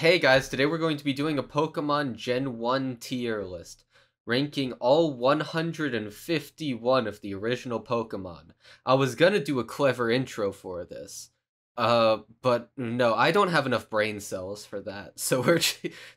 Hey guys, today we're going to be doing a Pokemon Gen 1 tier list, ranking all 151 of the original Pokemon. I was gonna do a clever intro for this, but no, I don't have enough brain cells for that, so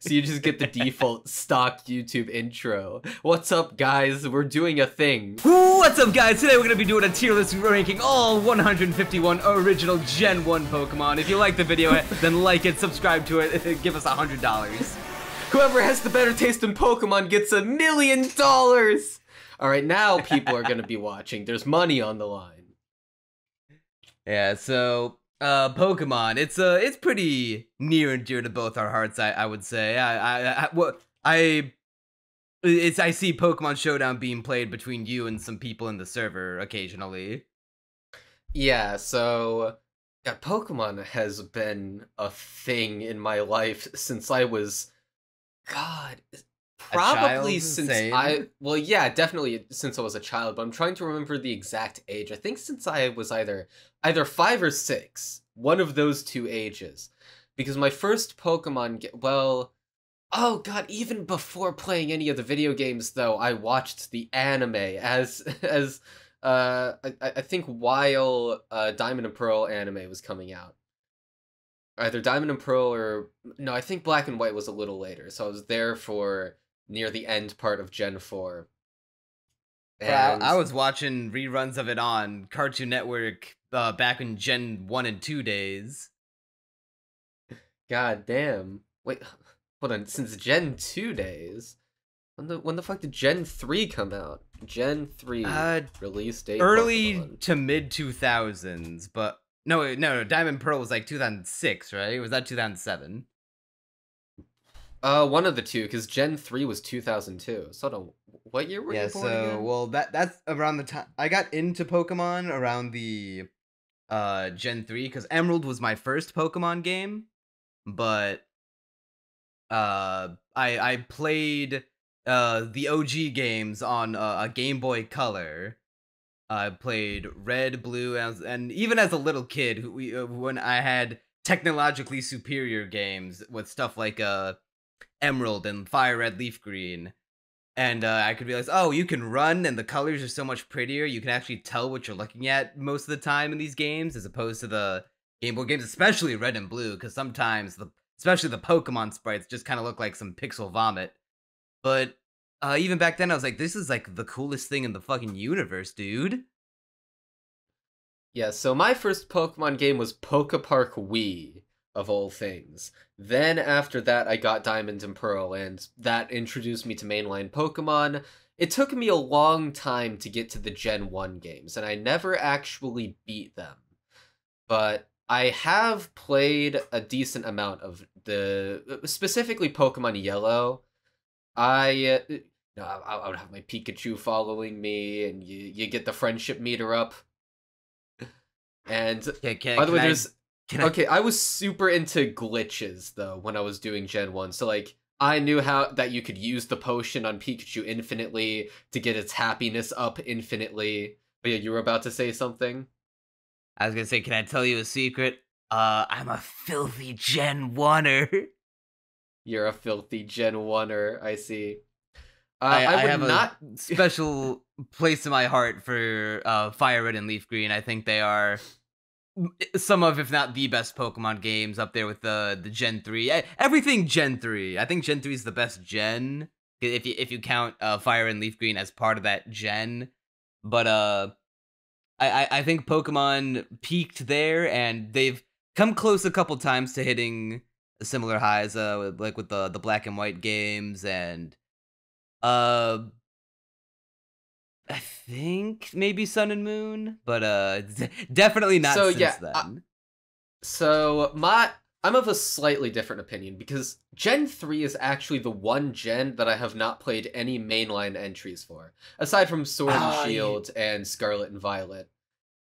you just get the default stock YouTube intro. What's up guys, we're doing a thing. What's up guys, today we're gonna be doing a tier list ranking all 151 original Gen 1 Pokemon. If you like the video, then like it, subscribe to it, give us $100. Whoever has the better taste in Pokemon gets $1,000,000! Alright, now people are gonna be watching, there's money on the line. Yeah, so... Pokemon, it's pretty near and dear to both our hearts, I would say. I see Pokemon Showdown being played between you and some people in the server occasionally. Yeah, so yeah, Pokemon has been a thing in my life since I was, God, probably since well, yeah, definitely since I was a child, but I'm trying to remember the exact age. I think since I was either 5 or 6, one of those two ages, because my first Pokemon oh god, even before playing any of the video games though, I watched the anime I think while Diamond and Pearl anime was coming out, either Diamond and Pearl or no, I think Black and White was a little later, so I was there for near the end part of Gen 4. And... I was watching reruns of it on Cartoon Network back in Gen 1 and 2 days. God damn. Wait, hold on. Since Gen 2 days? When the fuck did Gen 3 come out? Gen 3 release date? Early Pokemon. To mid-2000s, but... No, Diamond Pearl was like 2006, right? Was that 2007? One of the two, because Gen 3 was 2002. So, what year were you born again? Well, that's around the time... I got into Pokemon around the Gen 3, because Emerald was my first Pokemon game, but I played the OG games on a Game Boy Color. I played Red, Blue, and even as a little kid, when I had technologically superior games with stuff like Emerald and Fire Red, Leaf Green, and I could realize, oh, you can run, and the colors are so much prettier. You can actually tell what you're looking at most of the time in these games, as opposed to the Game Boy games, especially Red and Blue, because sometimes especially the Pokemon sprites just kind of look like some pixel vomit, but. Even back then, I was like, this is, like, the coolest thing in the fucking universe, dude. Yeah, so my first Pokemon game was Poke Park Wii, of all things. Then, after that, I got Diamond and Pearl, and that introduced me to mainline Pokemon. It took me a long time to get to the Gen 1 games, and I never actually beat them. But I have played a decent amount of specifically Pokemon Yellow. I would have my Pikachu following me, and you get the friendship meter up. And by the way, I was super into glitches though when I was doing Gen 1. So like I knew that you could use the potion on Pikachu infinitely to get its happiness up infinitely. But yeah, you were about to say something. I was gonna say, can I tell you a secret? I'm a filthy Gen 1er. You're a filthy Gen 1er, I see. I have not a special place in my heart for Fire Red and Leaf Green. I think they are some of, if not the best Pokemon games, up there with the Gen 3. Everything Gen 3. I think Gen 3 is the best Gen, if you count Fire and Leaf Green as part of that Gen. But I think Pokemon peaked there, and they've come close a couple times to hitting... similar highs, like with the Black and White games, and I think maybe Sun and Moon, but definitely not so, since then. I'm of a slightly different opinion, because Gen 3 is actually the one Gen that I have not played any mainline entries for, aside from Sword and Shield and Scarlet and Violet.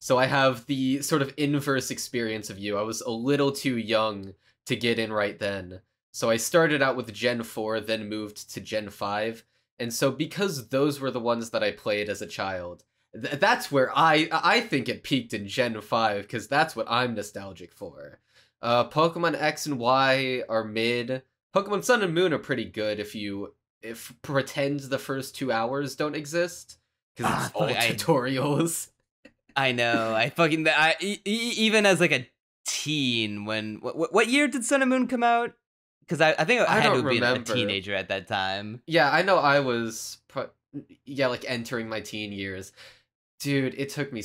So I have the sort of inverse experience of you. I was a little too young to get in right then. So I started out with Gen 4, then moved to Gen 5. And so because those were the ones that I played as a child, that's where I think it peaked in Gen 5, because that's what I'm nostalgic for. Pokemon X and Y are mid. Pokemon Sun and Moon are pretty good if pretend the first 2 hours don't exist, because it's all tutorials. I know. Even as like a teen, when what year did Sun and Moon come out? Because I think I had to be a teenager at that time. Yeah, I know I was. Yeah, like entering my teen years. Dude, it took me...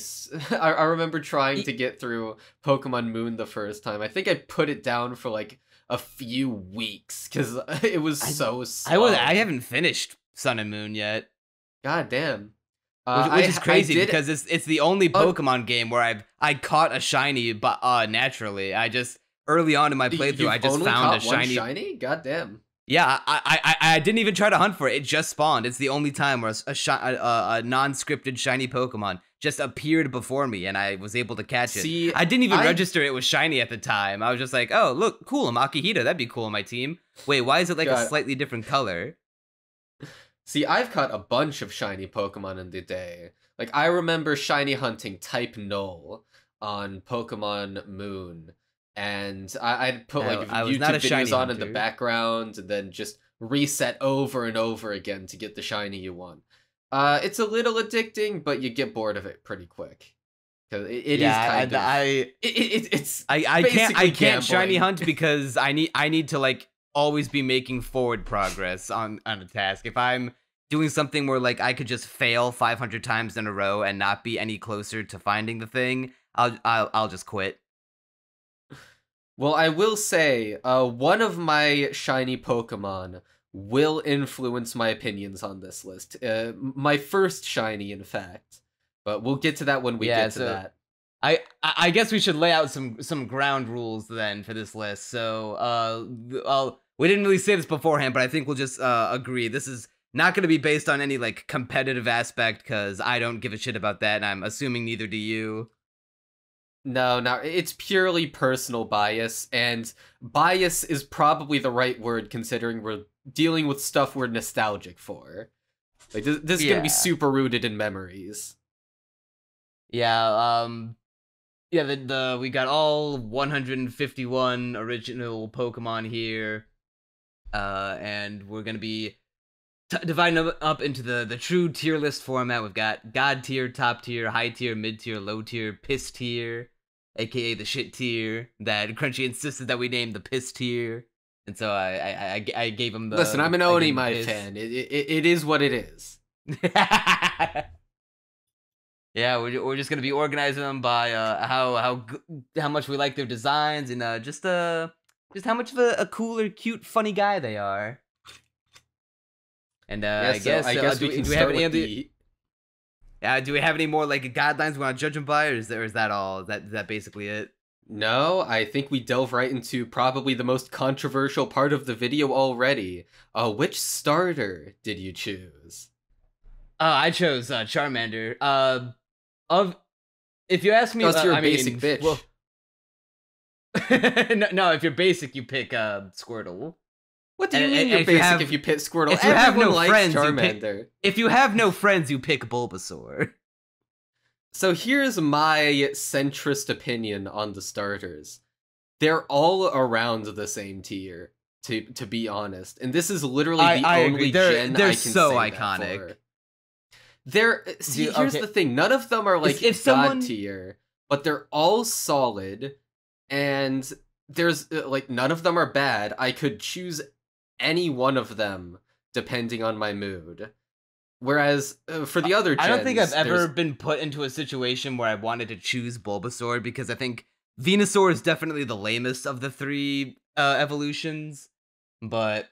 I remember trying to get through Pokemon Moon the first time. I think I put it down for like a few weeks because it was so slow. I haven't finished Sun and Moon yet. God damn. Which is crazy because it's the only Pokemon game where I caught a shiny, but naturally. I just... Early on in my playthrough, I just found a shiny. One shiny? God damn. Yeah, I didn't even try to hunt for it. It just spawned. It's the only time where a non-scripted shiny Pokemon just appeared before me, and I was able to catch it. See, I didn't even register it was shiny at the time. I was just like, oh, look, cool, I'm Akihita. That'd be cool on my team. Wait, why is it like a slightly different color? See, I've caught a bunch of shiny Pokemon in the day. Like, I remember shiny hunting type Null on Pokemon Moon. And I'd put like YouTube videos on in the background and then just reset over and over again to get the shiny you want. It's a little addicting, but you get bored of it pretty quick. Because I can't shiny hunt because I need to like always be making forward progress on a task. If I'm doing something where like I could just fail 500 times in a row and not be any closer to finding the thing, I'll just quit. Well, I will say, one of my shiny Pokemon will influence my opinions on this list. My first shiny, in fact. But we'll get to that when we get to that. I guess we should lay out some ground rules then for this list. So, we didn't really say this beforehand, but I think we'll just agree. This is not going to be based on any, like, competitive aspect, because I don't give a shit about that, and I'm assuming neither do you. No, no, it's purely personal bias, and bias is probably the right word considering we're dealing with stuff we're nostalgic for. Like, this is gonna be super rooted in memories. Yeah, yeah, we got all 151 original Pokemon here, and we're gonna be dividing them up into the true tier list format. We've got God tier, top tier, high tier, mid tier, low tier, piss tier, aka the shit tier that Crunchy insisted that we name the piss tier, and so I gave him the. Listen, I'm an Oni, my fan. It is what it is. Yeah, we're just gonna be organizing them by how much we like their designs and just how much of a cooler, cute, funny guy they are. And do we have any more like guidelines we want to judge them by, or is that all? Is that basically it? No, I think we delve right into probably the most controversial part of the video already. Which starter did you choose? I chose Charmander. If you ask me, I mean, basic bitch. Well... no, if you're basic, you pick Squirtle. What do you mean you're basic if you pick Squirtle? If you have no friends, Charmander. If you have no friends, you pick Bulbasaur. So here's my centrist opinion on the starters. They're all around the same tier, to be honest. And this is literally the only gen I can say that for. They're so iconic. See, here's the thing. None of them are like God tier, but they're all solid, and there's like none of them are bad. I could choose any one of them depending on my mood, whereas for the other gens, I don't think I've ever been put into a situation where I wanted to choose Bulbasaur, because I think Venusaur is definitely the lamest of the three evolutions, but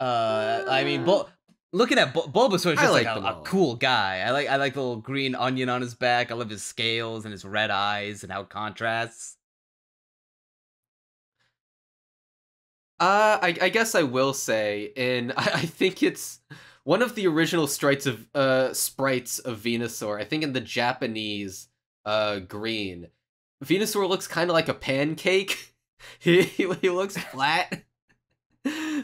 I mean, looking at Bulbasaur is just like a cool guy. I like the little green onion on his back. I love his scales and his red eyes and how it contrasts. I guess I will say, and I think it's one of the original sprites of Venusaur. I think in the Japanese green, Venusaur looks kind of like a pancake. He looks flat.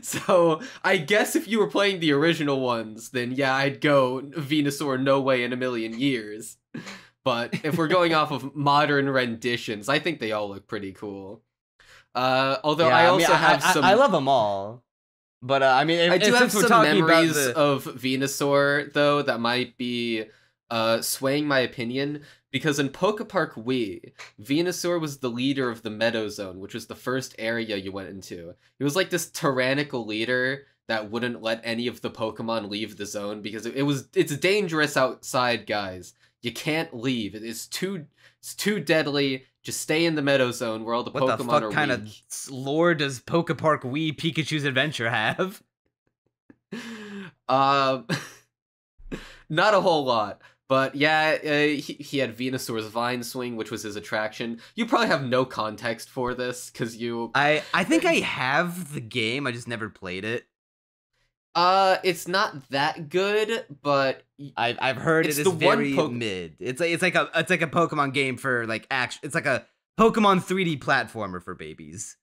So I guess if you were playing the original ones, then yeah, I'd go Venusaur no way in a million years. But if we're going off of modern renditions, I think they all look pretty cool. Although yeah, I also have some. I love them all, but I mean, I do have some memories of Venusaur though that might be swaying my opinion, because in Poke Park Wii, Venusaur was the leader of the Meadow Zone, which was the first area you went into. He was like this tyrannical leader that wouldn't let any of the Pokemon leave the zone because it's dangerous outside, guys. You can't leave. It's too deadly. Just stay in the Meadow Zone where all the Pokemon are weak. What the fuck kind of lore does Poke Park Wii Pikachu's Adventure have? Not a whole lot. But yeah, he had Venusaur's Vine Swing, which was his attraction. You probably have no context for this, because you... I think I have the game, I just never played it. It's not that good, but I've heard it is very mid. It's like a Pokemon game for like action. It's like a Pokemon 3D platformer for babies.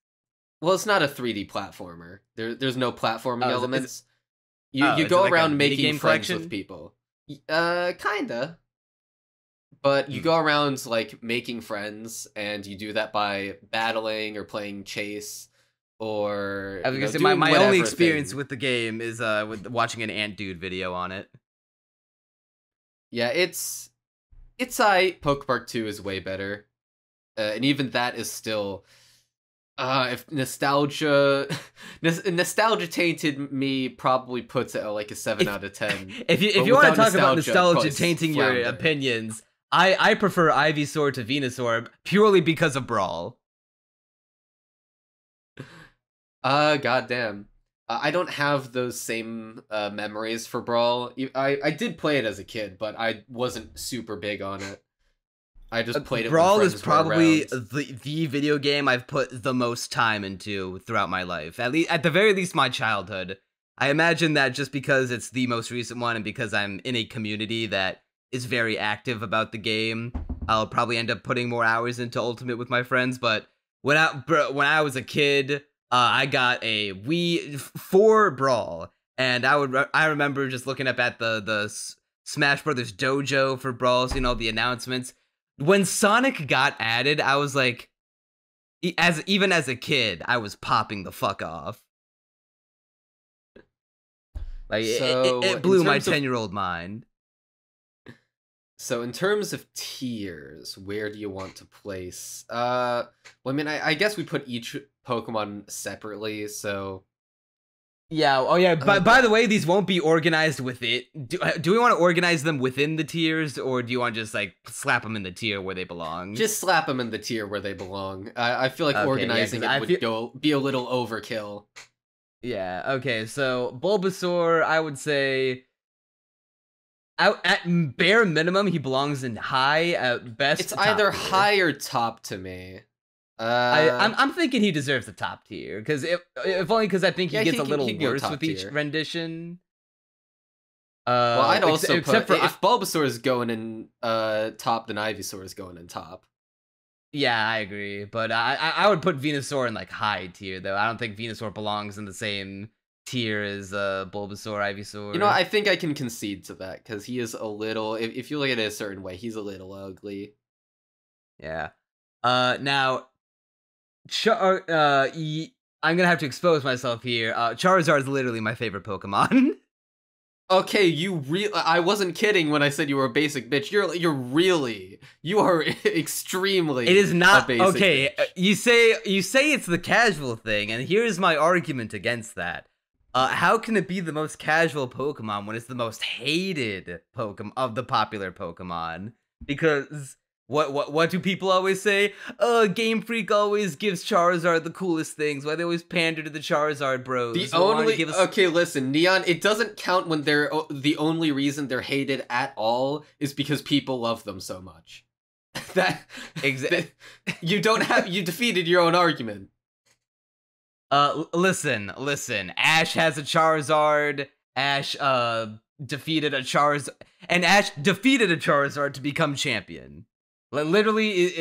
Well, it's not a 3D platformer. There's no platforming elements. You go around making friends with people. Kinda. But you go around like making friends, and you do that by battling or playing chase. Or I was gonna say my only experience with the game is with watching an Ant Dude video on it. Yeah, it's Poke Park 2 is way better, and even that is still if nostalgia tainted me, probably puts it at like a 7 out of 10. If you want to talk about nostalgia tainting your opinions, I prefer Ivysaur to Venusaur purely because of Brawl. Goddamn. I don't have those same memories for Brawl. I did play it as a kid, but I wasn't super big on it. I just played it. Brawl is probably the video game I've put the most time into throughout my life. At the very least my childhood. I imagine that just because it's the most recent one and because I'm in a community that is very active about the game, I'll probably end up putting more hours into Ultimate with my friends, but when I was a kid, I got a Wii for Brawl, and I remember just looking up at the Smash Brothers dojo for Brawl, seeing all the announcements. When Sonic got added, I was like, even as a kid, I was popping the fuck off. Like so it blew my 10-year-old mind. So in terms of tiers, where do you want to place? Well, I mean, I guess we put each Pokemon separately, so yeah. Oh yeah, by the way, these won't be organized with it. Do we want to organize them within the tiers, or do you want to just like slap them in the tier where they belong? Just slap them in the tier where they belong. I feel like organizing it would be a little overkill. Yeah, okay, so Bulbasaur, I would say at bare minimum he belongs in high, at best it's either high or top to me. I'm thinking he deserves the top tier, because if only because I think he gets a little worse with each rendition. Well, I'd also except for if Bulbasaur is going in top, then Ivysaur is going in top. Yeah, I agree, but I would put Venusaur in like high tier though. I don't think Venusaur belongs in the same tier as Bulbasaur, Ivysaur. You know, I think I can concede to that, because he is a little. If you look at it a certain way, he's a little ugly. Yeah. Now. I'm gonna have to expose myself here. Charizard is literally my favorite Pokemon. Okay, I wasn't kidding when I said you were a basic bitch. You are extremely. It is not a basic okay. Bitch. You say it's the casual thing, and here's my argument against that. How can it be the most casual Pokemon when it's the most hated Pokemon of the popular Pokemon? Because. What do people always say? Game Freak always gives Charizard the coolest things. Why they always pander to the Charizard bros? Okay, listen, Neon. It doesn't count when they're the only reason they're hated at all is because people love them so much. You defeated your own argument. Listen. Ash has a Charizard. Ash defeated a Charizard, and Ash defeated a Charizard to become champion. Literally,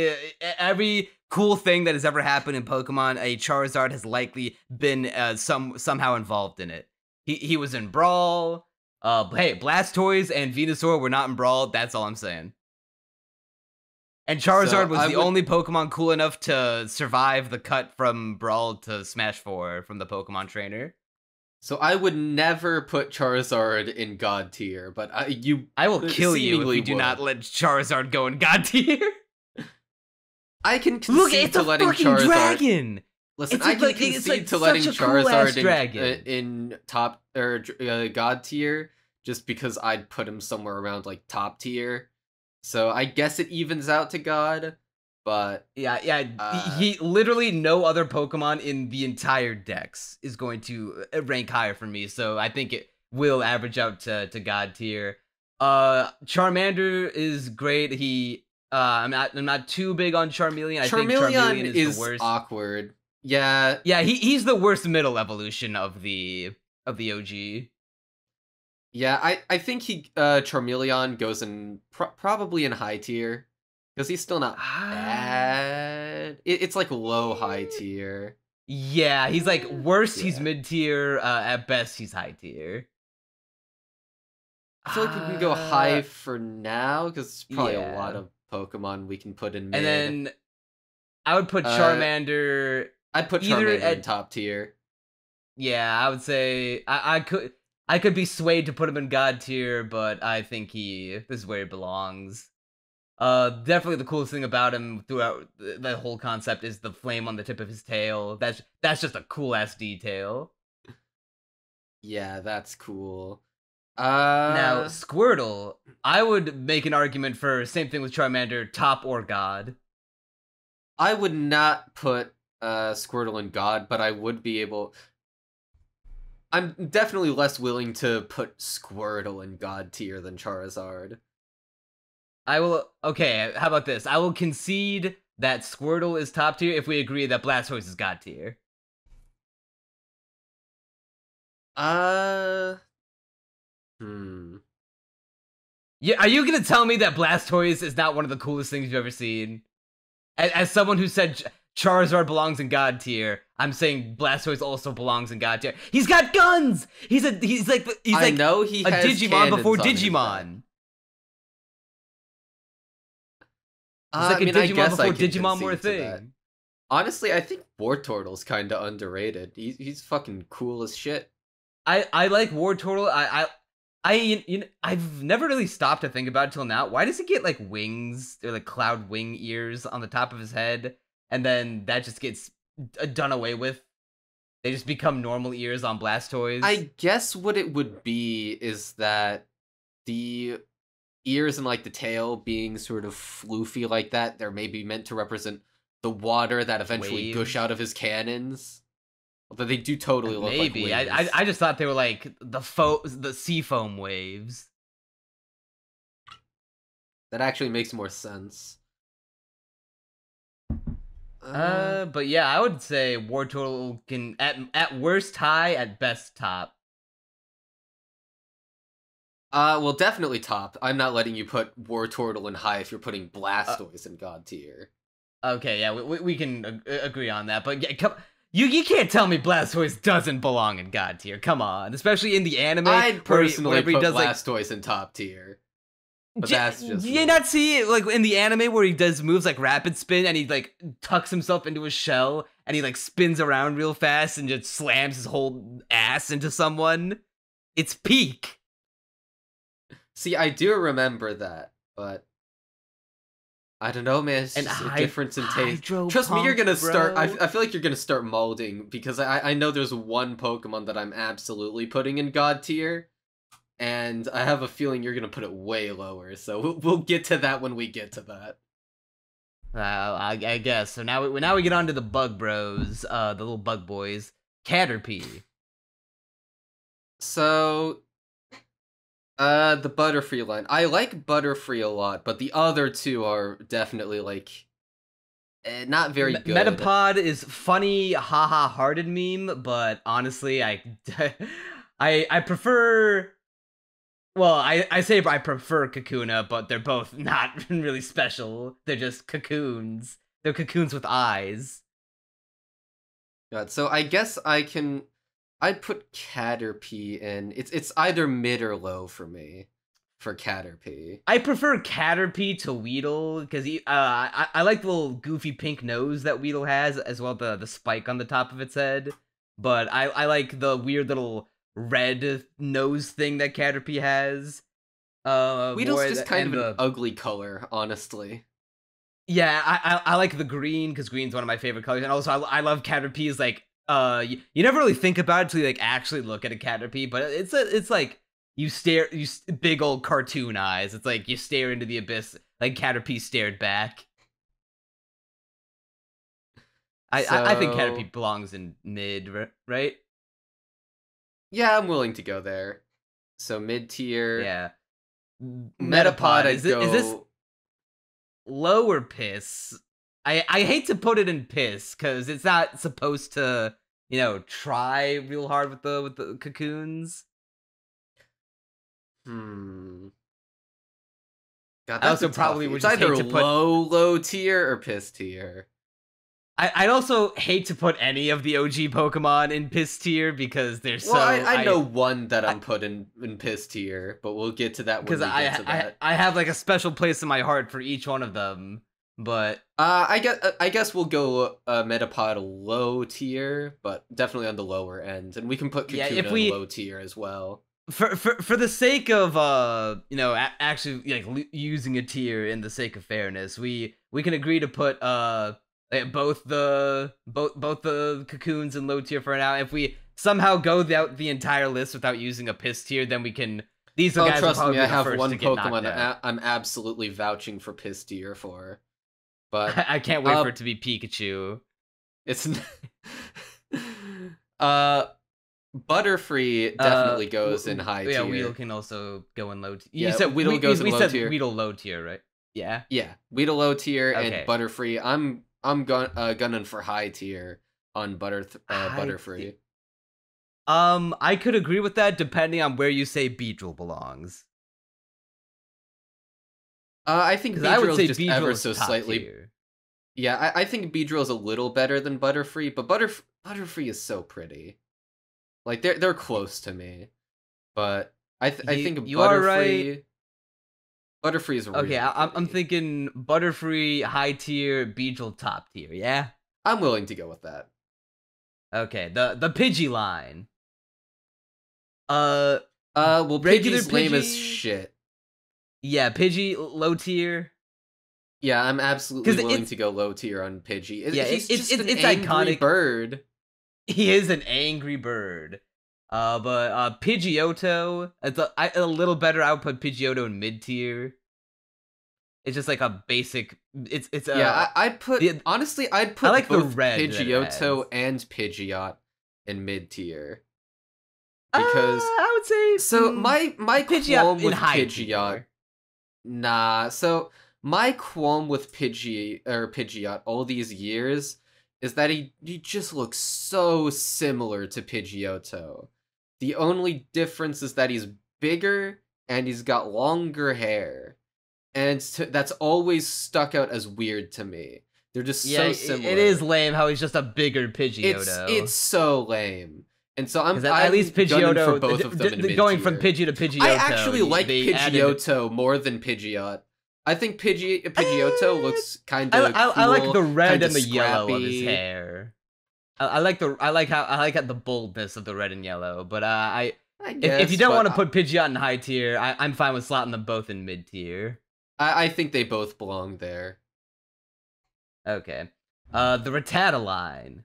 every cool thing that has ever happened in Pokemon, a Charizard has likely been somehow involved in it. He was in Brawl. Hey, Blastoise and Venusaur were not in Brawl. That's all I'm saying. And Charizard was the only Pokemon cool enough to survive the cut from Brawl to Smash 4 from the Pokemon Trainer. So I would never put Charizard in God tier, but I will kill you if you do not let Charizard go in God tier. I can concede to letting Charizard. Listen, I can concede to letting Charizard in top or God tier just because I'd put him somewhere around like top tier. So I guess it evens out to God, but he literally no other Pokemon in the entire Dex is going to rank higher for me. So I think it will average out to God tier. Charmander is great. He I'm not too big on Charmeleon. I think Charmeleon is the worst. Awkward. Yeah. Yeah, he's the worst middle evolution of the OG. Yeah, I think he Charmeleon goes in probably in high tier because he's still not bad. It's like low high tier. Yeah, he's like worst. Yeah. He's mid tier. At best, he's high tier. I feel like we can go high for now because it's probably a lot of Pokemon we can put in mid. And then I would put Charmander. I'd put Charmander at top tier. Yeah, I would say I could be swayed to put him in God tier, but I think this is where he belongs. Definitely the coolest thing about him throughout the whole concept is the flame on the tip of his tail. That's just a cool ass detail. Yeah, that's cool. Now Squirtle, I would make an argument for same thing with Charmander, top or God. I would not put Squirtle in God, but I would be able. I'm definitely less willing to put Squirtle in God tier than Charizard. I will... Okay, how about this? I will concede that Squirtle is top tier if we agree that Blastoise is God tier. Yeah, are you gonna tell me that Blastoise is not one of the coolest things you've ever seen? As someone who said... Charizard belongs in God tier. I'm saying Blastoise also belongs in God tier. He's got guns. He's like a Digimon before Digimon. Digimon were a thing. Honestly, I think Wartortle's kind of underrated. He's fucking cool as shit. I like Wartortle. I've never really stopped to think about it till now. Why does he get like wings or like cloud wing ears on the top of his head? And then that just gets done away with. They just become normal ears on Blastoise. I guess what it would be is that the ears and, like, the tail being sort of floofy like that, they're maybe meant to represent the water that eventually gush out of his cannons. Although they do totally look like waves. Maybe. I just thought they were, like, the sea foam waves. That actually makes more sense. But yeah, I would say Wartortle can at worst high, at best top. Well, definitely top. I'm not letting you put Wartortle in high if you're putting Blastoise in God tier. Okay, yeah, we can agree on that. But yeah, you can't tell me Blastoise doesn't belong in God tier. Come on, especially in the anime. I'd personally put Blastoise in top tier. But that's just you not see it like in the anime where he does moves like rapid spin and he like tucks himself into his shell and he like spins around real fast and just slams his whole ass into someone? It's peak. See, I do remember that, but I don't know, man. It's just a difference in taste. Trust me, you're gonna start. I feel like you're gonna start molding because I know there's one Pokemon that I'm absolutely putting in God tier. And I have a feeling you're gonna put it way lower, so we'll get to that when we get to that. I guess. So now we get on to the bug bros, the little bug boys. Caterpie. So, the Butterfree line. I like Butterfree a lot, but the other two are definitely like not very good. Metapod is funny, haha, hearted meme, but honestly, I prefer. Well, I say I prefer Kakuna, but they're both not really special. They're just cocoons. They're cocoons with eyes. God, so I guess I'd put Caterpie in. It's either mid or low for me. for Caterpie. I prefer Caterpie to Weedle because I like the little goofy pink nose that Weedle has, as well the spike on the top of its head. But I like the weird little red nose thing that Caterpie has. Weedle's just kind of an ugly color, honestly. Yeah, I like the green because green's one of my favorite colors, and also I love Caterpie's like you never really think about it until you like actually look at a Caterpie, but it's like you stare big old cartoon eyes. It's like you stare into the abyss like Caterpie stared back. I think Caterpie belongs in mid, right? Yeah, I'm willing to go there. So mid tier. Yeah. Metapod is this lower piss? I hate to put it in piss because it's not supposed to, you know, try real hard with the cocoons. God, I also probably would just either hate to put low tier or piss tier. I'd also hate to put any of the OG Pokemon in piss tier because they're so... Well, I know one that I'm putting in piss tier, but we'll get to that when we get to that. I have, like, a special place in my heart for each one of them, but... I guess we'll go Metapod low tier, but definitely on the lower end, and we can put Kakuna in low tier as well. For the sake of, you know, actually, like, using a tier in the sake of fairness, we can agree to put, both the cocoons and low tier for now. If we somehow go out the entire list without using a piss tier, then we can. These are guys. Trust me, I have one Pokemon that I'm absolutely vouching for piss tier for, but I can't wait for it to be Pikachu. It's Butterfree definitely goes in high tier. Yeah, Weedle can also go in low tier. Yeah, you said Weedle goes in low tier. We said Weedle low tier, right? Yeah. Yeah, Weedle low tier and Butterfree. I'm gunning for high tier on Butterfree. I could agree with that depending on where you say Beedrill belongs. I think Beedrill's just ever so slightly. Tier. Yeah, I think Beedrill's a little better than Butterfree, but Butterfree is so pretty. Like they're close to me, but I think you are right. Butterfree is really okay. I'm thinking Butterfree high tier, Beedrill top tier. Yeah, I'm willing to go with that. Okay, the Pidgey line. Well, Pidgey's lame as shit. Yeah, Pidgey low tier. Yeah, I'm absolutely willing to go low tier on Pidgey. It's an angry bird. He is an angry bird. But Pidgeotto, it's a little better. I would put Pidgeotto in mid tier. It's just like a basic. It's a yeah. Honestly, I'd put I like both the red Pidgeotto and Pidgeot in mid tier. Because I would say so. My qualm with Pidgeot. Nah, so my qualm with Pidgeot all these years is that he just looks so similar to Pidgeotto. The only difference is that he's bigger and he's got longer hair. And that's always stuck out as weird to me. They're just so similar. It is lame how he's just a bigger Pidgeotto. It's so lame. And so I'm at least Pidgeotto for both of them in going from Pidgey to Pidgeotto. I actually like Pidgeotto more than Pidgeot. I think Pidgeotto looks kind of cool, I like the red and the scrappy yellow of his hair. I like the boldness of the red and yellow, but if you don't want to put Pidgeot in high tier, I'm fine with slotting them both in mid tier. I think they both belong there. Okay. The Rattata line.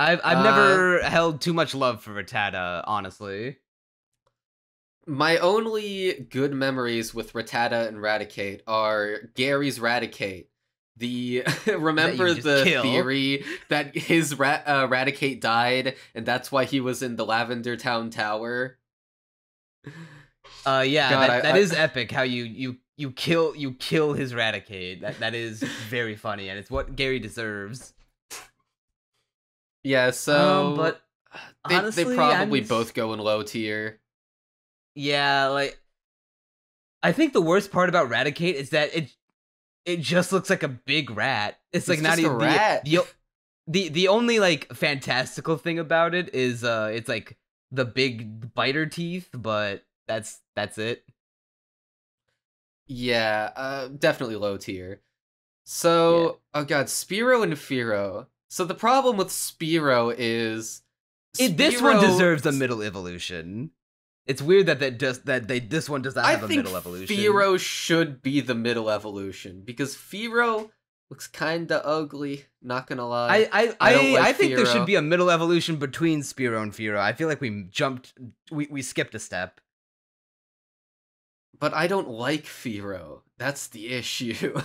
I've never held too much love for Rattata, honestly. My only good memories with Rattata and Raticate are Gary's Raticate. Remember the theory that his Raticate died, and that's why he was in the Lavender Town Tower. Yeah, God, that is epic. How you kill his Raticate. That is very funny, and it's what Gary deserves. Yeah. So, but honestly, they probably both go in low tier. Yeah, like, I think the worst part about Raticate is that it just looks like a big rat. It's like not even a rat. The only like fantastical thing about it is it's like the big biter teeth, but That's it. Yeah, definitely low tier. So, yeah. Oh god, Spearow and Fearow. So the problem with Spearow is this one deserves a middle evolution. It's weird that this one does not have a middle evolution. I think Fearow should be the middle evolution because Fearow looks kinda ugly, not gonna lie. I think there should be a middle evolution between Spearow and Fearow. I feel like we skipped a step. But I don't like Fearow. That's the issue.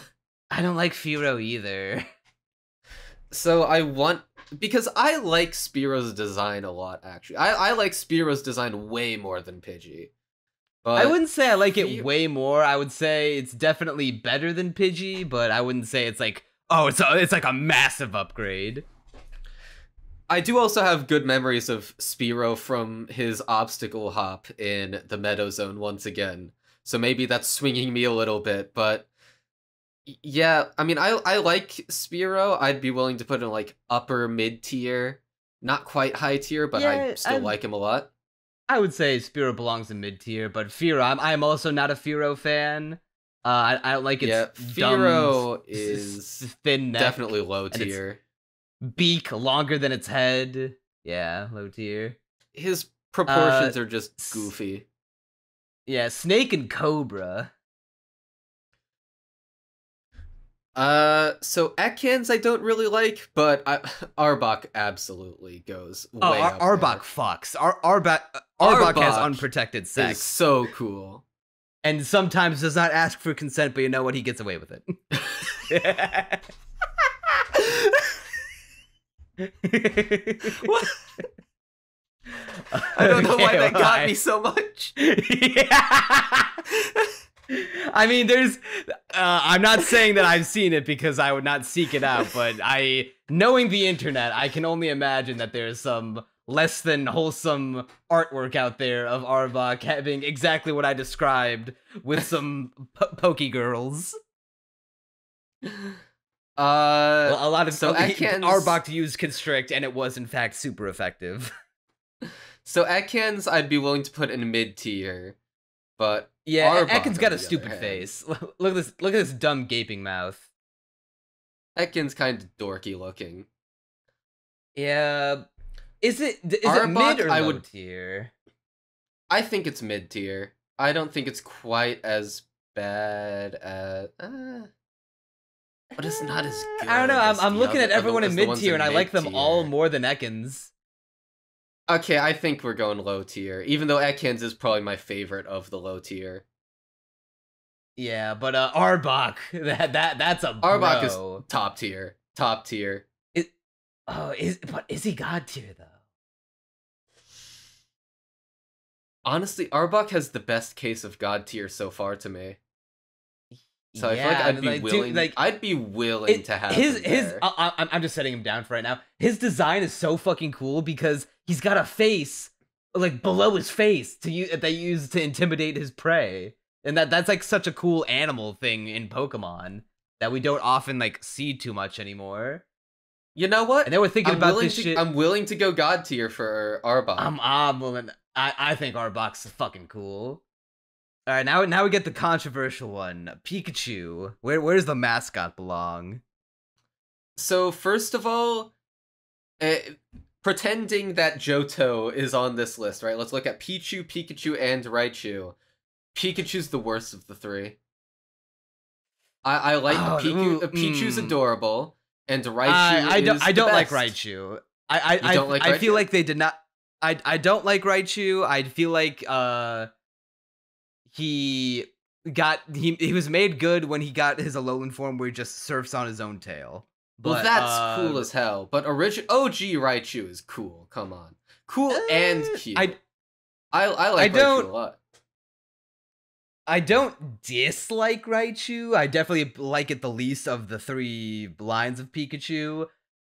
I don't like Fearow either. So I want, because I like Spearow's design a lot, actually. I like Spearow's design way more than Pidgey. But I wouldn't say I like it way more. I would say it's definitely better than Pidgey, but I wouldn't say it's like, oh, it's like a massive upgrade. I do also have good memories of Spearow from his obstacle hop in the Meadow Zone once again. So maybe that's swinging me a little bit, but yeah, I mean, I like Spearow. I'd be willing to put in like upper mid tier, not quite high tier, but yeah, I still like him a lot. I would say Spearow belongs in mid tier, but Fearow, I'm also not a Fearow fan. I don't like its Fearow is thin neck, definitely low tier. Beak longer than its head. Yeah, low tier. His proportions are just goofy. Yeah, Snake and Cobra. So Ekans I don't really like, but Arbok absolutely goes way up there. Arbok fucks. Arbok has unprotected sex. Is so cool. And sometimes does not ask for consent, but you know what? He gets away with it. What? I don't know why that got me so much. Yeah. I mean, there's I'm not saying that I've seen it because I would not seek it out, but knowing the internet, I can only imagine that there's some less than wholesome artwork out there of Arbok having exactly what I described with some pokey girls. Well, a lot of Arbok used Constrict, and it was in fact super effective. So Ekans, I'd be willing to put in mid tier, but yeah, Ekans got a stupid face. Look at this dumb gaping mouth. Ekans kind of dorky looking. Yeah, is it mid or low tier? I think it's mid tier. I don't think it's quite as bad as. But it's not as good. I don't know. I'm looking at everyone in mid tier, and I like them all more than Ekans. Okay, I think we're going low tier, even though Ekans is probably my favorite of the low tier. Yeah, but Arbok, that's a bro. Arbok is top tier, top tier. But is he god tier though? Honestly, Arbok has the best case of god tier so far to me. So yeah, I'd be willing to have him there. I'm just setting him down for right now. His design is so fucking cool because he's got a face like below his face that they use to intimidate his prey, and that's like such a cool animal thing in Pokemon that we don't often like see too much anymore. You know what? And they were thinking about this shit. I'm willing to go god tier for Arbok. I'm willing. I think Arbok's fucking cool. All right, now we get the controversial one, Pikachu. Where does the mascot belong? So first of all, pretending that Johto is on this list, right? Let's look at Pichu, Pikachu, and Raichu. Pikachu's the worst of the three. I like Pichu's adorable, and Raichu. I don't like Raichu. I feel like they did not. I don't like Raichu. I feel like He was made good when he got his Alolan form where he just surfs on his own tail. But, well, that's cool as hell. But OG Raichu is cool. Come on, cool and cute. I like Raichu a lot. I don't dislike Raichu. I definitely like it the least of the three lines of Pikachu.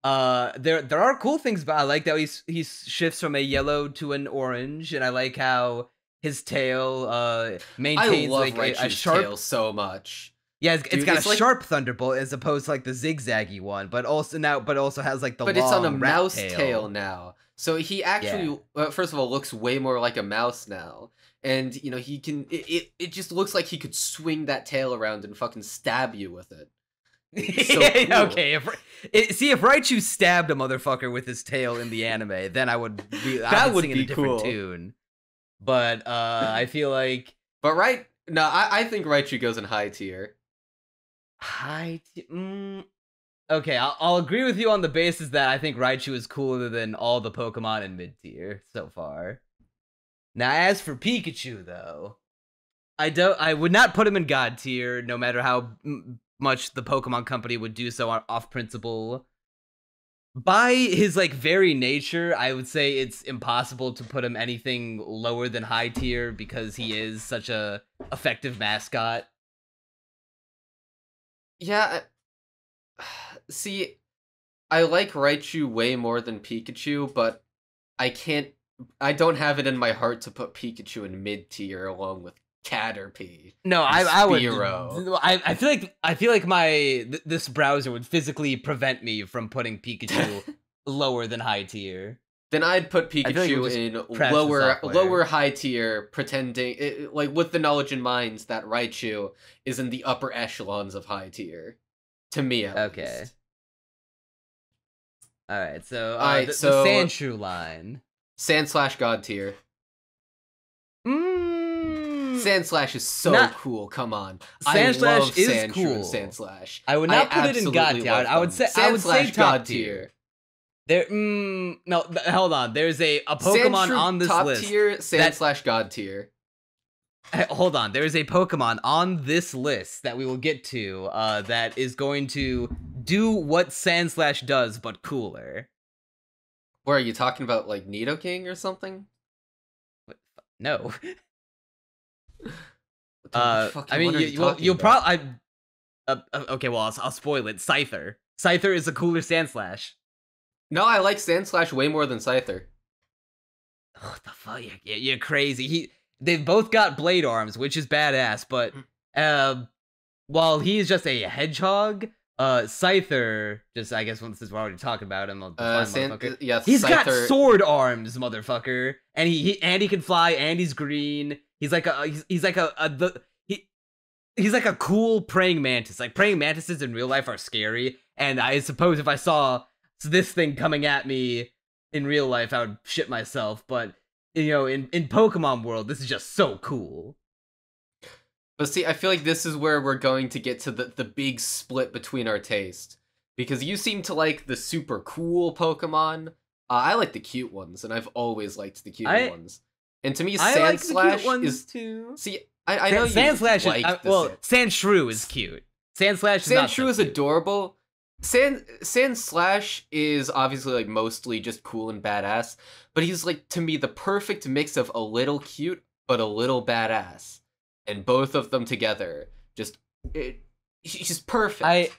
There are cool things, but I like that he shifts from a yellow to an orange, and I like how his tail maintains a sharp tail so much. Yeah, it's got a sharp thunderbolt as opposed to like the zigzaggy one, but also has like the long rat tail. But it's on a mouse tail now. So he actually, first of all, looks way more like a mouse now. And, you know, he can, it just looks like he could swing that tail around and fucking stab you with it. It's so cool. Okay, if Raichu stabbed a motherfucker with his tail in the anime, then I would be, I would sing a different tune. But, I feel like... But I think Raichu goes in high tier. High tier? Okay, I'll agree with you on the basis that I think Raichu is cooler than all the Pokemon in mid-tier so far. Now, as for Pikachu, though, I would not put him in God tier, no matter how much the Pokemon company would do so off principle. By his, like, very nature, I would say it's impossible to put him anything lower than high tier because he is such a effective mascot. Yeah, see, I like Raichu way more than Pikachu, but I don't have it in my heart to put Pikachu in mid-tier along with Caterpie. No, I would. I feel like this browser would physically prevent me from putting Pikachu lower than high tier. Then I'd put Pikachu in lower high tier, pretending like with the knowledge in mind that Raichu is in the upper echelons of high tier. To me, at least. All right, so so the Sandshrew line, Sand/God tier. Sandslash is so cool. Come on, I love Sandshrew. Sandslash. I would not put it in God tier. I would say top tier. There, no, hold on. There's a Pokemon Sandshrew on this top list. Top tier, Sandslash God tier. Hold on. There is a Pokemon on this list that we will get to that is going to do what Sandslash does, but cooler. What are you talking about, like Nidoking or something? No. I mean, you'll probably. Okay, well, I'll spoil it. Scyther. Scyther is a cooler Sandslash. No, I like Sandslash way more than Scyther. Oh, the fuck? You're crazy. They've both got blade arms, which is badass, but while he is just a hedgehog, Scyther, I guess since we're already talking about him, he's Scyther. Got sword arms, motherfucker, and he can fly, and he's green. He's like a he's like a cool praying mantis. Like praying mantises in real life are scary, and I suppose if I saw this thing coming at me in real life, I would shit myself, but. You know, in Pokemon world, this is just so cool. But see, I feel like this is where we're going to get to the big split between our taste. Because you seem to like the super cool Pokemon. I like the cute ones, and I've always liked the cute ones. And to me, Sandslash is too. See, I know Sandslash you like is well, Sandshrew is cute. Sandshrew is adorable. Sandslash is obviously like mostly just cool and badass, but he's like to me the perfect mix of a little cute but a little badass, and both of them together he's just perfect. I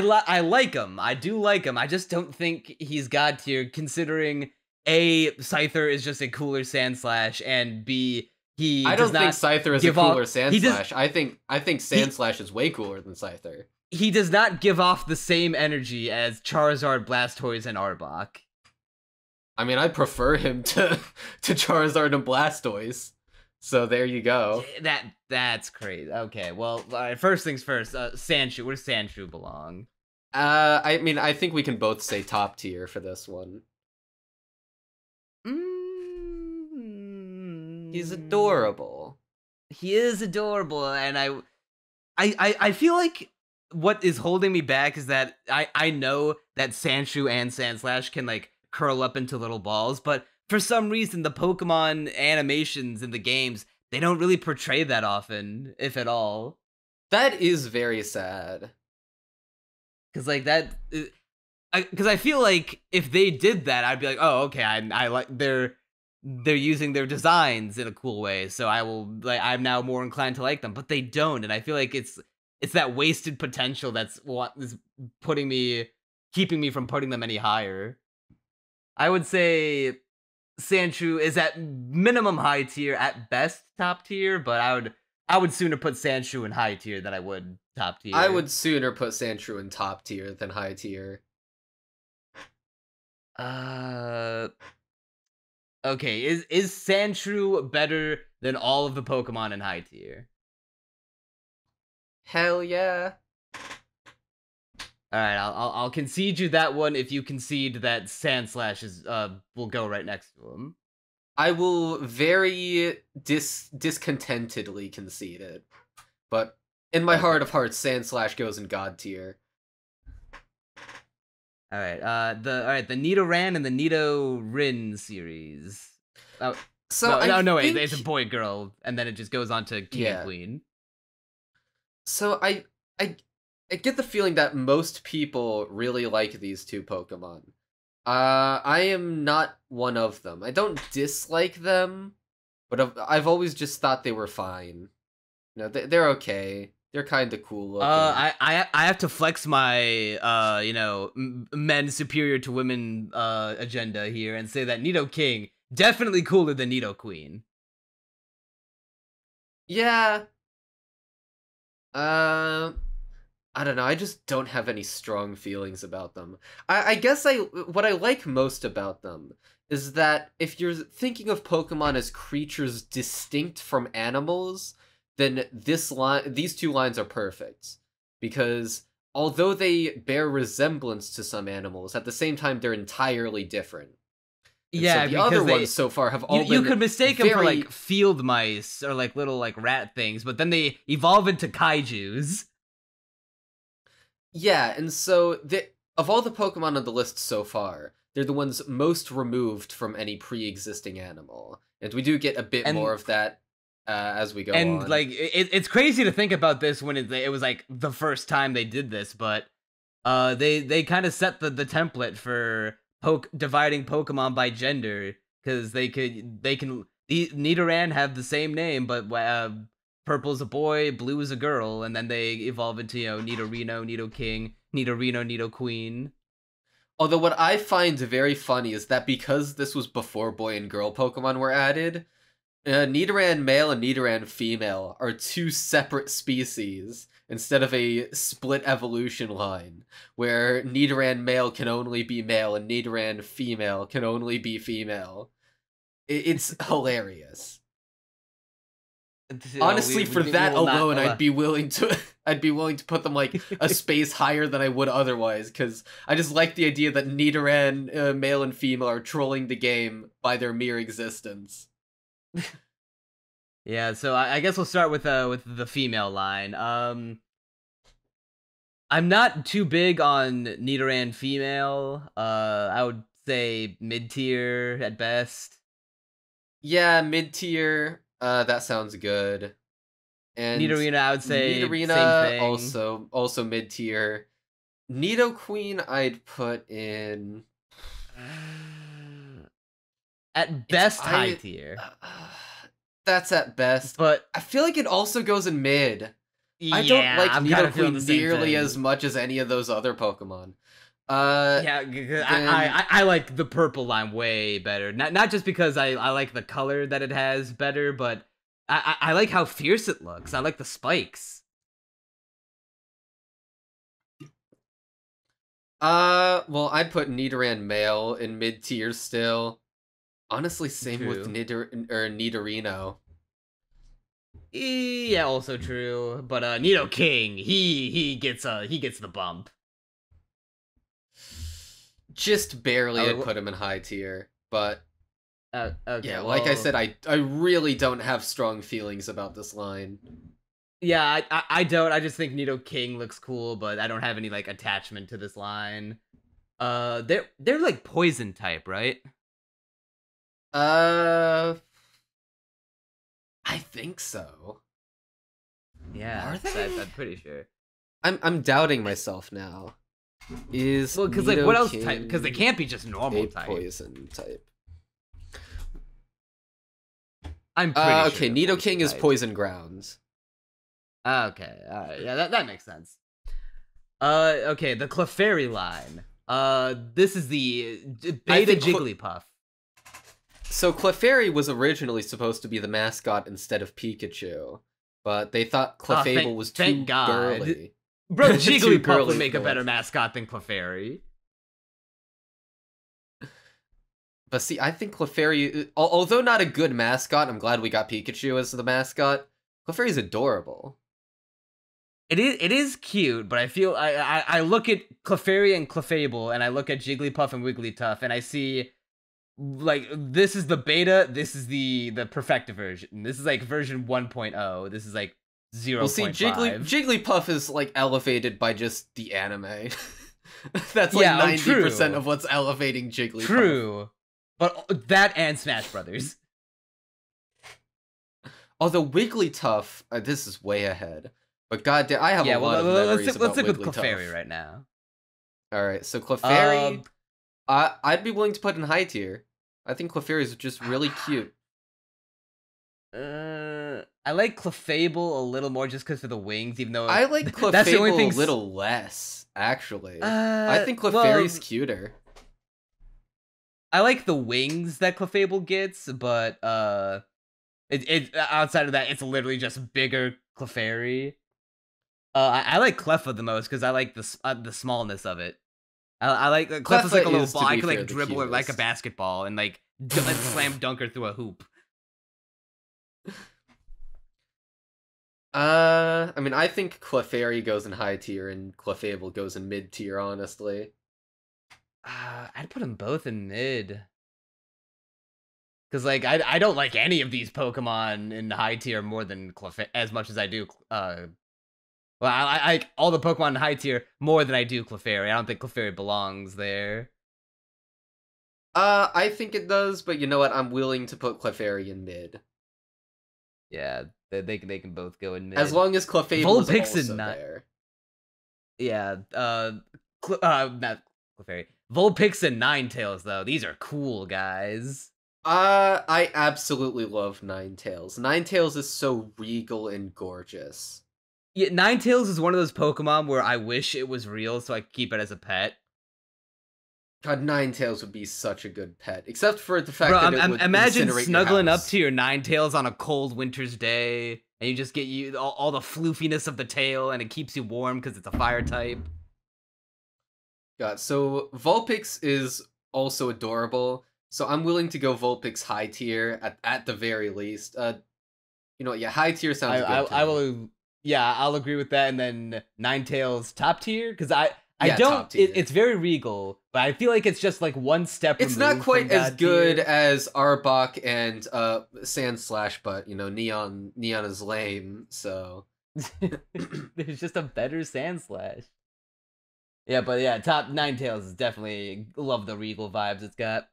like him. I do like him. I just don't think he's God tier, considering A, Scyther is just a cooler Sandslash, and B, I don't think Scyther is a cooler Sandslash. I think Sandslash is way cooler than Scyther. He does not give off the same energy as Charizard, Blastoise, and Arbok. I mean, I prefer him to Charizard and Blastoise. So there you go. That's crazy. Okay, well, all right, first things first. Sandshrew, where does Sandshrew belong? I mean, I think we can both say top tier for this one. He's adorable. He is adorable, and I feel like. What is holding me back is that I know that Sandshrew and Sandslash can, like, curl up into little balls, but for some reason, the Pokemon animations in the games, they don't really portray that often, if at all. That is very sad. Because, like, because I feel like if they did that, I'd be like, oh, okay, I like they're using their designs in a cool way, so I'm now more inclined to like them, but they don't, and I feel like it's that wasted potential that's what is keeping me from putting them any higher. I would say Sandshrew is at minimum high tier, at best top tier, but I would sooner put Sandshrew in high tier than I would top tier. I would sooner put Sandshrew in top tier than high tier. Okay, is Sandshrew better than all of the Pokemon in high tier? Hell yeah. All right, I'll concede you that one if you concede that Sandslash is will go right next to him. I will very discontentedly concede it, but in my heart of hearts, Sandslash goes in god tier. All right, the Nidoran and the Nidorin series. Oh, so no, wait, it's a boy girl, and then it just goes on to King and Queen. So I get the feeling that most people really like these two Pokemon. I am not one of them. I don't dislike them, but I've always just thought they were fine. You know, they're okay. They're kind of cool looking. I have to flex my you know, men superior to women agenda here and say that Nidoking definitely cooler than Nidoqueen. Yeah. I don't know, I just don't have any strong feelings about them. I guess what I like most about them is that if you're thinking of Pokemon as creatures distinct from animals, then these two lines are perfect. Because although they bear resemblance to some animals, at the same time they're entirely different. And yeah, so the other ones so far have all been. You could mistake them for like field mice or like little like rat things, but then they evolve into kaijus. Yeah, and so of all the Pokemon on the list so far, they're the ones most removed from any pre-existing animal, and we do get a bit more of that as we go on. And like it's crazy to think about this when it was like the first time they did this, but they kind of set the template for dividing Pokemon by gender, because they can Nidoran have the same name, but purple's a boy, blue is a girl, and then they evolve into, you know, Nidorino, Nidoking, Nidorino, Nidoqueen. Although what I find very funny is that because this was before boy and girl Pokemon were added, Nidoran male and Nidoran female are two separate species instead of a split evolution line where Nidoran male can only be male and Nidoran female can only be female. It's hilarious. Honestly, for that alone, I'd be willing to put them like a space higher than I would otherwise, because I just like the idea that Nidoran male and female are trolling the game by their mere existence. Yeah, so I guess we'll start with the female line. I'm not too big on Nidoran female. I would say mid tier at best. Yeah, mid tier. That sounds good. And Nidorina, I would say Nidorina, same thing. also mid tier. Nidoqueen, I'd put in at best high tier. That's at best, but I feel like it also goes in mid. Yeah, I don't like Nidoqueen nearly as much as any of those other Pokemon. Yeah, then I like the purple line way better. Not just because I like the color that it has better, but I like how fierce it looks. I like the spikes. Well, I put Nidoran male in mid tier still. Honestly, same true. With Nidorino. Yeah, also true. But Nidoking, he gets the bump. Just barely. I put him in high tier, but okay, yeah, like I said, I really don't have strong feelings about this line. Yeah, I don't. I just think Nidoking looks cool, but I don't have any like attachment to this line. They're like poison type, right? I think so. Yeah, are they? I'm pretty sure. I'm doubting myself now. Is well, because like what else type? Because they can't be just normal type. Poison type. I'm pretty sure. Okay, Nidoking is poison grounds. Okay, all right, yeah, that makes sense. Okay, the Clefairy line. This is the beta Jigglypuff. So Clefairy was originally supposed to be the mascot instead of Pikachu, but they thought Clefable was too girly. Bro, Jigglypuff would make a better mascot than Clefairy. But see, I think Clefairy, although not a good mascot, I'm glad we got Pikachu as the mascot. Clefairy's adorable. It is cute, but I feel I look at Clefairy and Clefable, and I look at Jigglypuff and Wigglytuff, and I see, like, this is the beta, this is the perfected version. This is like version 1.0. This is like 0.5. Well, see, Jigglypuff is like elevated by just the anime. That's like 90% of what's elevating Jigglypuff. True. But that and Smash Brothers. Although Wigglytuff, this is way ahead. But goddamn, I have a lot of memories about Wigglytuff. Let's stick with Clefairy right now. All right, so Clefairy, I'd be willing to put in high tier. I think Clefairy is just really cute. I like Clefable a little more just because of the wings, even though I like Clefable that's the only thing... a little less. Actually, I think Clefairy's cuter. I like the wings that Clefable gets, but it outside of that, it's literally just bigger Clefairy. I like Cleffa the most because I like the smallness of it. I like Cleffa's like a little ball. I can like dribble it like a basketball and like slam dunk her through a hoop. I mean, I think Clefairy goes in high tier and Clefable goes in mid tier. Honestly, I'd put them both in mid. Cause like I don't like any of these Pokemon in high tier more than as much as I do. Well, I like all the Pokemon in high tier more than I do Clefairy. I don't think Clefairy belongs there. I think it does, but you know what? I'm willing to put Clefairy in mid. Yeah, they can both go in mid. As long as Clefable is also there. Yeah, not Clefairy. Vulpix and Ninetales though. These are cool guys. I absolutely love Ninetales. Ninetales is so regal and gorgeous. Yeah, Ninetales is one of those Pokemon where I wish it was real so I could keep it as a pet. God, Ninetales would be such a good pet, except for the fact that it would imagine snuggling up to your Ninetales on a cold winter's day, and you just get all the floofiness of the tail, and it keeps you warm because it's a fire type. God, so Vulpix is also adorable. So I'm willing to go Vulpix high tier at the very least. You know, yeah, high tier sounds good. I will, yeah, I'll agree with that. And then Ninetales top tier because I don't. It's very regal, but I feel like it's just like one step. It's not quite as good as Arbok and Sandslash, but you know, Neon is lame. So there's just a better Sandslash. Yeah, but yeah, top Ninetales is definitely love the regal vibes it's got.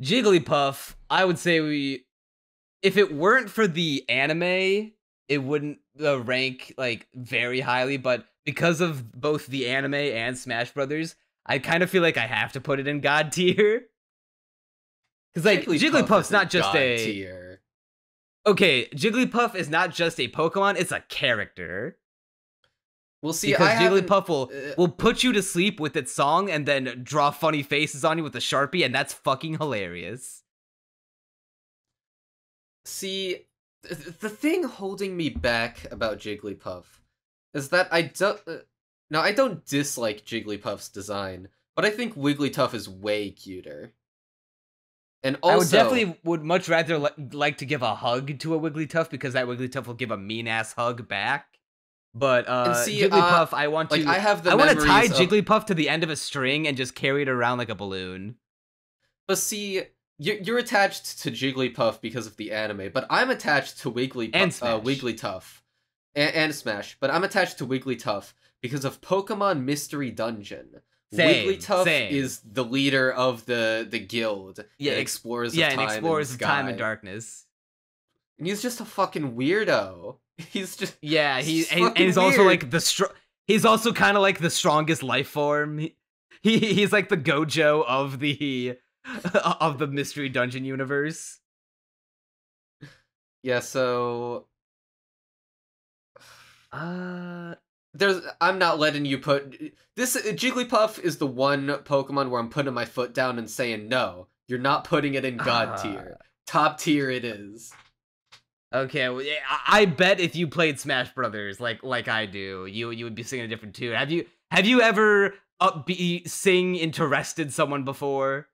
Jigglypuff, I would say if it weren't for the anime, it wouldn't rank like very highly, but because of both the anime and Smash Brothers, I kind of feel like I have to put it in God tier. Because like Jigglypuff's not just a tier. Okay, Jigglypuff is not just a Pokemon, it's a character. We'll see. Because Jigglypuff will put you to sleep with its song and then draw funny faces on you with a Sharpie, and that's fucking hilarious. See, the thing holding me back about Jigglypuff is that I don't... Now, I don't dislike Jigglypuff's design, but I think Wigglytuff is way cuter. And also, I would much rather like to give a hug to a Wigglytuff because that Wigglytuff will give a mean-ass hug back. But see, Jigglypuff, I want to. Like, I want to tie Jigglypuff to the end of a string and just carry it around like a balloon. But see, you're attached to Jigglypuff because of the anime, but I'm attached to Wigglytuff and Smash. But I'm attached to Wigglytuff because of Pokemon Mystery Dungeon. Wigglytuff is the leader of the guild. Yeah, explores time and darkness. And he's just a fucking weirdo. He's just he's also like he's also kind of like the strongest life form. He's like the Gojo of the Mystery Dungeon universe. Yeah, so I'm not letting you put this. Jigglypuff is the one Pokemon where I'm putting my foot down and saying no, you're not putting it in God tier. Top tier it is. Okay, well, I bet if you played Smash Brothers like I do, you would be singing a different tune. Have you ever sing into Rested Someone before?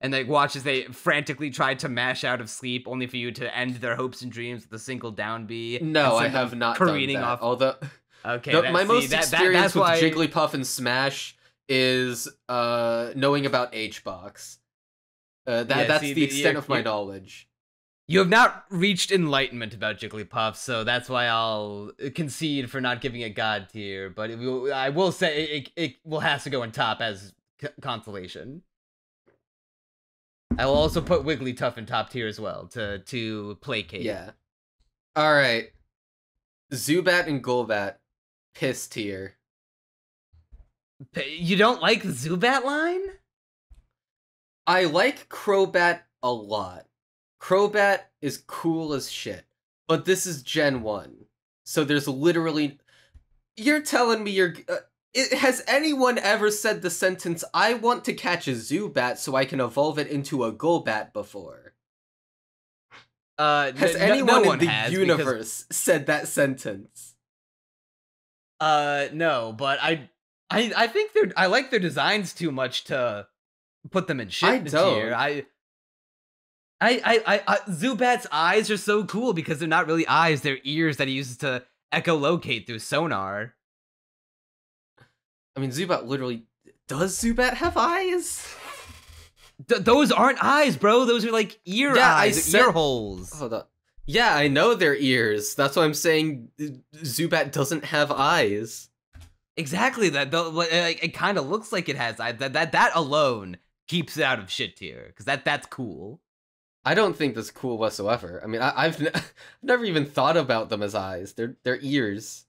and they watch as they frantically try to mash out of sleep, only for you to end their hopes and dreams with a single down B. No, I have not careening done that. Off. Although, okay, no, my most experience with Jigglypuff and Smash is knowing about H-Box. That's the extent of my knowledge. You have not reached enlightenment about Jigglypuff, so that's why I'll concede for not giving it God tier. But I will say it will have to go on top as consolation. I will also put Wigglytuff in top tier as well to placate. Yeah. All right. Zubat and Golbat, piss tier. You don't like the Zubat line? I like Crobat a lot. Crobat is cool as shit, but this is Gen 1, so there's literally... You're telling me you're... has anyone ever said the sentence, I want to catch a Zubat so I can evolve it into a Golbat before? Has anyone in the universe said that sentence? No, but I think they're... I like their designs too much to put them in shit this year. Zubat's eyes are so cool because they're not really eyes, they're ears that he uses to echolocate through sonar. I mean, Zubat literally... Does Zubat have eyes? Those aren't eyes, bro! Those are like ear eyes, ear holes. Hold on. Yeah, I know they're ears. That's why I'm saying Zubat doesn't have eyes. Exactly, that it kind of looks like it has eyes. That alone keeps it out of shit tier, because that's cool. I don't think that's cool whatsoever. I mean, I've never even thought about them as eyes. They're ears.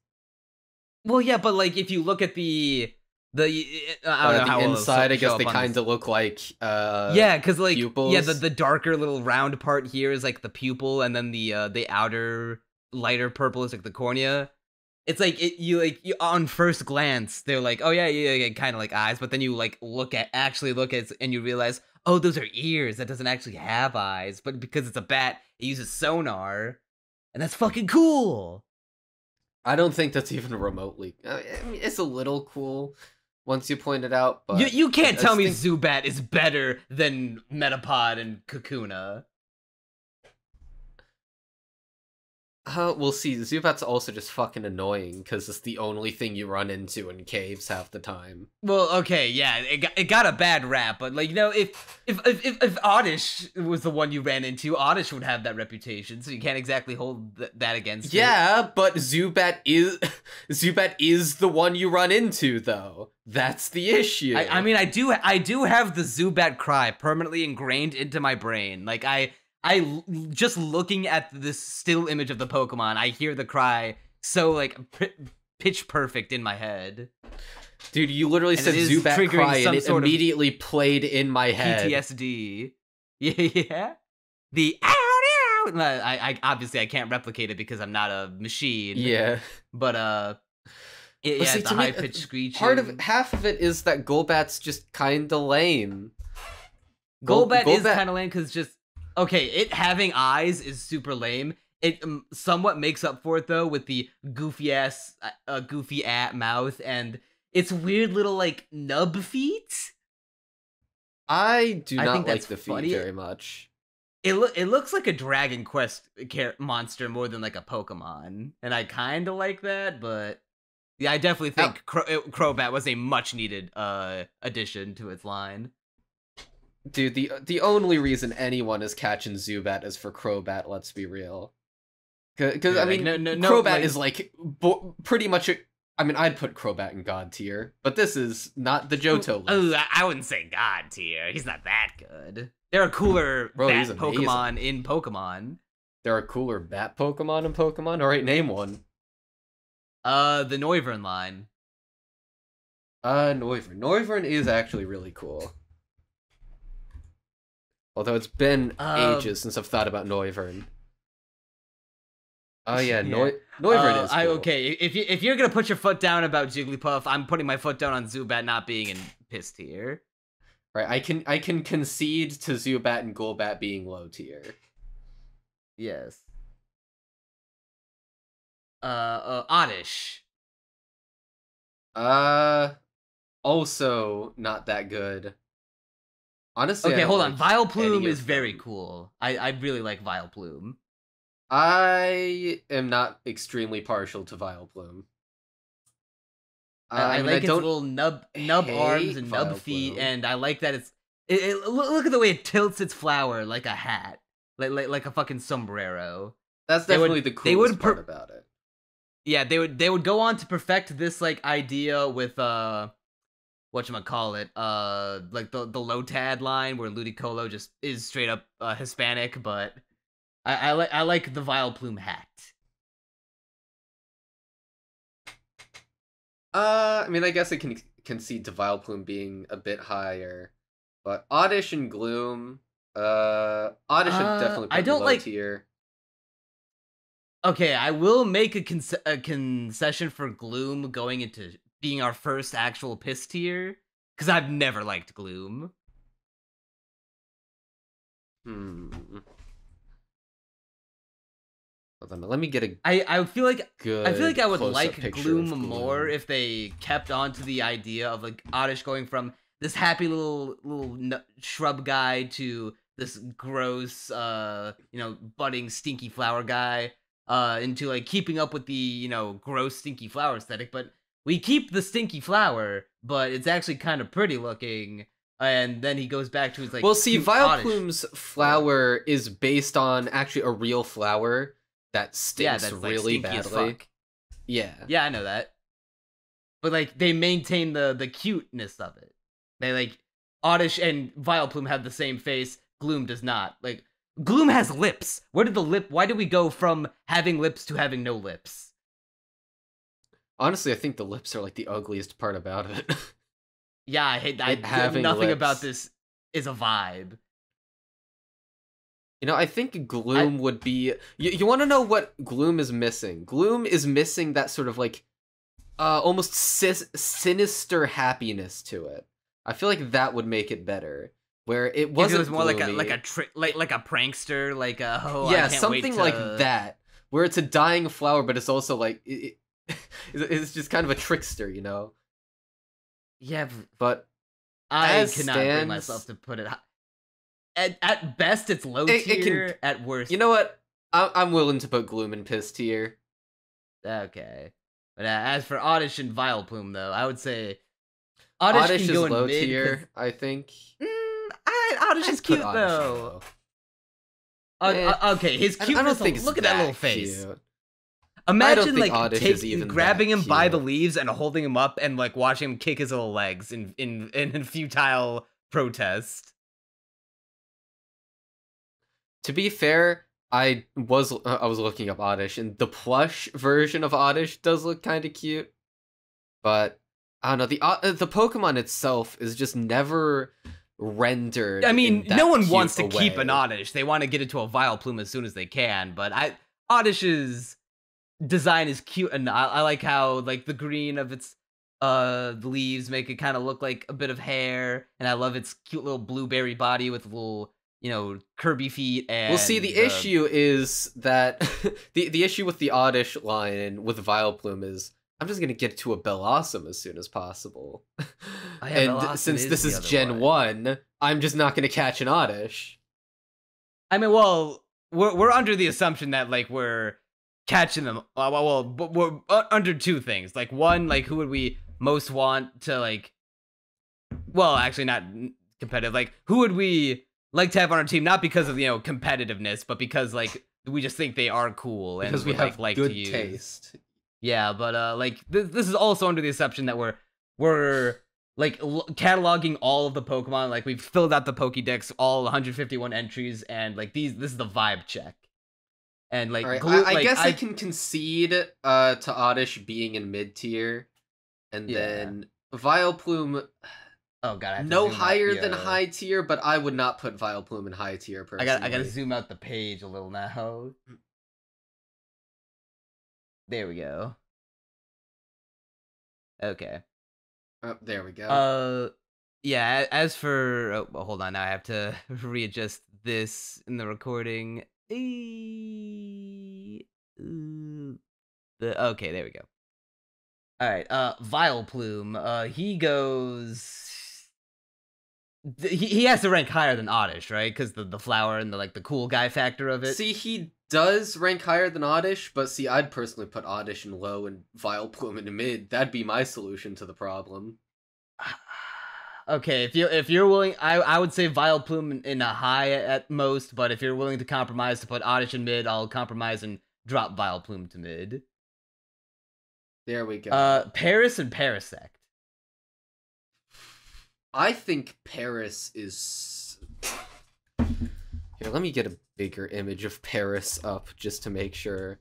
Well, yeah, but like if you look at the inside, I guess they kind of look like because like pupils. Yeah, the darker little round part here is like the pupil, and then the outer lighter purple is like the cornea. It's like you on first glance they're like, oh yeah kind of like eyes, but then you like look at and you realize, oh, those are ears. That doesn't actually have eyes, but because it's a bat, it uses sonar, and that's fucking cool. I don't think that's even remotely... I mean, it's a little cool once you point it out, but... You can't tell me Zubat is better than Metapod and Kakuna. We'll see. Zubat's also just fucking annoying because it's the only thing you run into in caves half the time. Well, okay, yeah, it got a bad rap, but like, you know, if Oddish was the one you ran into, Oddish would have that reputation, so you can't exactly hold that against. Yeah, it. But Zubat is the one you run into, though. That's the issue. I mean, I do have the Zubat cry permanently ingrained into my brain. Like I just looking at this still image of the Pokemon, I hear the cry so like pitch perfect in my head. Dude, you literally said Zubat cry and it immediately played in my head. PTSD. Yeah. The ow. I obviously I can't replicate it because I'm not a machine. Yeah. But the high pitched screeching. Half of it is that Golbat's just kind of lame. Golbat is kind of lame because just... Okay, it having eyes is super lame. It somewhat makes up for it though with the goofy mouth and its weird little like nub feet. I think that's like the funny. Feet very much. It looks like a Dragon Quest monster more than like a Pokemon, and I kind of like that. But yeah, I definitely think Crobat was a much needed addition to its line. Dude, the only reason anyone is catching Zubat is for Crobat, let's be real. Because, yeah, I mean, Crobat is, like, pretty much... I mean, I'd put Crobat in God tier, but this is not the Johto list. Oh, I wouldn't say God tier. He's not that good. There are cooler bat Pokemon in Pokemon. There are cooler bat Pokemon in Pokemon? Alright, name one. The Noivern line. Noivern. Noivern is actually really cool. Although it's been ages since I've thought about Noivern. Oh yeah, Noivern is cool. Okay, if you're gonna put your foot down about Jigglypuff, I'm putting my foot down on Zubat not being in piss tier. Right, I can concede to Zubat and Golbat being low tier. Yes. Oddish. Also not that good. Honestly, okay, hold on. Vileplume is very cool. I really like Vileplume. I am not extremely partial to Vileplume. I mean, like its little nub arms and nub feet, and I like that it's. Look at the way it tilts its flower like a hat, like a fucking sombrero. That's definitely the coolest part about it. Yeah, they would go on to perfect this like idea with whatchamacallit, like the Lotad line where Ludicolo just is straight up Hispanic, but I like the Vileplume hat. I mean, I guess I can concede to Vileplume being a bit higher, but Oddish and Gloom, Oddish definitely put low tier. Okay, I will make a concession for Gloom going into being our first actual piss tier, because I've never liked Gloom. Hold on, let me get a. I feel like I would like Gloom more if they kept on to the idea of like Oddish going from this happy little shrub guy to this gross, you know, budding stinky flower guy, into like keeping up with the, you know, gross stinky flower aesthetic. But we keep the stinky flower, but it's actually kind of pretty looking. And then he goes back to his like. Well, see, Vileplume's flower is based on actually a real flower. That stinks really badly. Yeah. Yeah, I know that. But like they maintain the cuteness of it. They like Oddish and Vileplume have the same face. Gloom does not. Like Gloom has lips. Where did the lip why did we go from having lips to having no lips? Honestly, I think the lips are like the ugliest part about it. Yeah, I hate that. Nothing about this is a vibe. You know, I think Gloom would be... You want to know what Gloom is missing? Gloom is missing that sort of, like, almost sinister happiness to it. I feel like that would make it better. Where it wasn't like a prankster, like a... Oh, yeah, something like that. Where it's a dying flower, but it's also, like... It's just kind of a trickster, you know? Yeah, but... I cannot bring myself to put it... At best, it's low tier. At worst, you know what? I'm willing to put Gloom in piss tier. Okay, but as for Oddish and Vileplume, though, I would say Oddish is low tier. I think. Oddish is cute though. Okay, his cuteness. Look at that little face. Imagine like grabbing him by the leaves and holding him up, and like watching him kick his little legs in futile protest. To be fair, I was looking up Oddish, and the plush version of Oddish does look kind of cute, but I don't know, the Pokemon itself is just never rendered. I mean, no one wants to keep an Oddish; they want to get into a Vileplume as soon as they can. But Oddish's design is cute, and I like how like the green of its leaves make it kind of look like a bit of hair, and I love its cute little blueberry body with little. You know, Kirby feet and... Well, see, the issue is that... the issue with the Oddish line and with Vileplume is, I'm just going to get to a Bellossom as soon as possible. And Bellossom since this is Gen 1, I'm just not going to catch an Oddish. I mean, well, we're under the assumption that, like, we're catching them... Well, we're under two things. Like, one, like, who would we most want to, like... Well, actually, not competitive. Like, who would we... like to have on our team, not because of, you know, competitiveness, but because, like, we just think they are cool and because we have like good taste. Yeah, but like this is also under the assumption that we're like cataloging all of the Pokemon, like we've filled out the Pokédex, all 151 entries, and like this is the vibe check. And like, right, I guess I can concede to Oddish being in mid tier, and then Vileplume. Oh god, I have to no higher than high tier, but I would not put Vileplume in high tier personally. I gotta zoom out the page a little now. There we go. Okay. Oh, there we go. Yeah. As for hold on, now I have to readjust this in the recording. Okay, there we go. All right. Vileplume. He goes. He has to rank higher than Oddish, right? Because the flower and the like the cool guy factor of it. See, he does rank higher than Oddish, but see, I'd personally put Oddish in low and Vileplume in mid. That'd be my solution to the problem. Okay, if you're willing, I would say Vileplume in a high at most, but if you're willing to compromise to put Oddish in mid, I'll compromise and drop Vileplume to mid. There we go. Paris and Parasect. I think Paris is... Here, let me get a bigger image of Paris up just to make sure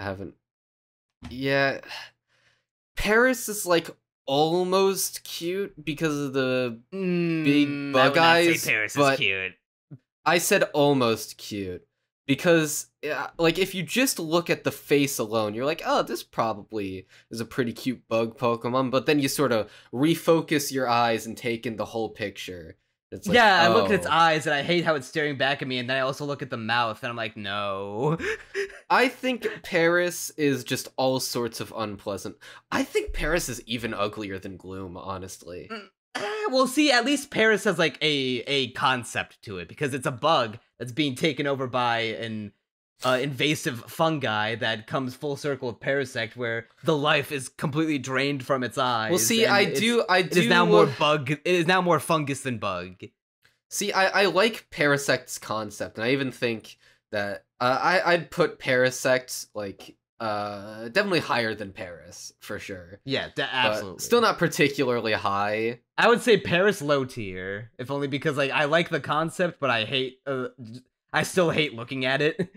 I haven't... Yeah. Paris is, like, almost cute because of the big bug eyes. I would not say Paris is cute. I said almost cute. Because, like, if you just look at the face alone, you're like, oh, this probably is a pretty cute bug Pokemon, but then you sort of refocus your eyes and take in the whole picture. It's like, yeah, oh. I look at its eyes, and I hate how it's staring back at me, and then I also look at the mouth, and I'm like, no. I think Paris is just all sorts of unpleasant. I think Paris is even uglier than Gloom, honestly. Well, see, at least Paris has, like, a concept to it, because it's a bug that's being taken over by an invasive fungi that comes full circle with Parasect, where the life is completely drained from its eyes. Well, see, I do. It is now more bug. It is now more fungus than bug. See, I like Parasect's concept, and I even think that I'd put Parasect like definitely higher than Paris for sure. Yeah, absolutely. Still not particularly high. I would say Paris low tier, if only because like I like the concept, but I hate. I still hate looking at it.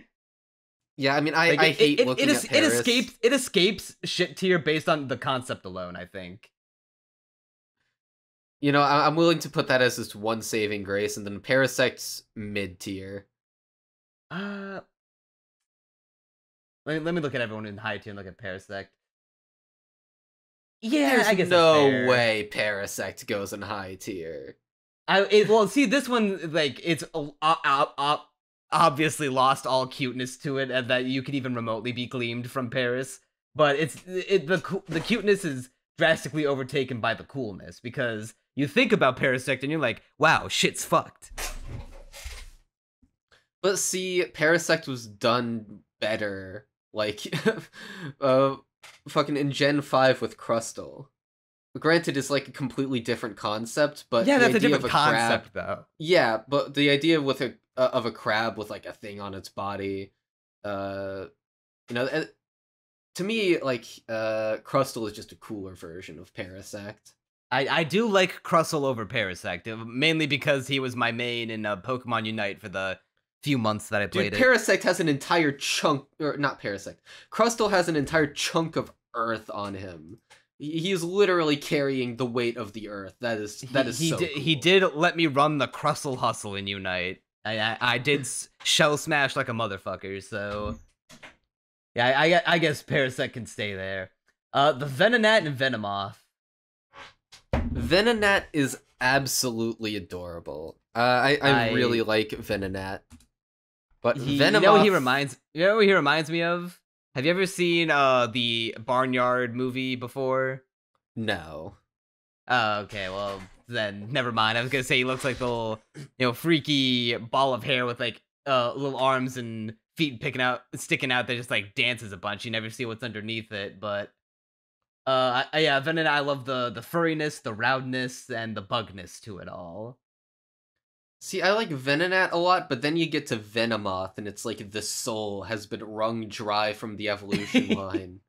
Yeah, I mean, I hate looking at Paris. It escapes shit tier based on the concept alone, I think. You know, I'm willing to put that as just one saving grace, and then Parasect's mid tier. Let me look at everyone in high tier and look at Parasect. Yeah, there's I guess no way Parasect goes in high tier. Well, see, this one, like, it's obviously lost all cuteness to it, and that you could even remotely be gleamed from Paris. But the cuteness is drastically overtaken by the coolness, because you think about Parasect and you're like, wow, shit's fucked. But see, Parasect was done better, like, fucking in Gen 5 with Crustle. Granted, it's like a completely different concept, but yeah, that's a different concept, though. Yeah, but the idea with of a crab with like a thing on its body, you know, to me, like Crustle is just a cooler version of Parasect. I do like Crustle over Parasect, mainly because he was my main in Pokemon Unite for the few months that I played. Dude, Parasect has an entire chunk, or not Parasect. Crustle has an entire chunk of Earth on him. He is literally carrying the weight of the Earth. That is so cool. He did let me run the Crustle hustle in Unite. I did shell smash like a motherfucker. So yeah, I guess Parasect can stay there. The Venonat and Venomoth. Venonat is absolutely adorable. I really like Venonat. But Venomoth, you know what he reminds me of? Have you ever seen the Barnyard movie before? No. Oh, okay, well, then, never mind. I was gonna say he looks like the little, you know, freaky ball of hair with, like, little arms and feet sticking out that just, like, dances a bunch. You never see what's underneath it, but... yeah, Venom, I love the furriness, the roundness, and the bugness to it all. See, I like Venonat a lot, but then you get to Venomoth, and it's like the soul has been wrung dry from the evolution line.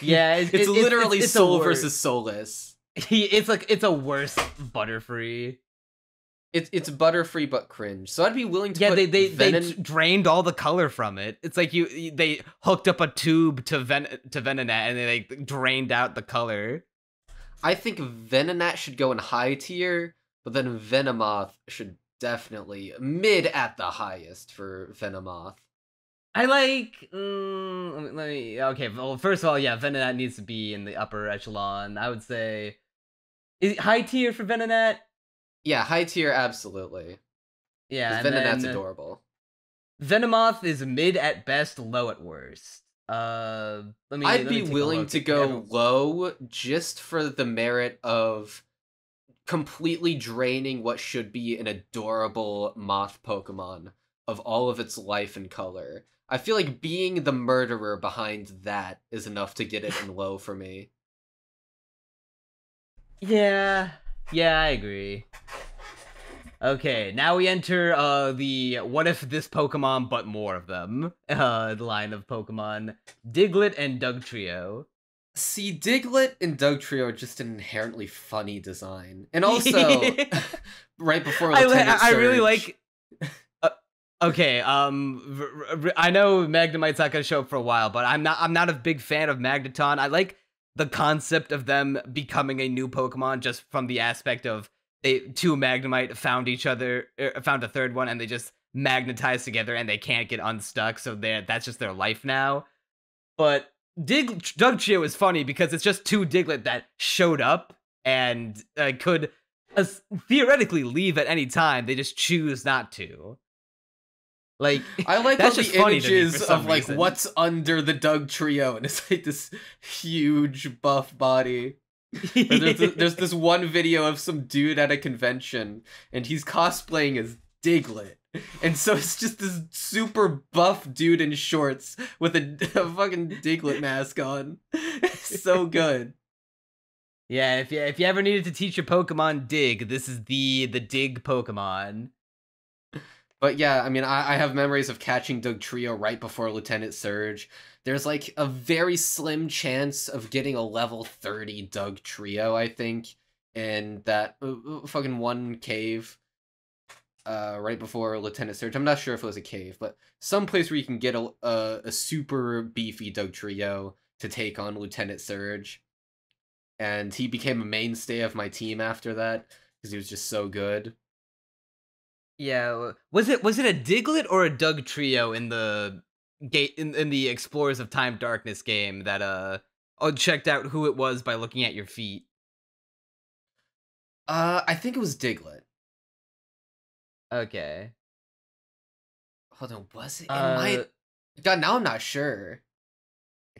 Yeah, it's literally it's soul versus soulless. It's like it's a worse Butterfree. It's Butterfree but cringe. So I'd be willing to. Yeah, put they drained all the color from it. It's like they hooked up a tube to Venonat, and they like drained out the color. I think Venonat should go in high tier, but then Venomoth should. Definitely mid at the highest for Venomoth. I like. Okay. Well, first of all, yeah, Venonat needs to be in the upper echelon. I would say, is it high tier for Venonat? Yeah, high tier, absolutely. Yeah, Venonat's adorable. Venomoth is mid at best, low at worst. I'd be willing to go low just for the merit of. completely draining what should be an adorable moth Pokemon of all of its life and color. I feel like being the murderer behind that is enough to get it in low for me. Yeah, I agree. Okay, now we enter the what if this Pokemon but more of them line of Pokemon. Diglett and Dugtrio. See, Diglett and Dugtrio are just an inherently funny design. And also, right before Lieutenant Surge, I really like... Okay, I know Magnemite's not gonna show up for a while, but I'm not a big fan of Magneton. I like the concept of them becoming a new Pokemon just from the aspect of two Magnemite found a third one, and they just magnetized together, and they can't get unstuck. So that's just their life now. But Dugtrio is funny because it's just two Diglett that showed up and could theoretically leave at any time. They just choose not to. Like, I like all the images of like reason. What's under the Dugtrio, and it's like this huge buff body. There's this one video of some dude at a convention, and he's cosplaying as Diglett, and so it's just this super buff dude in shorts with a fucking Diglett mask on. It's so good. Yeah, if you ever needed to teach your Pokemon Dig, this is the Dig Pokemon. But yeah, I mean, I have memories of catching Dugtrio right before Lieutenant Surge. There's like a very slim chance of getting a level 30 Dugtrio, I think, in that fucking one cave right before Lieutenant Surge. I'm not sure if it was a cave, but some place where you can get a super beefy Dugtrio to take on Lieutenant Surge. And he became a mainstay of my team after that because he was just so good. Yeah, was it a Diglett or a Dugtrio in the in the Explorers of Time Darkness game that checked out who it was by looking at your feet? I think it was Diglett. Okay. Hold on, was it? God, now I'm not sure.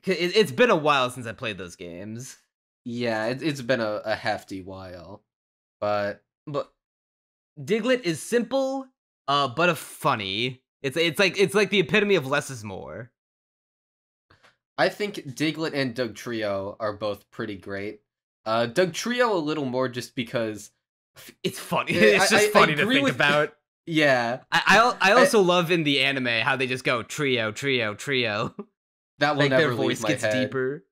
It's been a while since I played those games. Yeah, it's been a hefty while, but. Diglett is simple, but funny. It's like the epitome of less is more. I think Diglett and Dugtrio are both pretty great. Dugtrio a little more just because it's funny. It's just funny to think about. Yeah. I also love in the anime how they just go trio, trio, trio. That will like never their voice leave my gets head. Deeper.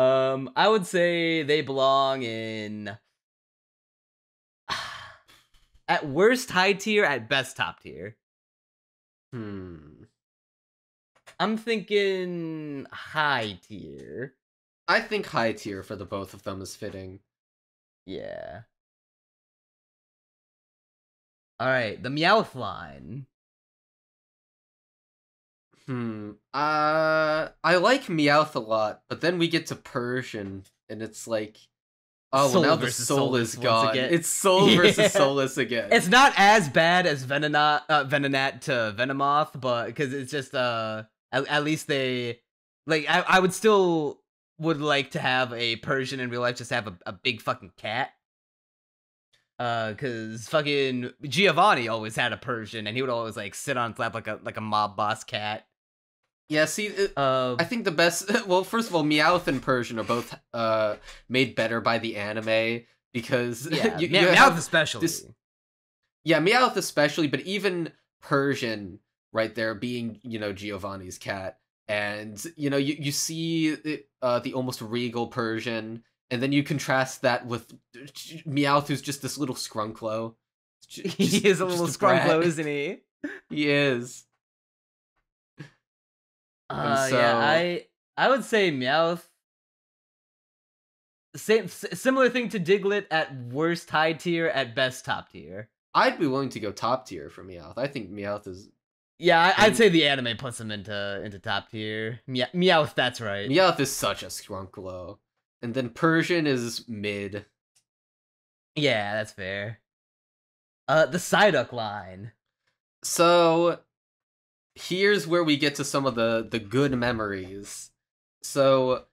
I would say they belong in. At worst, high tier. At best, top tier. I'm thinking high tier. I think high tier for the both of them is fitting. Yeah. All right, the Meowth line. I like Meowth a lot, but then we get to Persian, and it's like. Oh, well, now the soul is gone. It's soul versus soulless again. It's not as bad as Venonat to Venomoth, but because it's just at least they like I would still would like to have a Persian in real life just have a big fucking cat. Because fucking Giovanni always had a Persian, and he would always like sit on his lap like a mob boss cat. Yeah, see, I think the best... Well, first of all, Meowth and Persian are both made better by the anime, because... Yeah, you Meowth especially. Yeah, Meowth especially, but even Persian, right there, being, you know, Giovanni's cat, and, you know, you see the almost regal Persian, and then you contrast that with Meowth, who's just this little scrunklo. He is a little scrunklo, isn't he? He is. So... Yeah, I would say Meowth. Similar thing to Diglett, at worst high tier, at best top tier. I'd be willing to go top tier for Meowth. I think Meowth is. Yeah, I'd say the anime puts him into top tier. Meowth, that's right. Meowth is such a scrunklo, and then Persian is mid. Yeah, that's fair. The Psyduck line. So. Here's where we get to some of the good memories. So,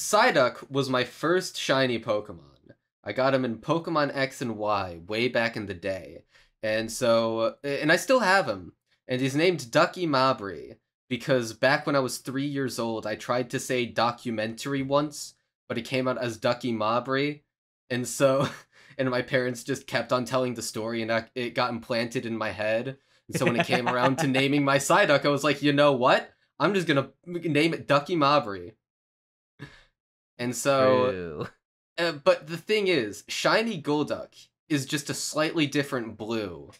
Psyduck was my first shiny Pokemon. I got him in Pokemon X and Y way back in the day. And so, and I still have him. And he's named Ducky Mabry because back when I was 3 years old, I tried to say documentary once, but it came out as Ducky Mabry. And so, and my parents just kept on telling the story and it got implanted in my head. And so when it came around to naming my Psyduck, I was like, you know what? I'm just going to name it Ducky Mabry. And so... but the thing is, Shiny Golduck is just a slightly different blue,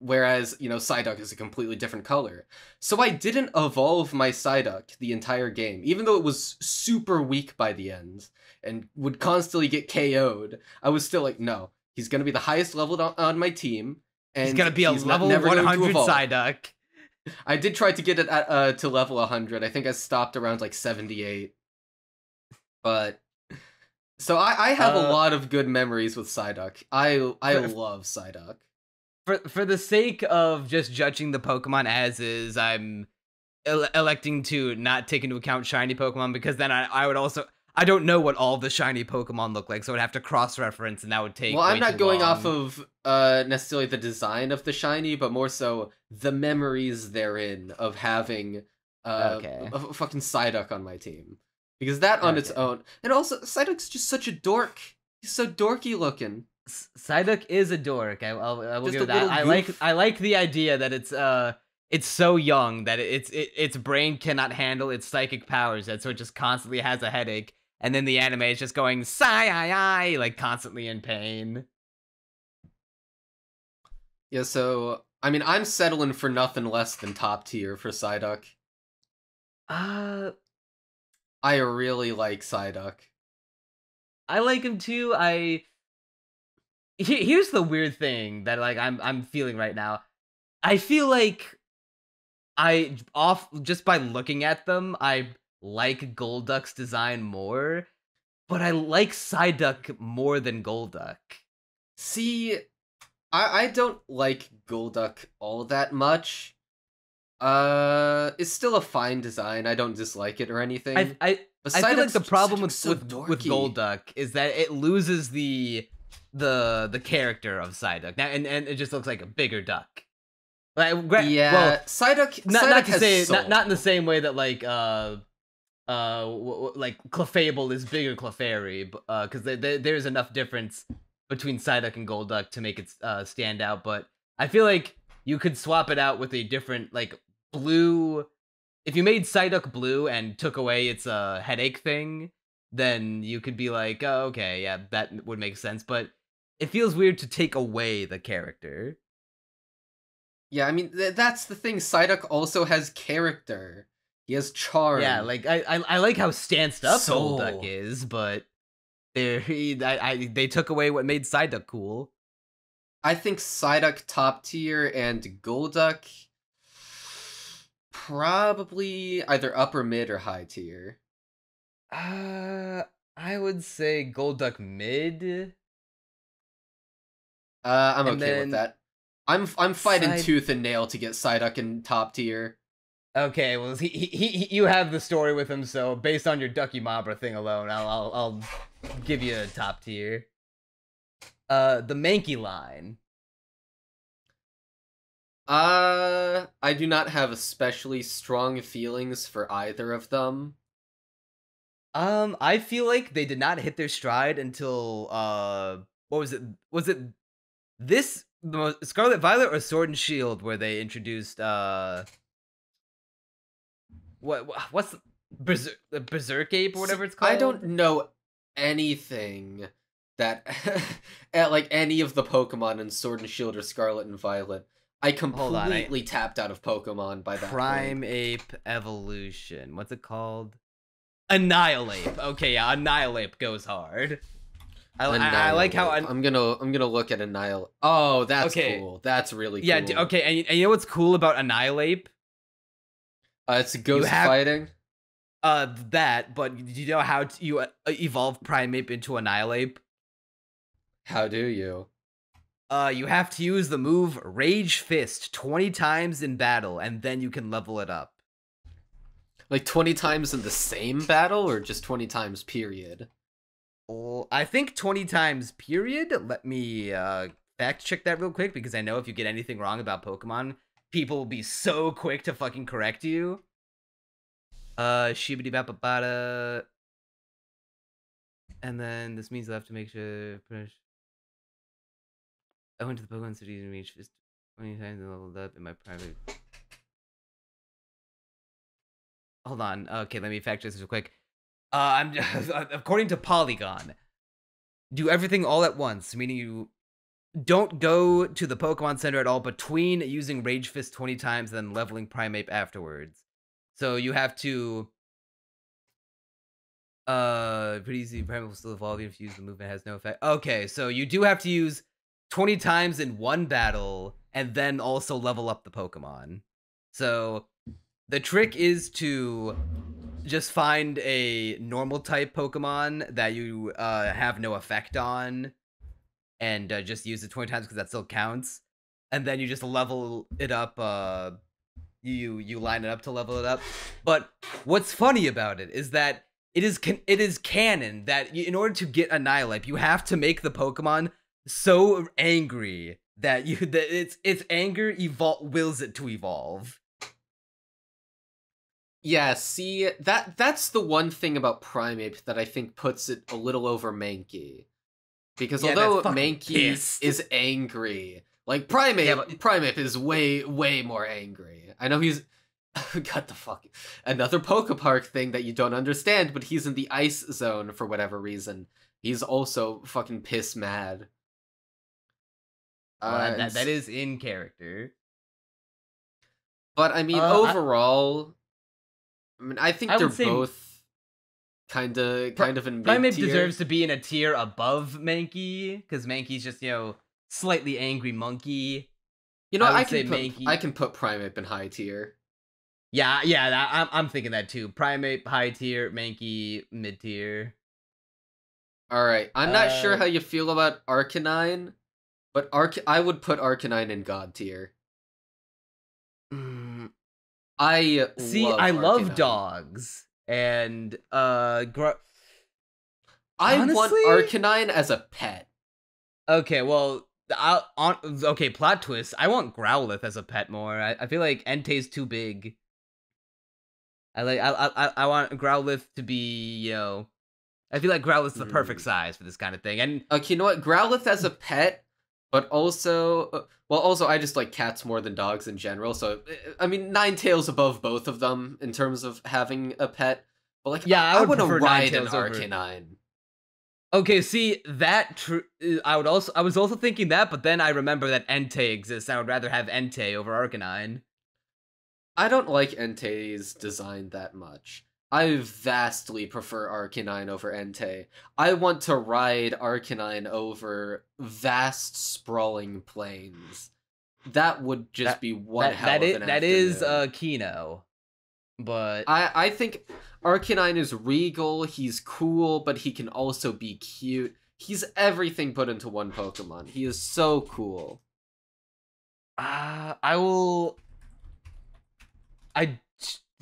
whereas, you know, Psyduck is a completely different color. So I didn't evolve my Psyduck the entire game, even though it was super weak by the end and would constantly get KO'd. I was still like, no, he's going to be the highest level on my team. And he's going to be a level 100 Psyduck. I did try to get it at, to level 100. I think I stopped around like 78. But... so I have a lot of good memories with Psyduck. I love Psyduck. For the sake of just judging the Pokemon as is, I'm electing to not take into account shiny Pokemon, because then I would also... I don't know what all the shiny Pokemon look like, so I'd have to cross-reference, and that would take... Well, I'm not going off of necessarily the design of the shiny, but more so the memories therein of having a fucking Psyduck on my team. Because that on its own, and also Psyduck's just such a dork. He's so dorky looking. Psyduck is a dork. I will give that. I like the idea that it's so young that its brain cannot handle its psychic powers, and so it just constantly has a headache. And then the anime is just going sigh, like constantly in pain. Yeah. So I mean, I'm settling for nothing less than top tier for Psyduck. I really like Psyduck. I like him too. Here's the weird thing that like I'm feeling right now. I feel like just by looking at them, I like Golduck's design more, but I like Psyduck more than Golduck. See, I don't like Golduck all that much. It's still a fine design. I don't dislike it or anything. I feel like the problem with Golduck is that it loses the character of Psyduck now, and it just looks like a bigger duck. Like, yeah, well, Psyduck. Not to say not in the same way that like Clefable is bigger Clefairy, because there's enough difference between Psyduck and Golduck to make it stand out. But I feel like you could swap it out with a different like. Blue, if you made Psyduck blue and took away its headache thing, then you could be like, oh, okay, yeah, that would make sense, but it feels weird to take away the character. Yeah, I mean, that's the thing, Psyduck also has character. He has charm. Yeah, like, I like how stanced up Golduck is, but they took away what made Psyduck cool. I think Psyduck top tier and Golduck... probably either upper mid or high tier. I would say Golduck mid. I'm okay with that. I'm fighting tooth and nail to get Psyduck in top tier. Okay, well he you have the story with him, so based on your Ducky Mabra thing alone, I'll give you a top tier. The Mankey line. I do not have especially strong feelings for either of them. I feel like they did not hit their stride until, what was it? Was it this, Scarlet Violet or Sword and Shield, where they introduced, what's the Berserk Ape or whatever it's called? I don't know anything that, like any of the Pokemon in Sword and Shield or Scarlet and Violet. I completely tapped out of Pokemon by that Prime point. Ape Evolution. What's it called? Annihilate. Okay, yeah, Annihilate goes hard. I like how I'm gonna look at Annihilate. Oh, that's cool. That's really cool. Yeah. Okay, and you know what's cool about Annihilate? It's ghost fighting. That. But do you know how you evolve Primeape into Annihilate? How do you? You have to use the move Rage Fist 20 times in battle, and then you can level it up. Like 20 times in the same battle, or just 20 times period? I think 20 times, period. Let me fact check that real quick, because I know if you get anything wrong about Pokemon, people will be so quick to fucking correct you. Shibidi-bap-bada. And then this means I'll have to make sure... I went to the Pokemon City and reached 20 times and leveled up in my private... Hold on. Okay, let me fact check this real quick. According to Polygon, do everything all at once, meaning you don't go to the Pokemon Center at all between using Rage Fist 20 times and then leveling Primeape afterwards. So you have to, pretty easy, Primeape will still evolve if you use the movement, it has no effect. Okay, so you do have to use 20 times in one battle and then also level up the Pokemon. So the trick is to just find a normal type Pokemon that you have no effect on, and just use it 20 times because that still counts. And then you just level it up. You line it up to level it up. But what's funny about it is that it is canon that in order to get a Nihilip, you have to make the Pokemon so angry that its anger wills it to evolve. Yeah, see, that's the one thing about Primeape that I think puts it a little over Mankey. Because although Mankey is angry, like, Primeape is way, way more angry. I know he's... God the fuck. Another Poke Park thing that you don't understand, but he's in the ice zone for whatever reason. He's also fucking piss mad. Well, that is in character. But, I mean, overall... I mean, I think they're both kind of in mid-tier. Primeape deserves to be in a tier above Mankey, because Mankey's just, you know, slightly angry monkey. You know, I can put Primeape in high tier. Yeah, I'm thinking that too. Primeape high tier, Mankey mid tier. All right, I'm not sure how you feel about Arcanine, but I would put Arcanine in god tier. I love dogs, and honestly, want Arcanine as a pet. Okay, well, okay, plot twist. I want Growlithe as a pet more. I feel like Entei's too big. I want Growlithe to be, you know, I feel like Growlithe's the perfect size for this kind of thing. And okay, you know what? Growlithe as a pet. But also, well, also I just like cats more than dogs in general. So, I mean, Ninetales above both of them in terms of having a pet. But like, yeah, I would prefer ride an Arcanine. Okay, see that. I was also thinking that, but then I remember that Entei exists. I would rather have Entei over Arcanine. I don't like Entei's design that much. I vastly prefer Arcanine over Entei. I want to ride Arcanine over vast, sprawling plains. That would just be one hell of an afternoon. That is Kino. But I think Arcanine is regal, he's cool, but he can also be cute. He's everything put into one Pokemon. He is so cool. I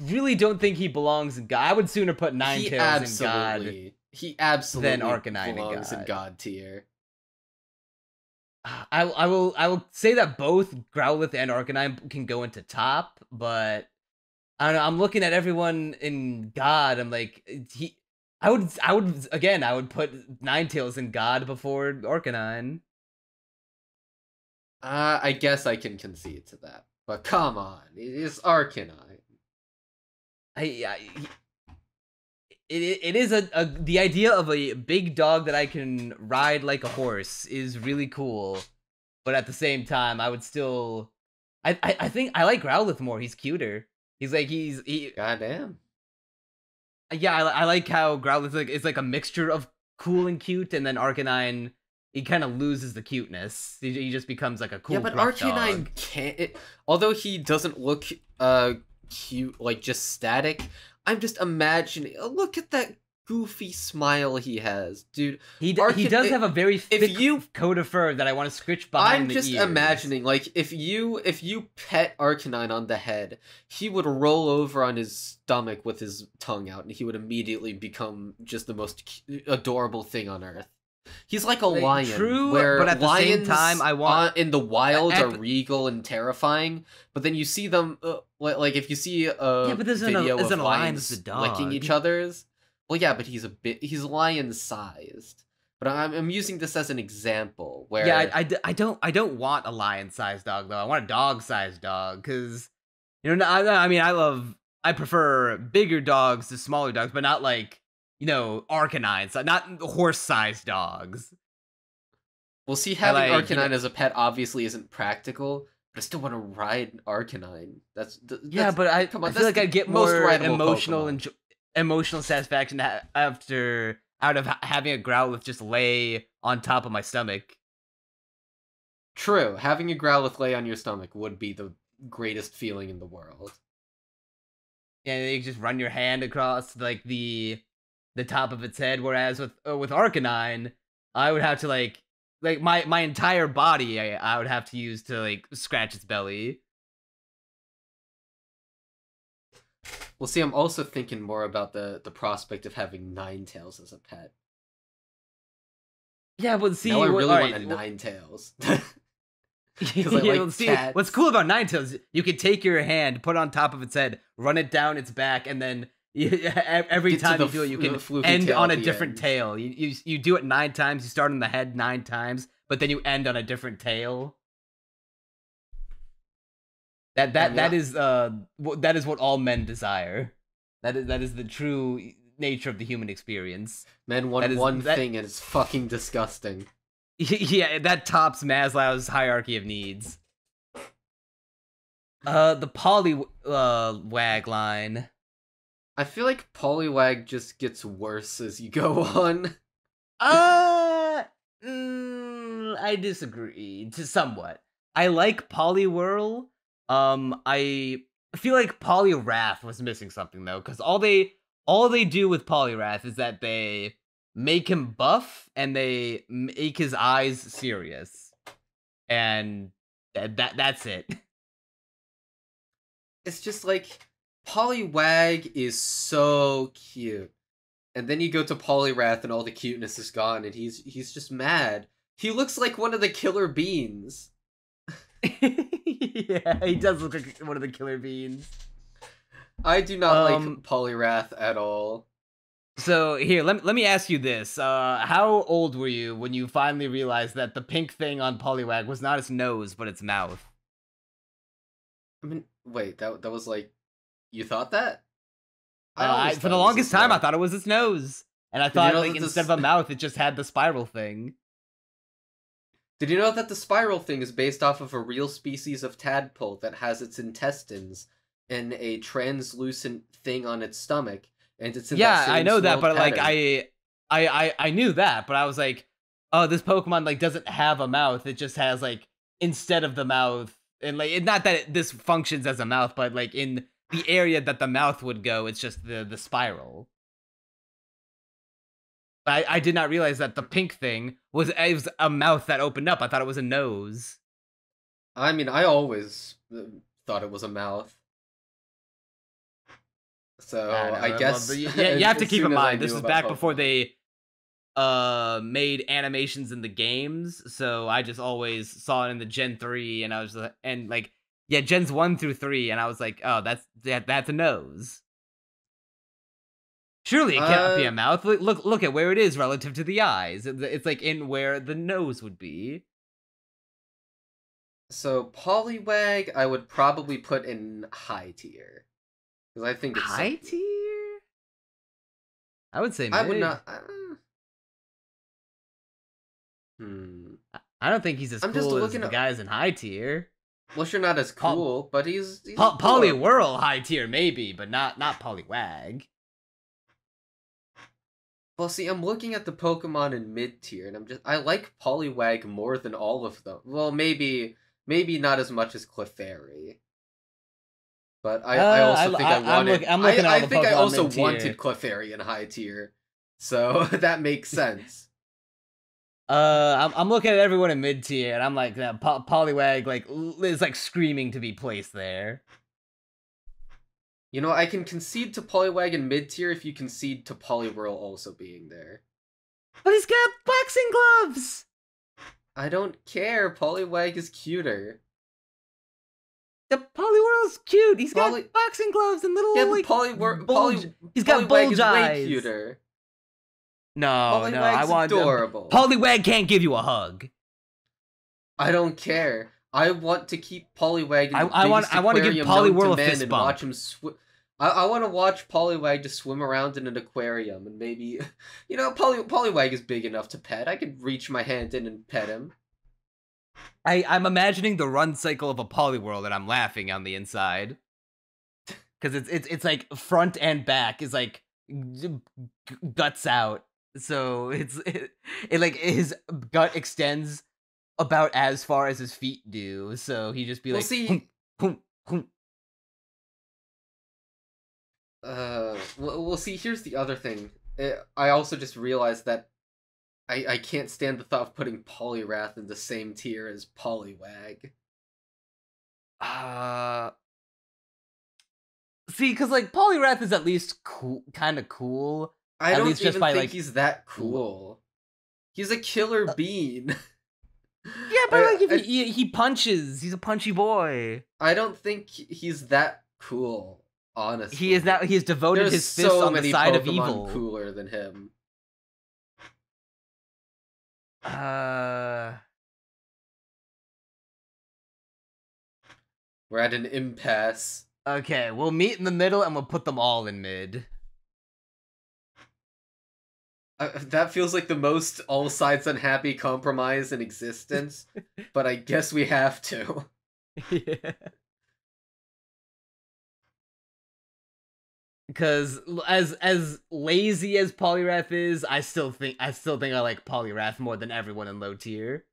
really don't think he belongs in God. I would sooner put Ninetales in God. He absolutely than Arcanine belongs in God tier. I will say that both Growlithe and Arcanine can go into top, but I don't know. I'm looking at everyone in God. I'm like, I would put Ninetales in God before Arcanine. I guess I can concede to that, but come on, it's Arcanine. It is the idea of a big dog that I can ride like a horse is really cool, but at the same time, I would still, I think I like Growlithe more. He's cuter. He's goddamn. Yeah, I like how Growlithe is like a mixture of cool and cute, and then Arcanine, he kind of loses the cuteness. He just becomes like a cool. Yeah, but Arcanine although he doesn't look cute, like just static. I'm just imagining. Look at that goofy smile he has, dude. He does have a very thick coat of fur that I want to scritch behind the ears. I'm just imagining, like, if you pet Arcanine on the head, he would roll over on his stomach with his tongue out, and he would immediately become just the most adorable thing on earth. He's like a lion. True, but at the same time, I want in the wild are regal and terrifying. But then you see them, like if you see a video of lions licking each other's. Well, yeah, but he's lion-sized. But I'm using this as an example where I don't want a lion-sized dog though. I want a dog-sized dog because you know I prefer bigger dogs to smaller dogs, but not like. You know, Arcanine, so not horse-sized dogs. Well, see, having like, Arcanine as a pet obviously isn't practical, but I still want to ride Arcanine. That's yeah, but I feel like I get more emotional satisfaction out of having a Growlithe just lay on top of my stomach. True, having a Growlithe lay on your stomach would be the greatest feeling in the world. Yeah, you just run your hand across like the top of its head, whereas with Arcanine, I would have to like my entire body I would have to use to like scratch its belly. Well, see, I'm also thinking more about the prospect of having Ninetales as a pet. Yeah, but see, now I really want a Ninetales. What's cool about Ninetales? You can take your hand, put it on top of its head, run it down its back, and then. Every time you do it, you can end on a different tail. You do it 9 times, you start on the head 9 times, but then you end on a different tail. That is what all men desire. That is the true nature of the human experience. Men want one thing and it's fucking disgusting. Yeah, that tops Maslow's hierarchy of needs. The Poliwag line. I feel like Poliwag just gets worse as you go on. I disagree somewhat. I like Poliwhirl. I feel like Poliwrath was missing something though, because all they do with Poliwrath is that they make him buff and they make his eyes serious, and that's it. It's just like. Poliwag is so cute, and then you go to Poliwrath and all the cuteness is gone, and he's just mad. He looks like one of the killer beans. Yeah, he does look like one of the killer beans. I do not like Poliwrath at all. So here, let me ask you this: how old were you when you finally realized that the pink thing on Poliwag was not its nose but its mouth? I mean, wait, that was like. You thought that? For the longest time, I thought it was its nose. And I thought, like, instead of a mouth, it just had the spiral thing. Did you know that the spiral thing is based off of a real species of tadpole that has its intestines and a translucent thing on its stomach? And it's in that same I know that, but, pattern. Like, I knew that, but I was like, oh, this Pokemon, like, doesn't have a mouth. It just has, like, instead of the mouth, and, like, not that this functions as a mouth, but, like, in... the area that the mouth would go, it's just the spiral. I did not realize that the pink thing was a mouth that opened up. I thought it was a nose. I mean, I always thought it was a mouth. So, I guess... Well, you have to keep in mind, this is back before they made animations in the games, so I just always saw it in the Gen 3, and I was like... Yeah, Gens 1 through 3, and I was like, "Oh, that's a nose. Surely it cannot be a mouth. Look at where it is relative to the eyes. It's like in where the nose would be." So Poliwag, I would probably put in high tier because I think it's high tier. I would say mid. I would not. I don't think he's as cool as the guys in high tier. Well, sure, not as cool, but he's Poliwhirl high tier, maybe, but not Poliwag. Well, see, I'm looking at the Pokemon in mid tier, and I like Poliwag more than all of them. Well, maybe not as much as Clefairy, but I also think I wanted. I think I also wanted Clefairy in high tier, So that makes sense. I'm looking at everyone in mid tier, and I'm like, that Poliwag like is like screaming to be placed there. You know, I can concede to Poliwag in mid tier if you concede to Poliwhirl also being there. But he's got boxing gloves. I don't care. Poliwag is cuter. The Poliwhirl's cute. He's got boxing gloves and little like he's got bulge eyes. Way cuter. No, Poliwag's no, I want adorable. Poliwag can't give you a hug. I don't care. I want to keep Poliwag in the I want to give Poliwhirl a fist bump. Watch him I want to watch Poliwag just swim around in an aquarium and maybe, you know, Poliwag is big enough to pet. I could reach my hand in and pet him. I'm imagining the run cycle of a Poliwhirl and I'm laughing on the inside. Cuz it's like front and back is like guts out. So it like his gut extends about as far as his feet do. So he just be like well, see, here's the other thing. I also just realized that I can't stand the thought of putting Poliwrath in the same tier as Poliwag. See, because like Poliwrath is at least cool, kind of cool. I don't even think he's that cool. He's a killer bean. Yeah, but like if he punches, he's a punchy boy. I don't think he's that cool. Honestly, he is now. He has devoted his fists on the side of evil. Cooler than him. We're at an impasse. Okay, we'll meet in the middle, and we'll put them all in mid. That feels like the most all sides unhappy compromise in existence, but I guess we have to. Yeah. Because as lazy as Poliwrath is, I still think I like Poliwrath more than everyone in low tier.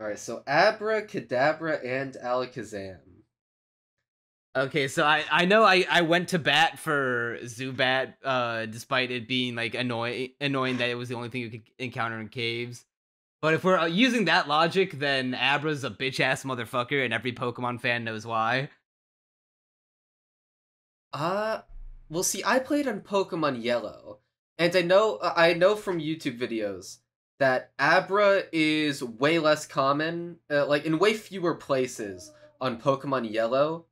All right, so Abracadabra and Alakazam. Okay, so I know I went to bat for Zubat, despite it being like annoying that it was the only thing you could encounter in caves. But if we're using that logic, then Abra's a bitch ass motherfucker, and every Pokemon fan knows why. Well, see, I played on Pokemon Yellow, and I know from YouTube videos that Abra is way less common, like in way fewer places on Pokemon Yellow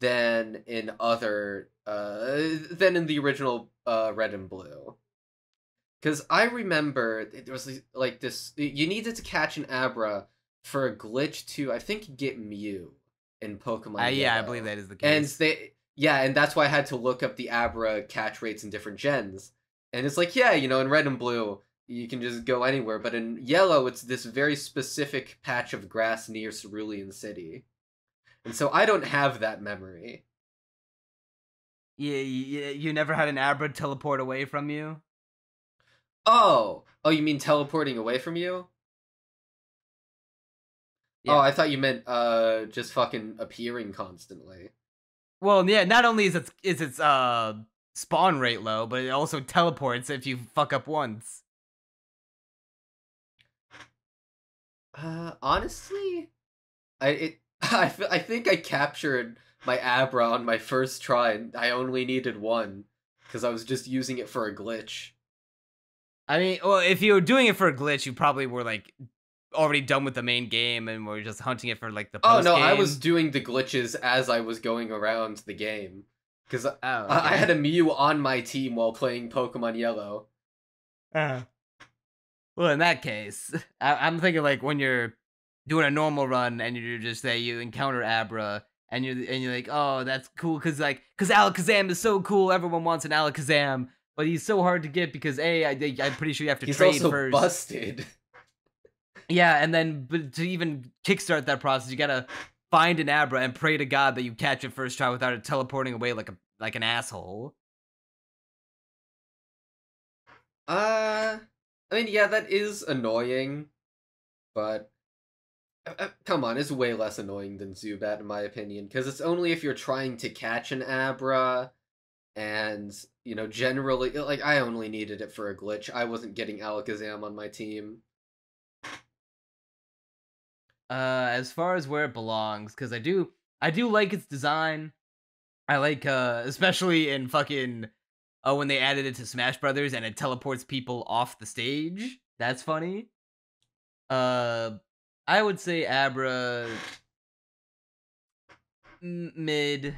than in other, than in the original Red and Blue. Because I remember there was like this, you needed to catch an Abra for a glitch to, I think, get Mew in Pokemon Yellow. Yeah, I believe that is the case. And yeah, and that's why I had to look up the Abra catch rates in different gens. And it's like, yeah, you know, in Red and Blue, you can just go anywhere. But in Yellow, it's this very specific patch of grass near Cerulean City. And so I don't have that memory. Yeah, you never had an Abra teleport away from you? Oh, you mean teleporting away from you? Yeah. Oh, I thought you meant just fucking appearing constantly. Well, yeah, not only is its spawn rate low, but it also teleports if you fuck up once. Honestly, I think I captured my Abra on my first try, and I only needed one because I was just using it for a glitch. I mean, well, if you were doing it for a glitch, you probably were like already done with the main game and we're just hunting it for like the post game. Oh no, I was doing the glitches as I was going around the game because I had a Mew on my team while playing Pokemon Yellow. Well, in that case, I'm thinking like when you're doing a normal run and you're just say you encounter Abra and you're like, oh, that's cool because Alakazam is so cool. Everyone wants an Alakazam, but he's so hard to get because I'm pretty sure you have to trade first. He's also busted. Yeah, and then but to even kickstart that process, you gotta find an Abra and pray to God that you catch it first try without it teleporting away like an asshole. I mean, yeah, that is annoying, but come on, it's way less annoying than Zubat in my opinion, because it's only if you're trying to catch an Abra And, you know, generally, like, I only needed it for a glitch. I wasn't getting Alakazam on my team. As far as where it belongs, because I do like its design. I like, especially in fucking, when they added it to Smash Brothers and it teleports people off the stage. That's funny. I would say Abra... mid.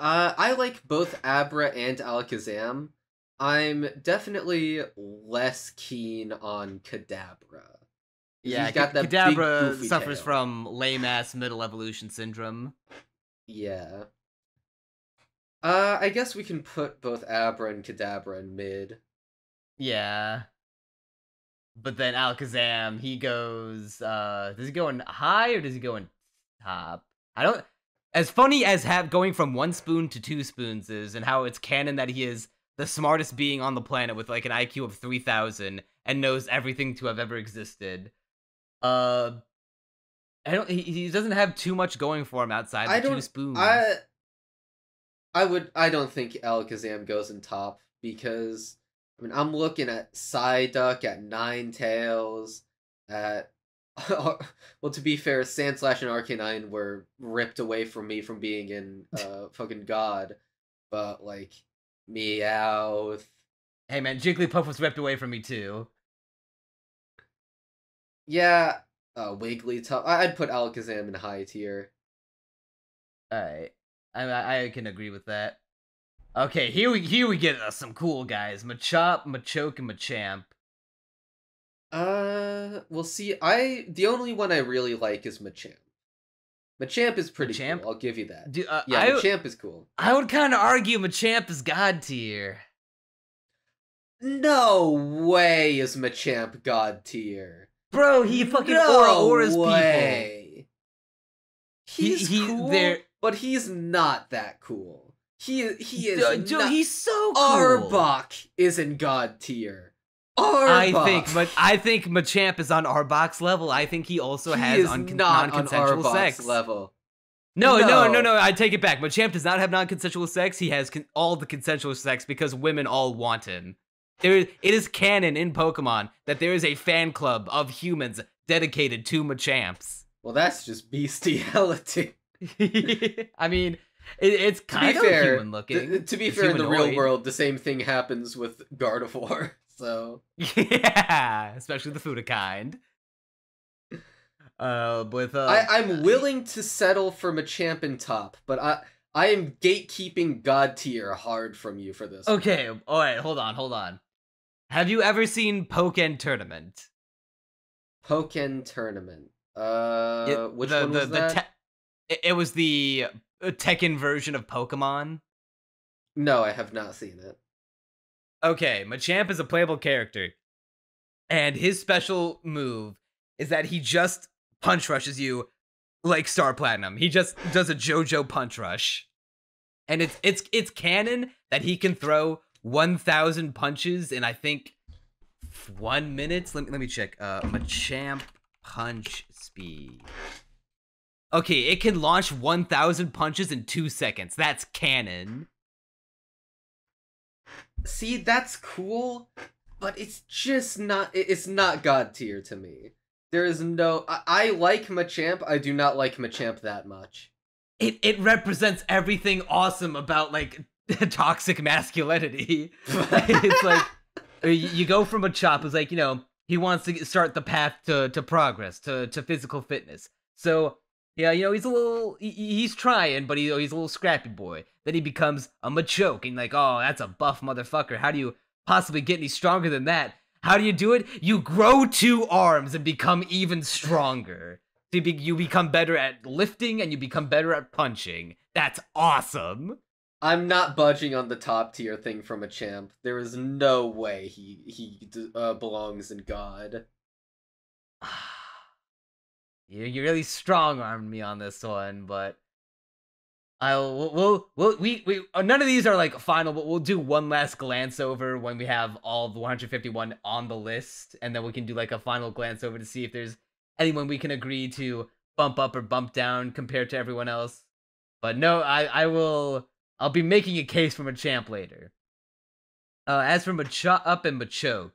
I like both Abra and Alakazam. I'm definitely less keen on Kadabra. Yeah, he's got that Kadabra big, suffers tail. From lame-ass middle evolution syndrome. Yeah. I guess we can put both Abra and Kadabra in mid. Yeah. But then Alakazam, he goes, does he go in high or does he go in top? I don't... As funny as going from one spoon to two spoons is, and how it's canon that he is the smartest being on the planet with, like, an IQ of 3,000, and knows everything to have ever existed. He doesn't have too much going for him outside the two spoons. I don't think Alakazam goes in top, because, I mean, I'm looking at Psyduck, at Ninetales, at... Well, to be fair, Sandslash and Arcanine were ripped away from me from being in fucking God, but like Meowth. Hey man, Jigglypuff was ripped away from me too. Yeah, Wigglytuff. I'd put Alakazam in high tier. All right, I can agree with that. Okay, here we get some cool guys: Machop, Machoke, and Machamp. Well, see, the only one I really like is Machamp. Machamp is pretty cool, I'll give you that. Machamp is cool. I would kind of argue Machamp is god tier. No way is Machamp god tier. Bro, he fucking auras people. He's cool, but he's not that cool. He is not. He's so cool. Arbok is in god tier. Arbok. I think Machamp is on Arbok's level. I think he also has non-consensual sex. Level. No, I take it back. Machamp does not have non-consensual sex. He has all the consensual sex because women all want him. It is canon in Pokemon that there is a fan club of humans dedicated to Machamps. Well, that's just bestiality. I mean... It's kind of human looking. To be fair, in the real world, the same thing happens with Gardevoir, so... Yeah, especially the Fuda kind. I'm willing to settle for Machamp and top, but I am gatekeeping god tier hard from you for this. Okay, alright, hold on. Have you ever seen Pokken Tournament? Pokken Tournament. Which one was that? It was the... A Tekken version of Pokemon? No, I have not seen it. Okay, Machamp is a playable character. And his special move is that he just punch rushes you like Star Platinum. He just does a JoJo punch rush. And it's canon that he can throw 1,000 punches in, I think, 1 minute. Let me check. Machamp punch speed. Okay, it can launch 1,000 punches in 2 seconds. That's canon. See, that's cool, but it's just not... It's not god tier to me. There is no... I like Machamp. I do not like Machamp that much. It represents everything awesome about, like, toxic masculinity. It's like... You go from Machop, it's like, you know, he wants to start the path to progress, to physical fitness. So... Yeah, you know, he's a little, he's trying, but he's a little scrappy boy. Then he becomes a Machoke, and like, oh, that's a buff motherfucker. How do you possibly get any stronger than that? How do you do it? You grow two arms and become even stronger. So you become better at lifting, and you become better at punching. That's awesome. I'm not budging on the top tier thing from Machamp. There is no way he belongs in God. You really strong-armed me on this one, but we none of these are like final, but we'll do one last glance over when we have all the 151 on the list, and then we can do like a final glance over to see if there's anyone we can agree to bump up or bump down compared to everyone else. But no, I will I'll be making a case for Machamp later. As for Machop and Machoke,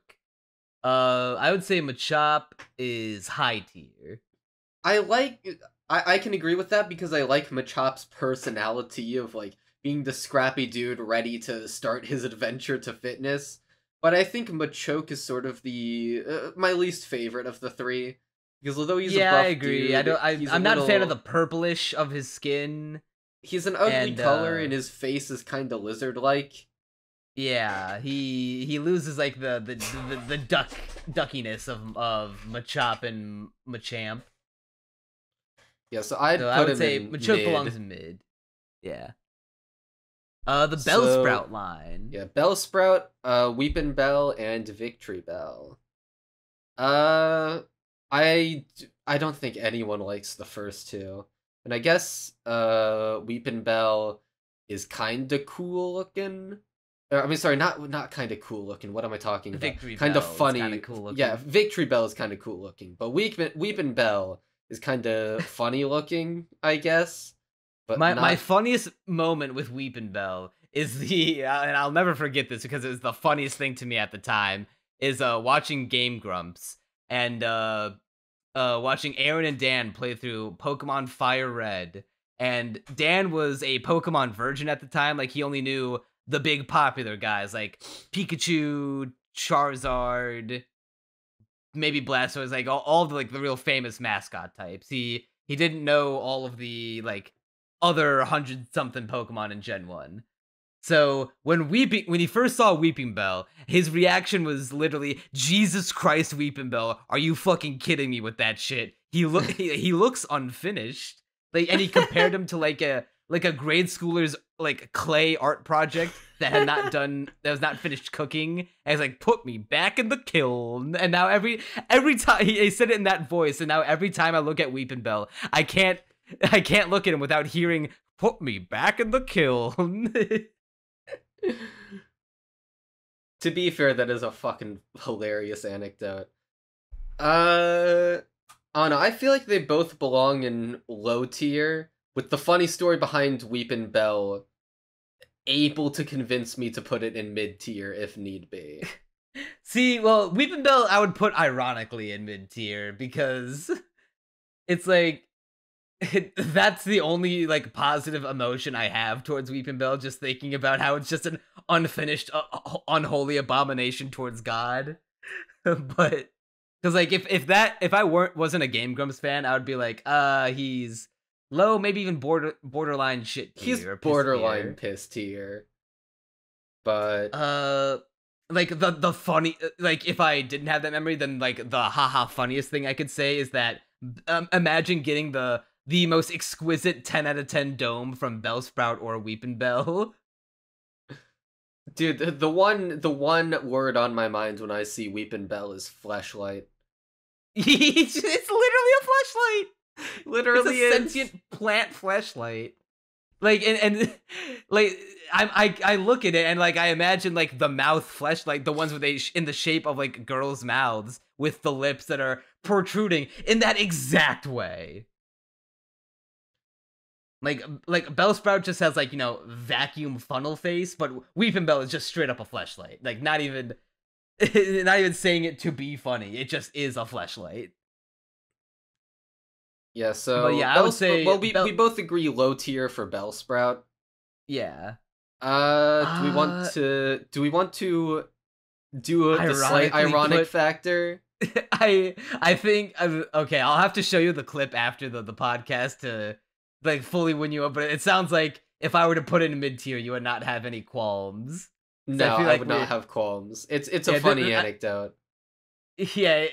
I would say Machop is high tier. I can agree with that because I like Machop's personality of, like, being the scrappy dude ready to start his adventure to fitness. But I think Machoke is sort of the my least favorite of the three. Because although he's a buff dude, yeah, I agree. I'm not a fan of the purplish of his skin. He's an ugly color, and his face is kind of lizard-like. Yeah, he loses like the duckiness of Machop and Machamp. Yeah, so I would say Machoke belongs in mid. Yeah. The Bellsprout line. Yeah, Bellsprout, Weepin' Bell, and Victory Bell. I don't think anyone likes the first two. And I guess Weepin' Bell is kinda cool looking. I mean, sorry, not kinda cool looking. What am I talking about? Kinda funny. Kinda cool looking. Yeah, Victory Bell is kinda cool looking. But Weepin' Bell is kinda funny looking, I guess. But my funniest moment with Weepin' Bell is and I'll never forget this because it was the funniest thing to me at the time, is watching Game Grumps and watching Aaron and Dan play through Pokemon Fire Red. And Dan was a Pokemon virgin at the time. Like, he only knew the big popular guys like Pikachu, Charizard, maybe Blastoise, like all the, like, the real famous mascot types. He didn't know all of the, like, other 100-something Pokemon in Gen 1. So when he first saw Weepin' Bell, his reaction was literally, "Jesus Christ, Weepin' Bell, are you fucking kidding me with that shit?" He looks unfinished. Like, and he compared him to like a grade schooler's, like, clay art project that was not finished cooking. And he's like, "Put me back in the kiln." And now every time he said it in that voice, and now every time I look at Weepin' Bell, I can't look at him without hearing, "Put me back in the kiln." To be fair, that is a fucking hilarious anecdote. Anna, I feel like they both belong in low tier, with the funny story behind Weepin' Bell able to convince me to put it in mid tier if need be. See, well, Weepin' Bell I would put ironically in mid tier because it's like, that's the only, like, positive emotion I have towards Weepin' Bell, just thinking about how it's just an unfinished, unholy abomination towards God. But, because, like, if I wasn't a Game Grumps fan, I would be like, he's low, maybe even borderline shit tier. He's borderline piss tier. But, like, the funny, like, if I didn't have that memory, then, like, the haha funniest thing I could say is that, imagine getting the most exquisite 10 out of 10 dome from Bellsprout or Weepin' Bell. Dude, the one word on my mind when I see Weepin' Bell is fleshlight. It's literally a fleshlight. Literally, it's a sentient plant fleshlight. Like, and like, I look at it and, like, I imagine, like, the mouth fleshlight, the ones with in the shape of, like, girls' mouths with the lips that are protruding in that exact way. Like Bellsprout just has, like, you know, vacuum funnel face, but Weepin' Bell is just straight up a fleshlight. Like, not even saying it to be funny. It just is a fleshlight. Yeah, so yeah, I would say, well, we both agree low tier for Bellsprout. Yeah. Do we want to do a slight ironic factor? I think, okay, I'll have to show you the clip after the podcast to, like, fully win you up, but it sounds like if I were to put it in mid-tier, you would not have any qualms. No, I would not have qualms. It's a funny anecdote. Yeah,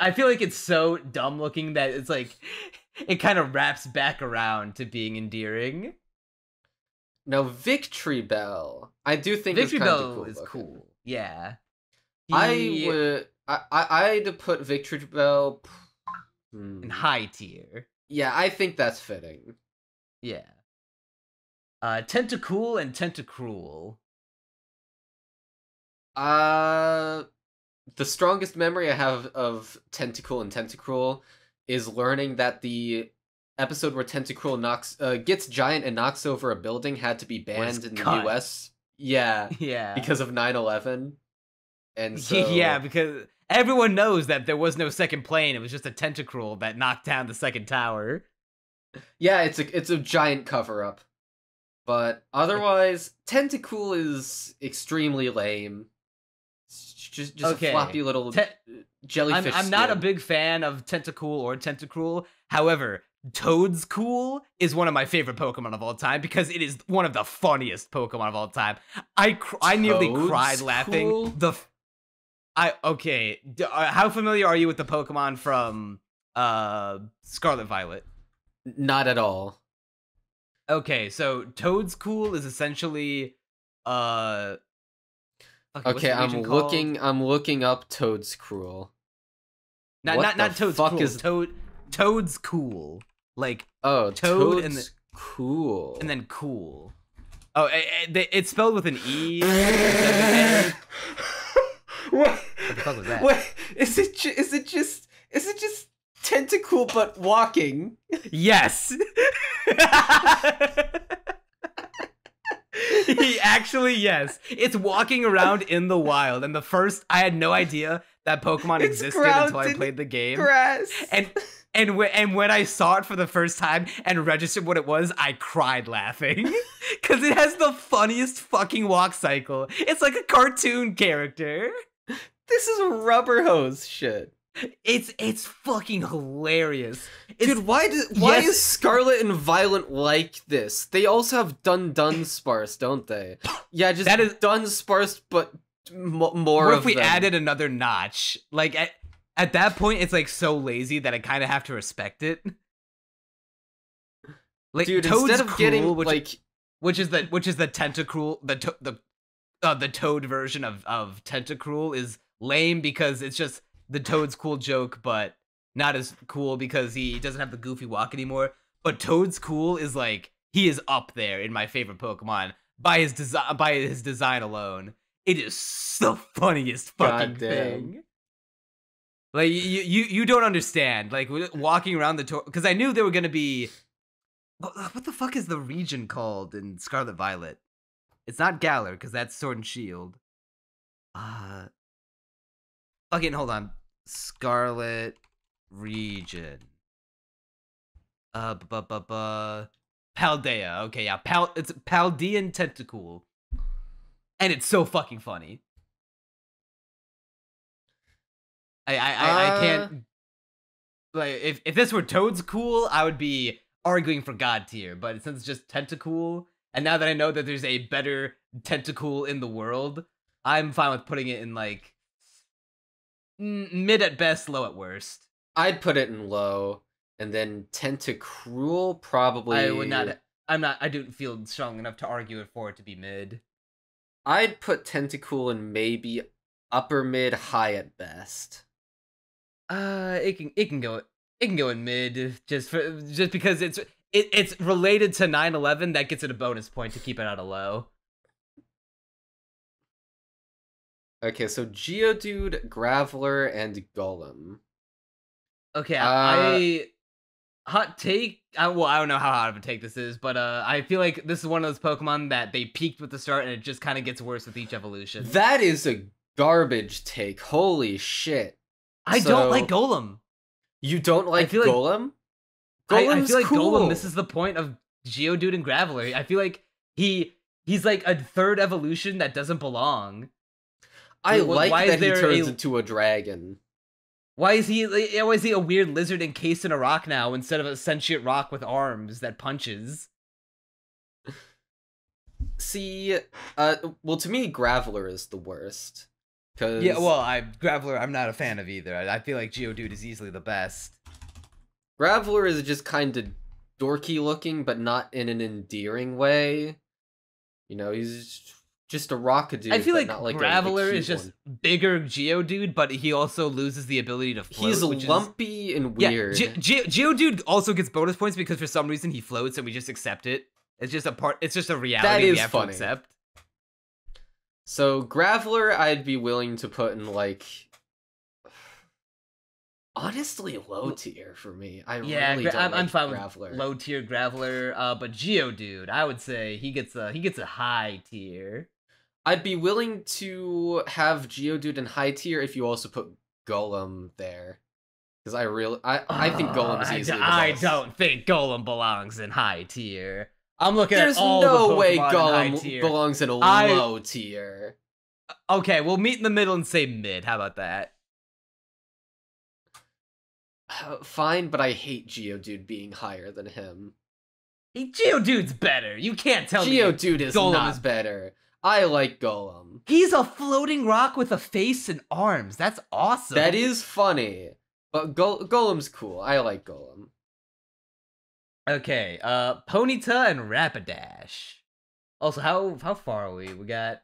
I feel like it's so dumb looking that it's like, it kind of wraps back around to being endearing. Now, Victory Bell, I do think Victory Bell is cool. Yeah. I'd put Victory Bell in high tier. Yeah, I think that's fitting. Yeah. Tentacool and Tentacruel. The strongest memory I have of Tentacool and Tentacruel is learning that the episode where Tentacruel knocks gets giant and knocks over a building had to be banned in the US. Yeah. Yeah. Because of 9/11. And so... yeah, because everyone knows that there was no second plane. It was just a Tentacruel that knocked down the second tower. Yeah, it's a giant cover-up. But otherwise, Tentacruel is extremely lame. It's just okay. A floppy little jellyfish. I'm not a big fan of Tentacool or Tentacruel. However, Toadscool is one of my favorite Pokemon of all time because it is one of the funniest Pokemon of all time. I nearly cried laughing. Okay, how familiar are you with the Pokemon from Scarlet Violet? Not at all. Okay, so Toadscool is essentially okay, I'm looking up Toadscruel. Not Toadscruel. Fuck is Toadscool. Like Toad and the cool. And then cool. Oh, it's spelled with an E. What the fuck was that? What? Is it just Tentacruel but walking? Yes. Yes. It's walking around in the wild. And I had no idea that Pokemon existed until I played the game. Grass. And when I saw it for the first time and registered what it was, I cried laughing. Because it has the funniest fucking walk cycle. It's like a cartoon character. This is rubber hose shit. It's fucking hilarious. Dude, why is Scarlet and Violet like this? They also have Dunsparce, don't they? Yeah, just that is Dunsparce, but more of them. What if we added another notch? Like, at that point, it's like so lazy that I kind of have to respect it. Like, dude, instead of getting, like... Which is the Tentacruel, the Toad version of Tentacruel is lame because it's just... the Toad's cool joke, but not as cool because he doesn't have the goofy walk anymore. But Toad's cool is like, he is up there in my favorite Pokemon by his design. By his design alone, it is the funniest fucking thing. Like you don't understand. Like walking around the toad, because I knew there were gonna be. What the fuck is the region called in Scarlet Violet? It's not Galar because that's Sword and Shield. Fucking hold on. Scarlet region. Paldea. Okay, yeah. It's Paldean Tentacruel. And it's so fucking funny. I can't, like, if this were Toadscool, I would be arguing for God tier, but since it's just Tentacruel, and now that I know that there's a better Tentacruel in the world, I'm fine with putting it in like mid at best, low at worst. I'd put it in low, and then Tentacruel probably... I don't feel strong enough to argue it for it to be mid. I'd put Tentacruel in maybe upper mid, high at best. It can go in mid just because it's related to 9/11. That gets it a bonus point to keep it out of low. Okay, so Geodude, Graveler, and Golem. Okay, hot take. Well, I don't know how hot of a take this is, but I feel like this is one of those Pokemon that they peaked with the start, and it just kind of gets worse with each evolution. That is a garbage take. Holy shit! I don't like Golem. You don't like Golem? I feel like cool. Golem misses the point of Geodude and Graveler. I feel like he's like a third evolution that doesn't belong. I like that he turns into a dragon. Why is he a weird lizard encased in a rock now instead of a sentient rock with arms that punches? See, well, to me, Graveler is the worst. Cause... yeah, well, Graveler I'm not a fan of either. I feel like Geodude is easily the best. Graveler is just kind of dorky looking, but not in an endearing way. You know, he's... just a Rockadude. I feel like Graveler is just bigger Geodude, but he also loses the ability to float. He's lumpy and weird. Yeah, Geodude also gets bonus points because for some reason he floats and we just accept it. It's just a part. It's just a reality we have to accept. So Graveler, I'd be willing to put in like honestly low tier for me. I'm fine with Graveler. Low tier Graveler, but Geodude, I would say he gets a high tier. I'd be willing to have Geodude in high tier if you also put Golem there. Because I think Golem's easily the best. I don't think Golem belongs in high tier. I'm looking at all the Pokemon in high tier. There's no way Golem belongs in a low tier. Okay, we'll meet in the middle and say mid. How about that? Fine, but I hate Geodude being higher than him. Geodude's better. You can't tell me Geodude is not better. I like Golem. He's a floating rock with a face and arms. That's awesome. That is funny. But Golem's cool. I like Golem. Okay, Ponyta and Rapidash. Also, how far are we? We got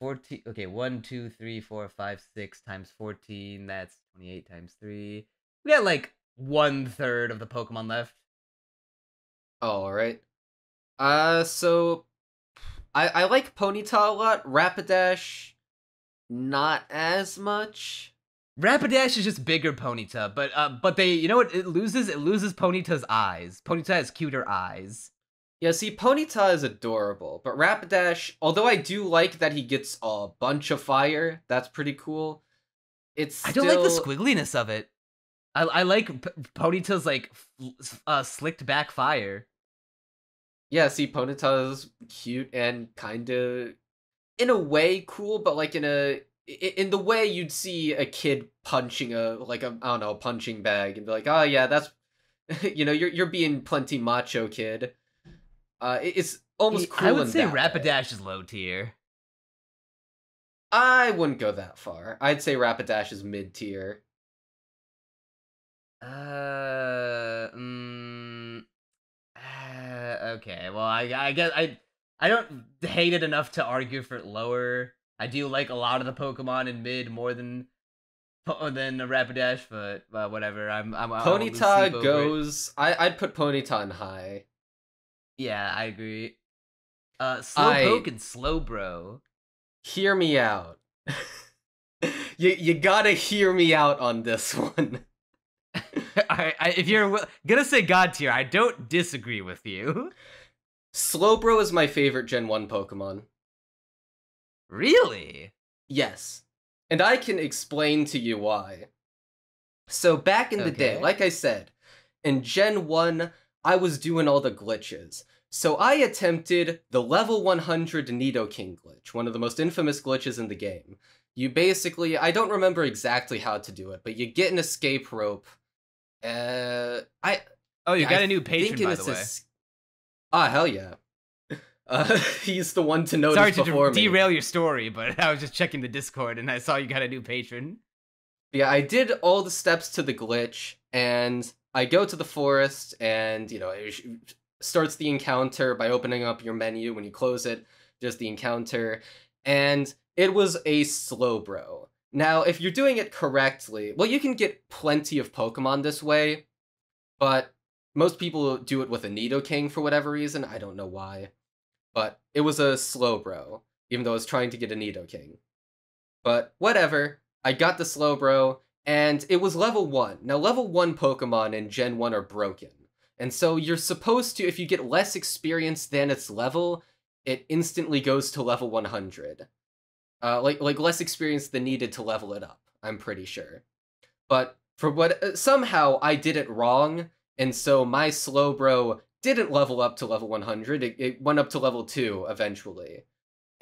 14. Okay, 1, 2, 3, 4, 5, 6 times 14. That's 28 times 3. We got like 1/3 of the Pokemon left. Oh, alright. So I like Ponyta a lot. Rapidash, not as much. Rapidash is just bigger Ponyta, but they, you know what, it loses Ponyta's eyes. Ponyta has cuter eyes. Yeah, see, Ponyta is adorable, but Rapidash, although I do like that he gets a bunch of fire, that's pretty cool. I don't like the squiggliness of it. I like Ponyta's like slicked back fire. Yeah, see, Ponyta's cute and kind of, in a way, cool, but like in the way you'd see a kid punching a punching bag and be like, oh yeah, that's, you know, you're being plenty macho, kid. It's almost cool. I would say Rapidash is low tier. I wouldn't go that far. I'd say Rapidash is mid tier. Okay. Well, I guess I don't hate it enough to argue for it lower. I do like a lot of the Pokemon in mid more than a Rapidash, but whatever. I'm Ponyta goes. I'd put Ponyta in high. Yeah, I agree. Slowpoke and Slowbro. Hear me out. you gotta hear me out on this one. Alright, if you're gonna say God tier, I don't disagree with you. Slowbro is my favorite Gen 1 Pokemon. Really? Yes. And I can explain to you why. So back in the day, like I said, in Gen 1, I was doing all the glitches. So I attempted the level 100 Nidoking glitch, one of the most infamous glitches in the game. You basically, I don't remember exactly how to do it, but you get an escape rope. You got a new patron, by the way. Hell yeah. He's the one to notice. Sorry to derail your story, but I was just checking the Discord and I saw you got a new patron. Yeah, I did all the steps to the glitch, and I go to the forest, and, you know, it starts the encounter by opening up your menu. When you close it, just the encounter, and it was a Slowbro. Now, if you're doing it correctly, well, you can get plenty of Pokemon this way, but most people do it with a Nidoking for whatever reason. I don't know why. But it was a Slowbro, even though I was trying to get a Nidoking. But whatever, I got the Slowbro, and it was level 1. Now, level 1 Pokemon in Gen 1 are broken. And so you're supposed to, if you get less experience than its level, it instantly goes to level 100. Like less experience than needed to level it up, I'm pretty sure. But for what, somehow I did it wrong, and so my Slowbro didn't level up to level 100, it went up to level 2 eventually.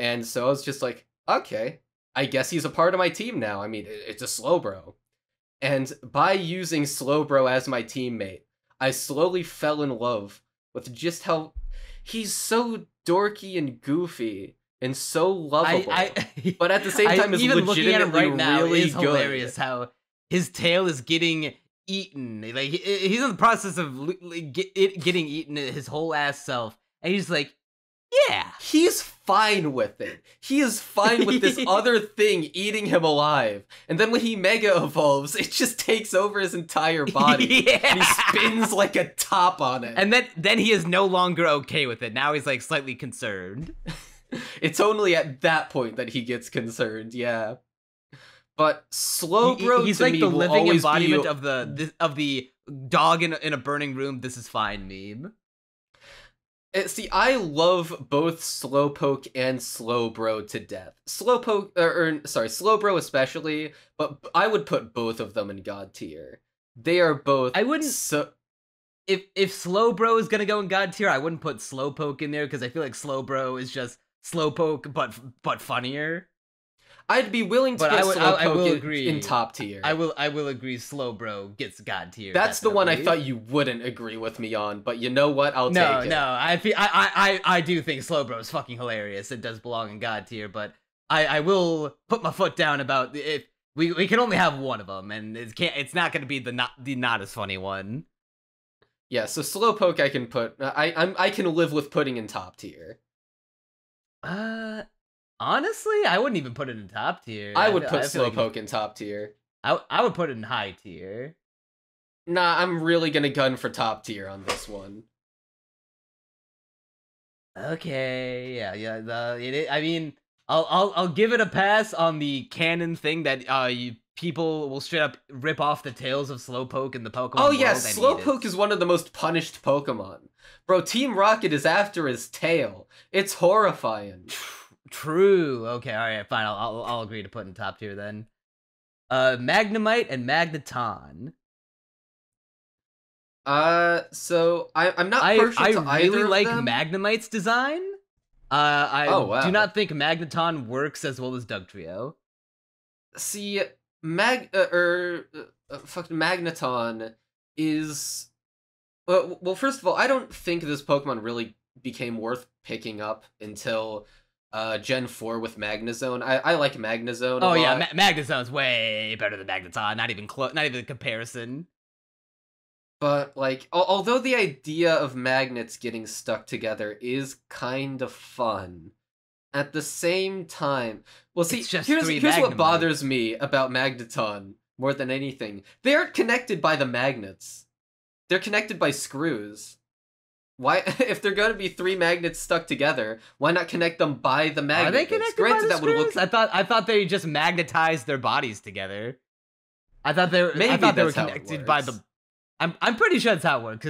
And so I was just like, okay, I guess he's a part of my team now. I mean, it's a Slowbro. And by using Slowbro as my teammate, I slowly fell in love with just how he's so dorky and goofy. And so lovable, but at the same time, is even looking at him right now, really is hilarious. Good. How his tail is getting eaten. Like he's in the process of getting eaten his whole ass self, and he's like, "Yeah, he's fine with it. He is fine with this other thing eating him alive." And then when he mega evolves, it just takes over his entire body. Yeah. And he spins like a top on it, and then he is no longer okay with it. Now he's like slightly concerned. It's only at that point that he gets concerned, yeah. But Slowbro, he's to like me, the living embodiment of the dog in a burning room. This is fine meme. See, I love both Slowpoke and Slowbro to death. Slowpoke, sorry, Slowbro especially, but I would put both of them in God tier. They are both. I wouldn't. So if Slowbro is gonna go in God tier, I wouldn't put Slowpoke in there because I feel like Slowbro is just Slowpoke but funnier. I'd be willing to but get Slowpoke in top tier. I will agree. Slowbro gets God tier. That's definitely the one I thought you wouldn't agree with me on, but you know what? I'll take it. No, I do think Slowbro is fucking hilarious. It does belong in God tier, but I will put my foot down about if we can only have one of them, and it's not going to be the not as funny one. Yeah, so Slowpoke I can put. I can live with putting in top tier. Honestly, I wouldn't even put it in top tier. I would put Slowpoke like in top tier. I would put it in high tier. Nah, I'm really gonna gun for top tier on this one. Okay, yeah. I'll give it a pass on the canon thing that people will straight up rip off the tails of Slowpoke in the Pokemon world. Oh yeah, Slowpoke is one of the most punished Pokemon. Bro, Team Rocket is after his tail. It's horrifying. True. Okay. All right. Fine. I'll agree to put in top tier then. Magnemite and Magneton. So I'm not partial to either of them. I really like Magnemite's design. I do not think Magneton works as well as Dugtrio. See, Magneton is well. First of all, I don't think this Pokemon really became worth picking up until Gen 4 with Magnezone. I like Magnezone. Oh yeah, Magnezone's way better than Magneton. Not even close. Not even a comparison. But like, although the idea of magnets getting stuck together is kind of fun, at the same time, well, see, here's what bothers me about Magneton more than anything. They aren't connected by the magnets. They're connected by screws. Why, if they're going to be three magnets stuck together, why not connect them by the magnet? Are they connected by the screws? Would look... I thought they just magnetized their bodies together. I thought they were connected by the. I'm pretty sure that's how it works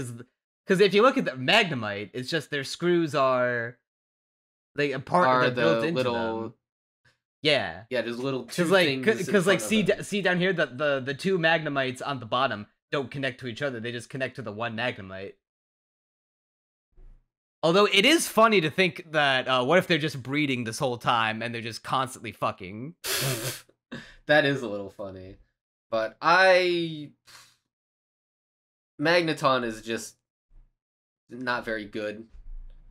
because if you look at the Magnemite, it's just their screws are like a part of the built into little them. Yeah. Yeah, there's little two things. Because like see down here the two Magnemites on the bottom don't connect to each other. They just connect to the one Magnemite. Although it is funny to think that, what if they're just breeding this whole time and they're just constantly fucking? That is a little funny. But Magneton is just not very good.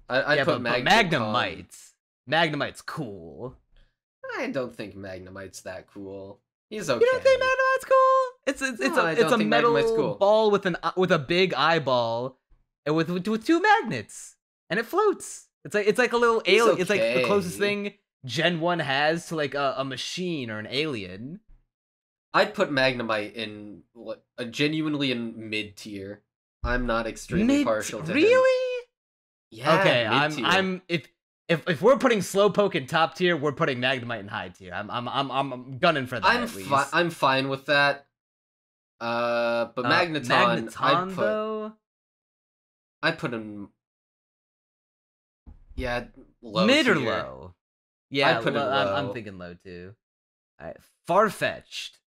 I'd put Magnemite. Magnemite's cool. I don't think Magnemite's that cool. He's okay. You don't think Magnemite's cool? It's a metal cool. Ball with a big eyeball and with two magnets. And it floats. It's like a little alien. Okay. It's like the closest thing Gen 1 has to like a machine or an alien. I'd put Magnemite in genuinely in mid tier. I'm not extremely partial to him. Really? Yeah. Okay. Mid-tier. I'm if we're putting Slowpoke in top tier, we're putting Magnemite in high tier. I'm gunning for that. I'm fine with that. But Magneton, I put him. Yeah, low mid tier. Or low? Yeah, I'd put him low. I'm thinking low too. All right. Farfetch'd.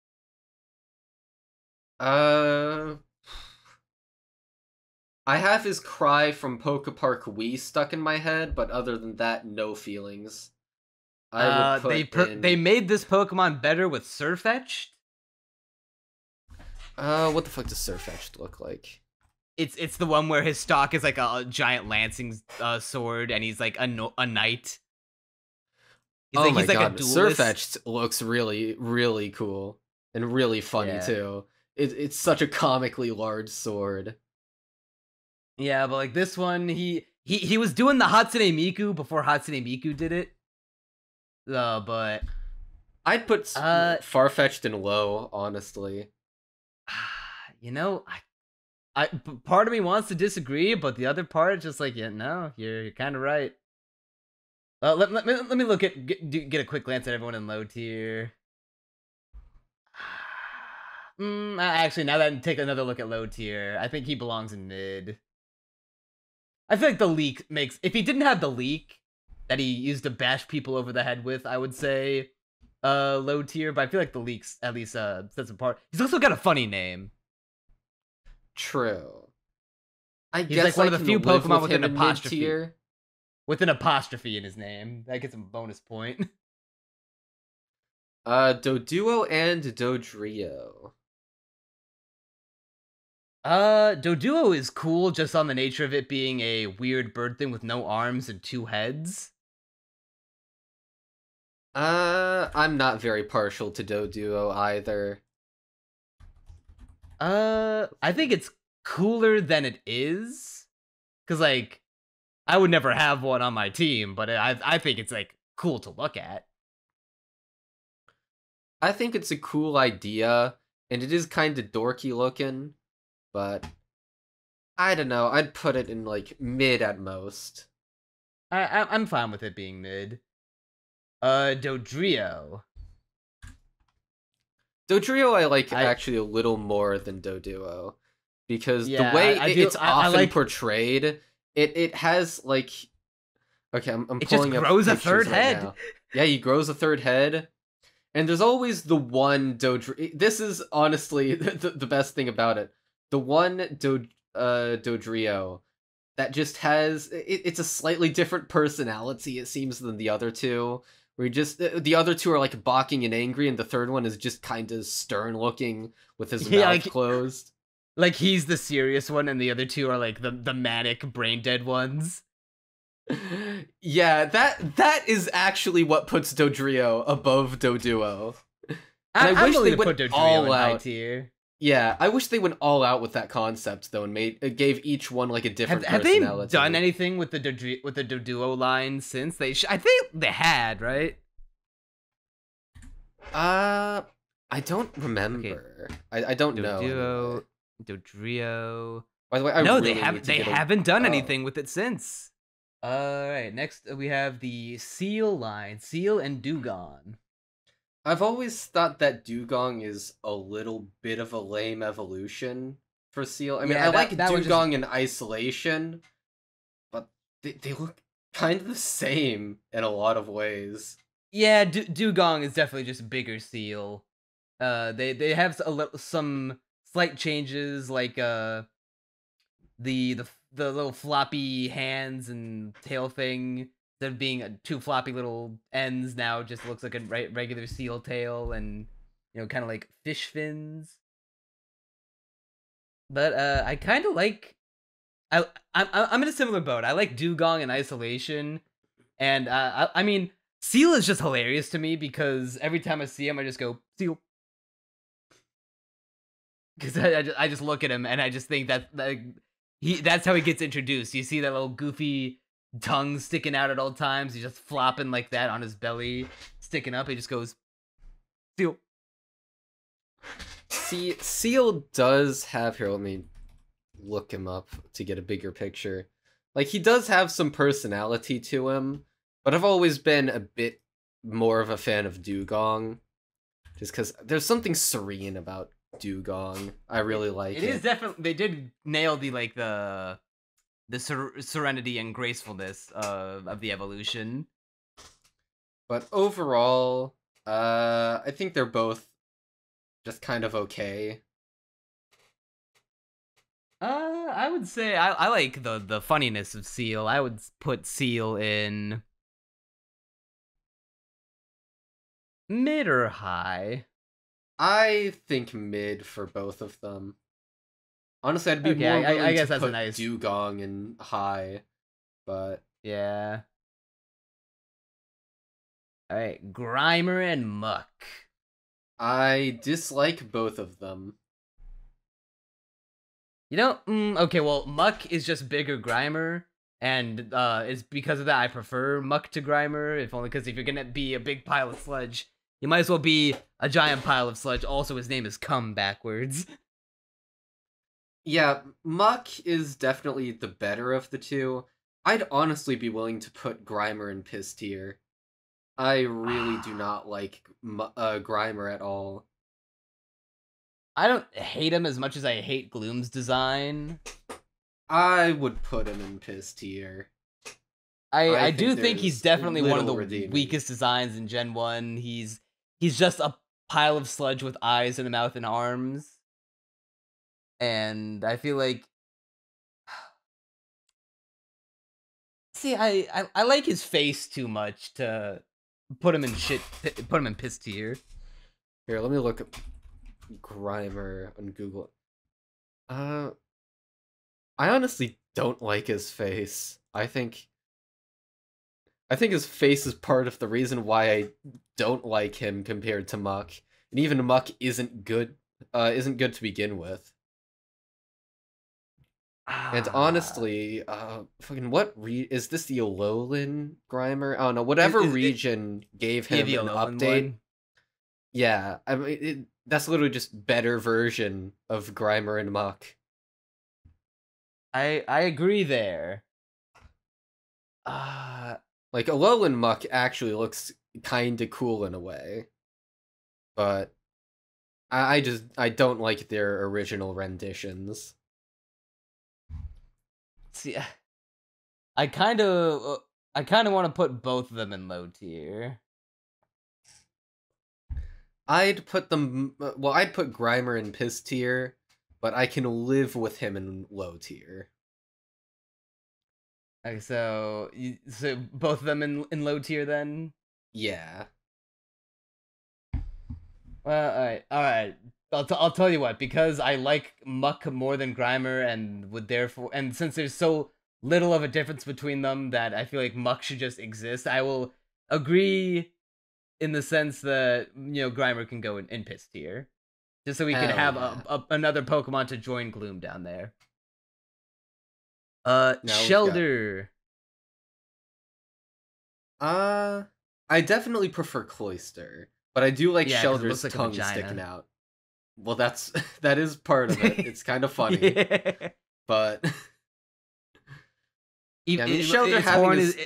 I have his cry from Poke Park Wii stuck in my head, but other than that, no feelings. They made this Pokemon better with Sirfetch'd. What the fuck does Sirfetch'd look like? It's the one where his stock is like a giant lancing sword, and he's like a knight. He's like a duelist. Sirfetch'd looks really, really cool and really funny too. It's such a comically large sword. Yeah, but like this one, he was doing the Hatsune Miku before Hatsune Miku did it. But I'd put Farfetch'd in low, honestly. You know, I part of me wants to disagree, but the other part just like, yeah, no, you're kind of right. Let me look at get a quick glance at everyone in low tier. Actually, now that I take another look at low tier, I think he belongs in mid. I feel like the leak makes... If he didn't have the leak that he used to bash people over the head with, I would say low tier. But I feel like the leaks at least sets apart. He's also got a funny name. True. He's like one of the few Pokemon with an apostrophe. Mid-tier. With an apostrophe in his name. That gets him a bonus point. Doduo and Dodrio. Doduo is cool just on the nature of it being a weird bird thing with no arms and two heads. I'm not very partial to Doduo either. I think it's cooler than it is. 'Cause, like, I would never have one on my team, but I think it's, like, cool to look at. I think it's a cool idea, and it is kind of dorky looking. But, I don't know, I'd put it in, like, mid at most. I'm fine with it being mid. Dodrio. Dodrio I like actually a little more than Doduo. Because yeah, the way it's often portrayed, it has, like... Okay, I'm pulling up pictures right now. It just grows a third head! Yeah, he grows a third head. And there's always the one Dodrio... This is, honestly, the best thing about it. The one Dodrio that just has... It's a slightly different personality, it seems, than the other two. Where the other two are, like, balking and angry, and the third one is just kind of stern-looking with his mouth closed. Like, he's the serious one, and the other two are, like, the manic, brain-dead ones. Yeah, that is actually what puts Dodrio above Doduo. I wish they would put Dodrio in high tier. Yeah, I wish they went all out with that concept though, and gave each one like a different personality. Have they done anything with the Doduo line since they? I think they had, right? I don't remember. Okay. I don't know. Dodrio. By the way, they haven't done anything with it since. All right, next we have the Seal line, Seal and Dugong. I've always thought that Dugong is a little bit of a lame evolution for Seal. I mean, yeah, I like Dugong in isolation, but they look kind of the same in a lot of ways. Yeah, Dugong is definitely just bigger Seal. They have some slight changes, like the little floppy hands and tail thing. Instead of being two floppy little ends, now just looks like a regular seal tail and, you know, kind of like fish fins. But I kind of like... I'm in a similar boat. I like Dugong in isolation. And, I mean, Seal is just hilarious to me because every time I see him, I just go, Seal. Because I just look at him and I just think that's how he gets introduced. You see that little goofy... tongue sticking out at all times. He's just flopping like that on his belly, sticking up. He just goes, Seal. See, Seal does have here. Let me look him up to get a bigger picture. Like, he does have some personality to him, but I've always been a bit more of a fan of Dugong, just because there's something serene about Dugong. I really like it. It is definitely. They did nail the serenity and gracefulness of the evolution. But overall, I think they're both just kind of okay. I would say I like the funniness of Seal. I would put Seal in mid or high. I think mid for both of them. Honestly, I'd be more willing I guess to put Dugong in high, but... Yeah. Alright, Grimer and Muck. I dislike both of them. You know, okay, well, Muck is just bigger Grimer, and it's because of that I prefer Muck to Grimer, if only because if you're gonna be a big pile of sludge, you might as well be a giant pile of sludge. Also, his name is Cum backwards. Yeah, Muck is definitely the better of the two. I'd honestly be willing to put Grimer in piss tier. I really do not like Grimer at all. I don't hate him as much as I hate Gloom's design. I would put him in piss tier. I do think he's definitely one of the weakest designs in Gen 1. He's just a pile of sludge with eyes and a mouth and arms. And I feel like... See, I like his face too much to put him in piss tier. Here, let me look at Grimer on Google. I honestly don't like his face. I think his face is part of the reason why I don't like him compared to Muck. And even Muck isn't good to begin with. And honestly, fucking is this the Alolan Grimer? I don't know, whatever region gave him an update. One? Yeah, I mean, that's literally just better version of Grimer and Muck. I agree there. Like, Alolan Muck actually looks kinda cool in a way. But I don't like their original renditions. See, I kinda wanna put both of them in low tier. I'd put them, well, I'd put Grimer in piss tier, but I can live with him in low tier. Okay, so both of them in low tier then? Yeah. Well, all right. I'll tell you what, because I like Muck more than Grimer, and would therefore, and since there's so little of a difference between them that I feel like Muck should just exist, I will agree in the sense that, you know, Grimer can go in piss tier, just so we can have another Pokemon to join Gloom down there. No, Shellder. I definitely prefer Cloyster, but I do like Shelder's like tongue sticking out. Well, that is part of it. It's kind of funny, but even Shellder having his...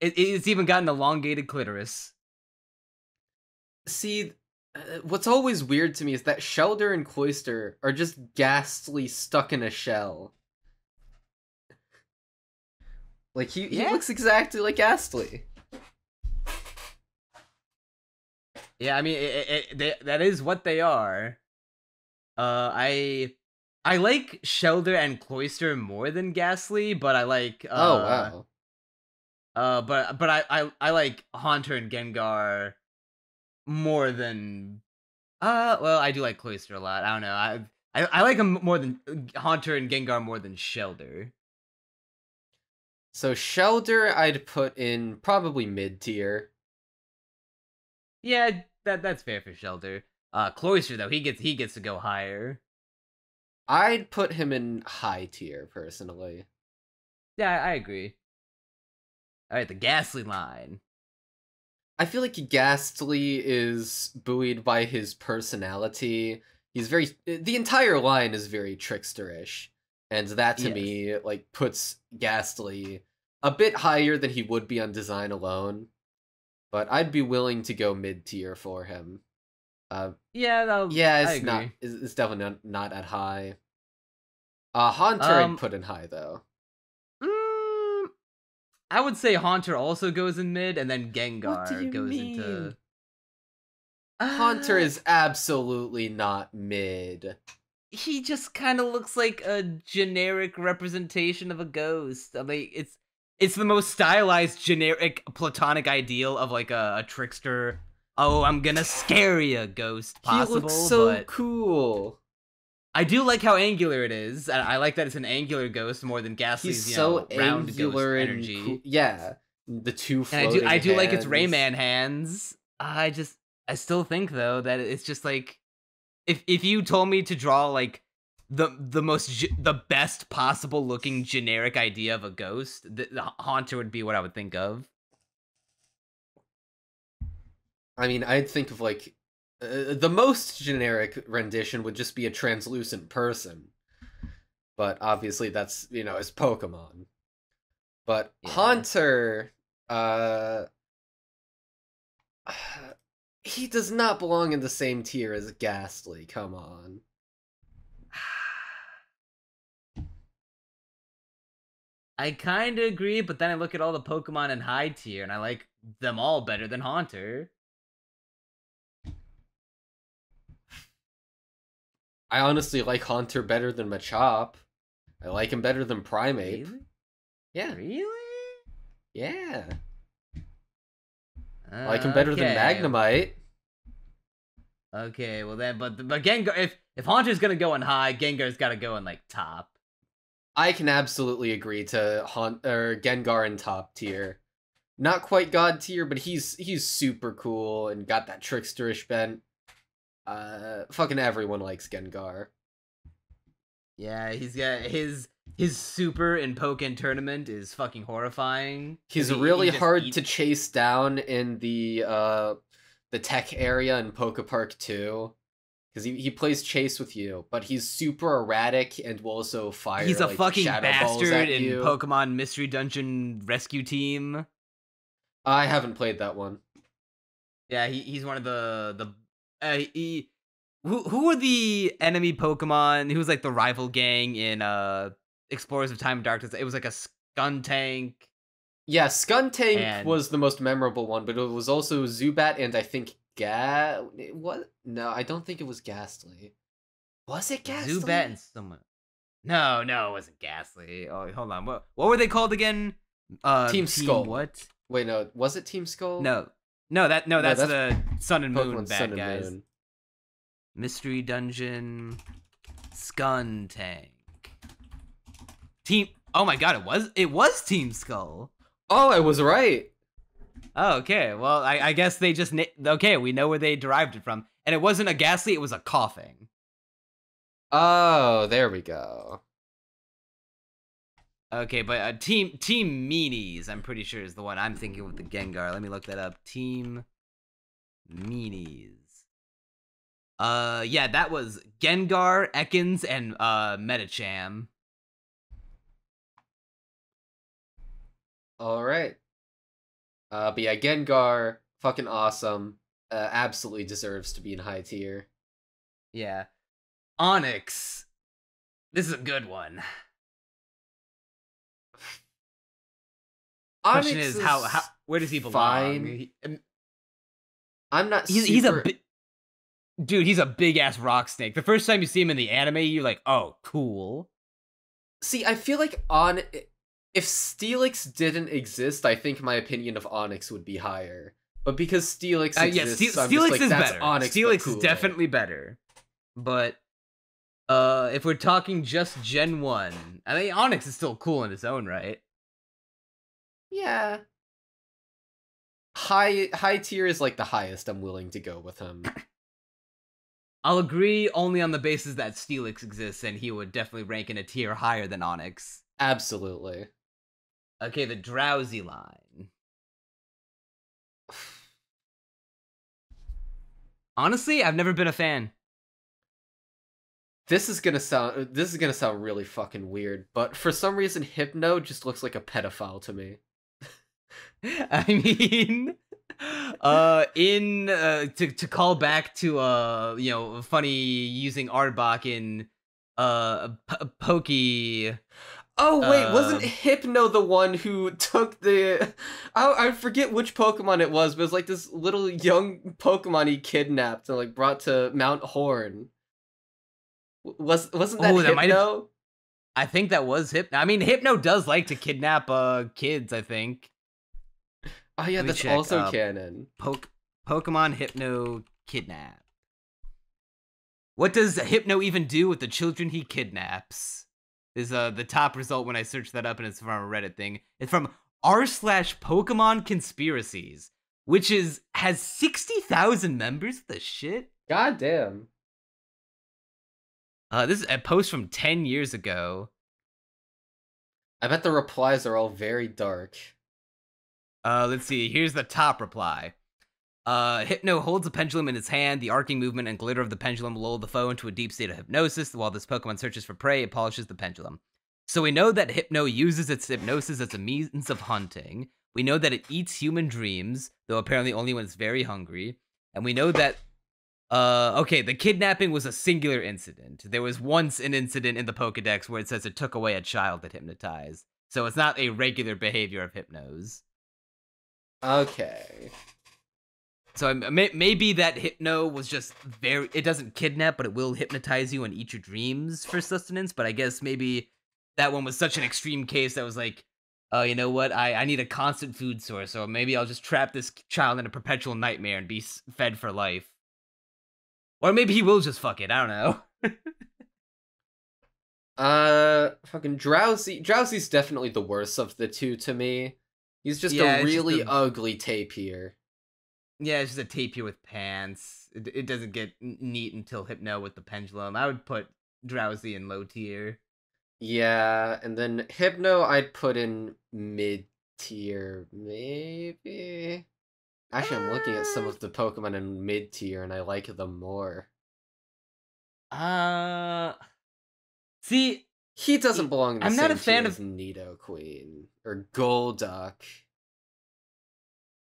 it's even got an elongated clitoris. See, what's always weird to me is that Shellder and Cloyster are just ghastly stuck in a shell. Like, he looks exactly like Astley. Yeah, I mean, that is what they are. I like Shellder and Cloyster more than Ghastly, but I like... But I like Haunter and Gengar more than... well, I do like Cloyster a lot. I don't know. I like him more than... Haunter and Gengar more than Shellder. So Shellder, I'd put in probably mid-tier. Yeah, that's fair for Shellder. Cloyster, though, he gets to go higher. I'd put him in high tier, personally. Yeah, I agree. Alright, the Ghastly line. I feel like Ghastly is buoyed by his personality. He's very... The entire line is very tricksterish. And that, to me, like, puts Ghastly a bit higher than he would be on design alone. But I'd be willing to go mid-tier for him. Yeah, it's definitely not at high. Haunter I'd put in high, though. I would say Haunter also goes in mid, and then Gengar goes into... Haunter is absolutely not mid. He just kind of looks like a generic representation of a ghost. I mean, it's the most stylized, generic, platonic ideal of, like, a trickster. Oh, I'm gonna scare you, ghost, possible. He looks so cool. I do like how angular it is. I like that it's an angular ghost more than Ghastly's, round ghost energy. Cool. Yeah, the two floating hands. And I do like its Rayman hands. I still think, though, that it's just, like... If you told me to draw, like, the best possible looking generic idea of a ghost, the Haunter would be what I would think of. I mean, I'd think of, like, the most generic rendition would just be a translucent person. But obviously that's, you know, it's Pokemon. But Haunter, He does not belong in the same tier as Ghastly, come on. I kind of agree, but then I look at all the Pokemon in high tier, and I like them all better than Haunter. I honestly like Haunter better than Machop. I like him better than Primeape. Really? Yeah. Really? Yeah. I like him better than Magnemite. Okay, well then, but Gengar, if Haunter's gonna go in high, Gengar's gotta go in, like, top. I can absolutely agree to Gengar in top tier. Not quite god tier, but he's super cool and got that tricksterish bent. Fucking everyone likes Gengar. Yeah, he's got his super in Pokken Tournament is fucking horrifying. He's really hard to chase down in the tech area in Poke Park 2. Because he plays chase with you, but he's super erratic and will also fire. He's a fucking bastard in Pokemon Mystery Dungeon Rescue Team. I haven't played that one. Yeah, he's one of the who are the enemy Pokemon? Who's like the rival gang in Explorers of Time and Darkness? It was like a Skuntank. Yeah, Skuntank was the most memorable one, but it was also Zubat and I think. What? No, I don't think it was Ghastly. Was it Ghastly? Zubat and someone. No, it wasn't Ghastly. Oh, hold on. What were they called again? Team Skull. What? Wait, no. Was it Team Skull? No, that's the Sun and Pokemon Moon bad guys. Moon. Mystery Dungeon, Skuntank. Team. Oh my God! It was Team Skull. Oh, I was right. Oh, okay. Well, I guess they just... Okay, we know where they derived it from. And it wasn't a Ghastly, it was a coughing. Oh, there we go. Okay, but Team Meanies, I'm pretty sure, is the one I'm thinking with the Gengar. Let me look that up. Team Meanies. Yeah, that was Gengar, Ekans, and Medicham. All right. But yeah, Gengar, fucking awesome. Absolutely deserves to be in high tier. Yeah. Onix. This is a good one. Onix question is how where does he belong? Fine. I'm not super... He's a big ass rock snake. The first time you see him in the anime, you're like, oh, cool. See, I feel like if Steelix didn't exist, I think my opinion of Onix would be higher. But because Steelix exists, I'm just like, that's Onix. Steelix is definitely better. But if we're talking just Gen 1, I mean, Onix is still cool in its own right. Yeah. High tier is like the highest I'm willing to go with him. I'll agree only on the basis that Steelix exists, and he would definitely rank in a tier higher than Onix. Absolutely. Okay, the drowsy line. Honestly, I've never been a fan. This is gonna sound really fucking weird, but for some reason Hypno just looks like a pedophile to me. I mean, to call back to you know, funny using Arbok in Pokey. Oh wait, wasn't Hypno the one who took the... I forget which Pokemon it was, but it was like this little young Pokemon he kidnapped and like brought to Mount Horn. Wasn't that Hypno? I think that was Hypno. I mean, Hypno does like to kidnap kids, I think. Oh yeah, that's also canon. Pokemon Hypno Kidnap. What does Hypno even do with the children he kidnaps? Is the top result when I search that up, and it's from a Reddit thing. It's from r/PokemonConspiracies, which has 60,000 members. What the shit? Goddamn. This is a post from 10 years ago. I bet the replies are all very dark. Let's see. Here's the top reply. Hypno holds a pendulum in his hand. The arcing movement and glitter of the pendulum lull the foe into a deep state of hypnosis. While this Pokemon searches for prey, it polishes the pendulum. So we know that Hypno uses its hypnosis as a means of hunting. We know that it eats human dreams, though apparently only when it's very hungry. And we know that, okay, the kidnapping was a singular incident. There was once an incident in the Pokedex where it says it took away a child that hypnotized. So it's not a regular behavior of Hypnos. Okay. So maybe that Hypno was just very... It doesn't kidnap, but it will hypnotize you and eat your dreams for sustenance. But I guess maybe that one was such an extreme case that was like, oh, you know what? I need a constant food source, or maybe I'll just trap this child in a perpetual nightmare and be fed for life. Or maybe he will just fuck it. I don't know. Fucking Drowsy. Drowsy's definitely the worst of the two to me. He's just a really just ugly tapir. Yeah, it's just a tapir with pants. It doesn't get neat until Hypno with the pendulum. I would put Drowsy in low tier. Yeah, and then Hypno I'd put in mid-tier, maybe? Actually, I'm looking at some of the Pokemon in mid-tier, and I like them more. See... He doesn't belong in the same tier as Nidoqueen, or Golduck.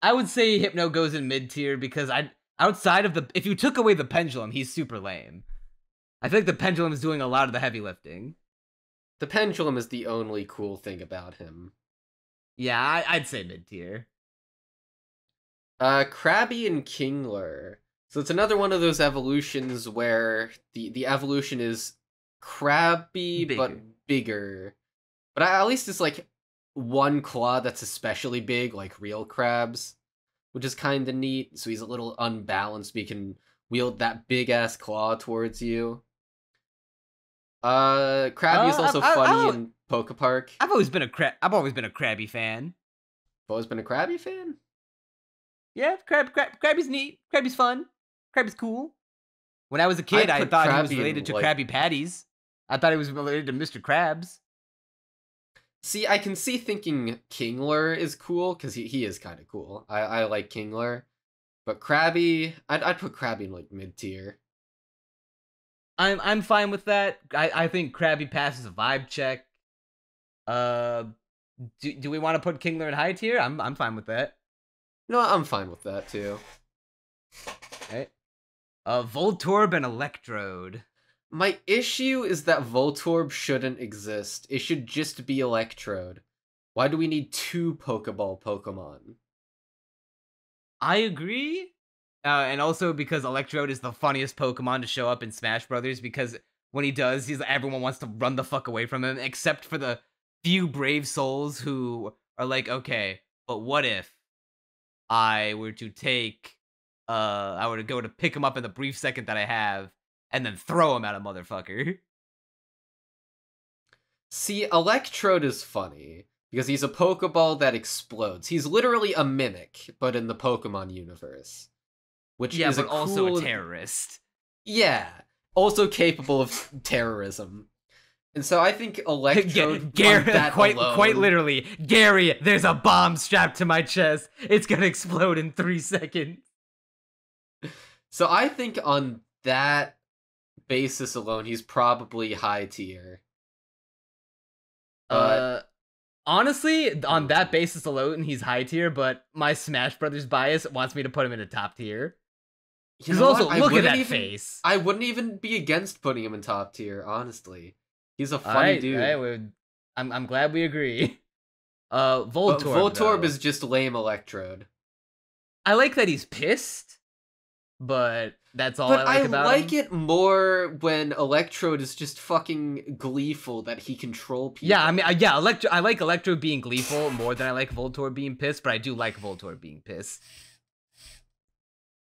I would say Hypno goes in mid-tier, because outside of the... If you took away the pendulum, he's super lame. I feel like the pendulum is doing a lot of the heavy lifting. The pendulum is the only cool thing about him. Yeah, I'd say mid-tier. Krabby and Kingler. So it's another one of those evolutions where the evolution is Krabby, but bigger. But at least it's like one claw that's especially big, like real crabs, which is kind of neat. So he's a little unbalanced, but he can wield that big-ass claw towards you. Krabby is also funny in Poke Park. I've always been a Krabby fan. Always been a Krabby fan? Yeah, Krabby's neat. Krabby's fun. Krabby's cool. When I was a kid, I thought he was related to Krabby Patties. I thought he was related to Mr. Krabs. See, I can see thinking Kingler is cool, because he is kind of cool. I like Kingler. But Krabby, I'd put Krabby in, like, mid-tier. I'm fine with that. I think Krabby passes a vibe check. Do we want to put Kingler in high tier? I'm fine with that. No, I'm fine with that too. Right. Voltorb and Electrode. My issue is that Voltorb shouldn't exist. It should just be Electrode. Why do we need two Pokeball Pokemon? I agree. And also because Electrode is the funniest Pokemon to show up in Smash Brothers, because when he does, everyone wants to run the fuck away from him, except for the few brave souls who are like, okay, but what if I were to take, I were to go to pick him up in the brief second that I have, and then throw him at a motherfucker. See, Electrode is funny, because he's a Pokeball that explodes. He's literally a mimic, but in the Pokemon universe. Which is but also a terrorist. Yeah, also capable of terrorism. And so I think Electrode... quite literally, Gary, there's a bomb strapped to my chest. It's gonna explode in 3 seconds. So I think on that basis alone, he's probably high tier. Honestly, on that basis alone, he's high tier, but my Smash Brothers bias wants me to put him in a top tier. Because also, look at that face. I wouldn't even be against putting him in top tier, honestly. He's a funny dude. I'm glad we agree. Voltorb. But Voltorb is just lame Electrode. I like that he's pissed, but that's all I like about him. But I like it more when Electrode is just fucking gleeful that he control people. Yeah, I mean, yeah, I like Electrode being gleeful more than I like Voltorb being pissed, but I do like Voltorb being pissed.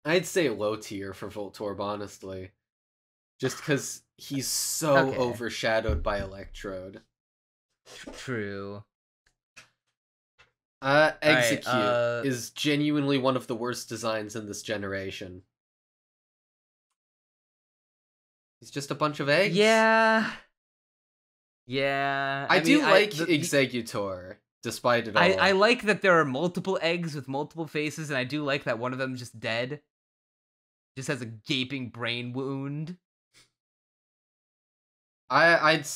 I'd say low tier for Voltorb, honestly. Just because he's so overshadowed by Electrode. True. Execute is genuinely one of the worst designs in this generation. He's just a bunch of eggs. Yeah. Yeah. I mean, I like Exeggutor, despite it all. I like that there are multiple eggs with multiple faces, and I do like that one of them is just dead. Just has a gaping brain wound. I'd...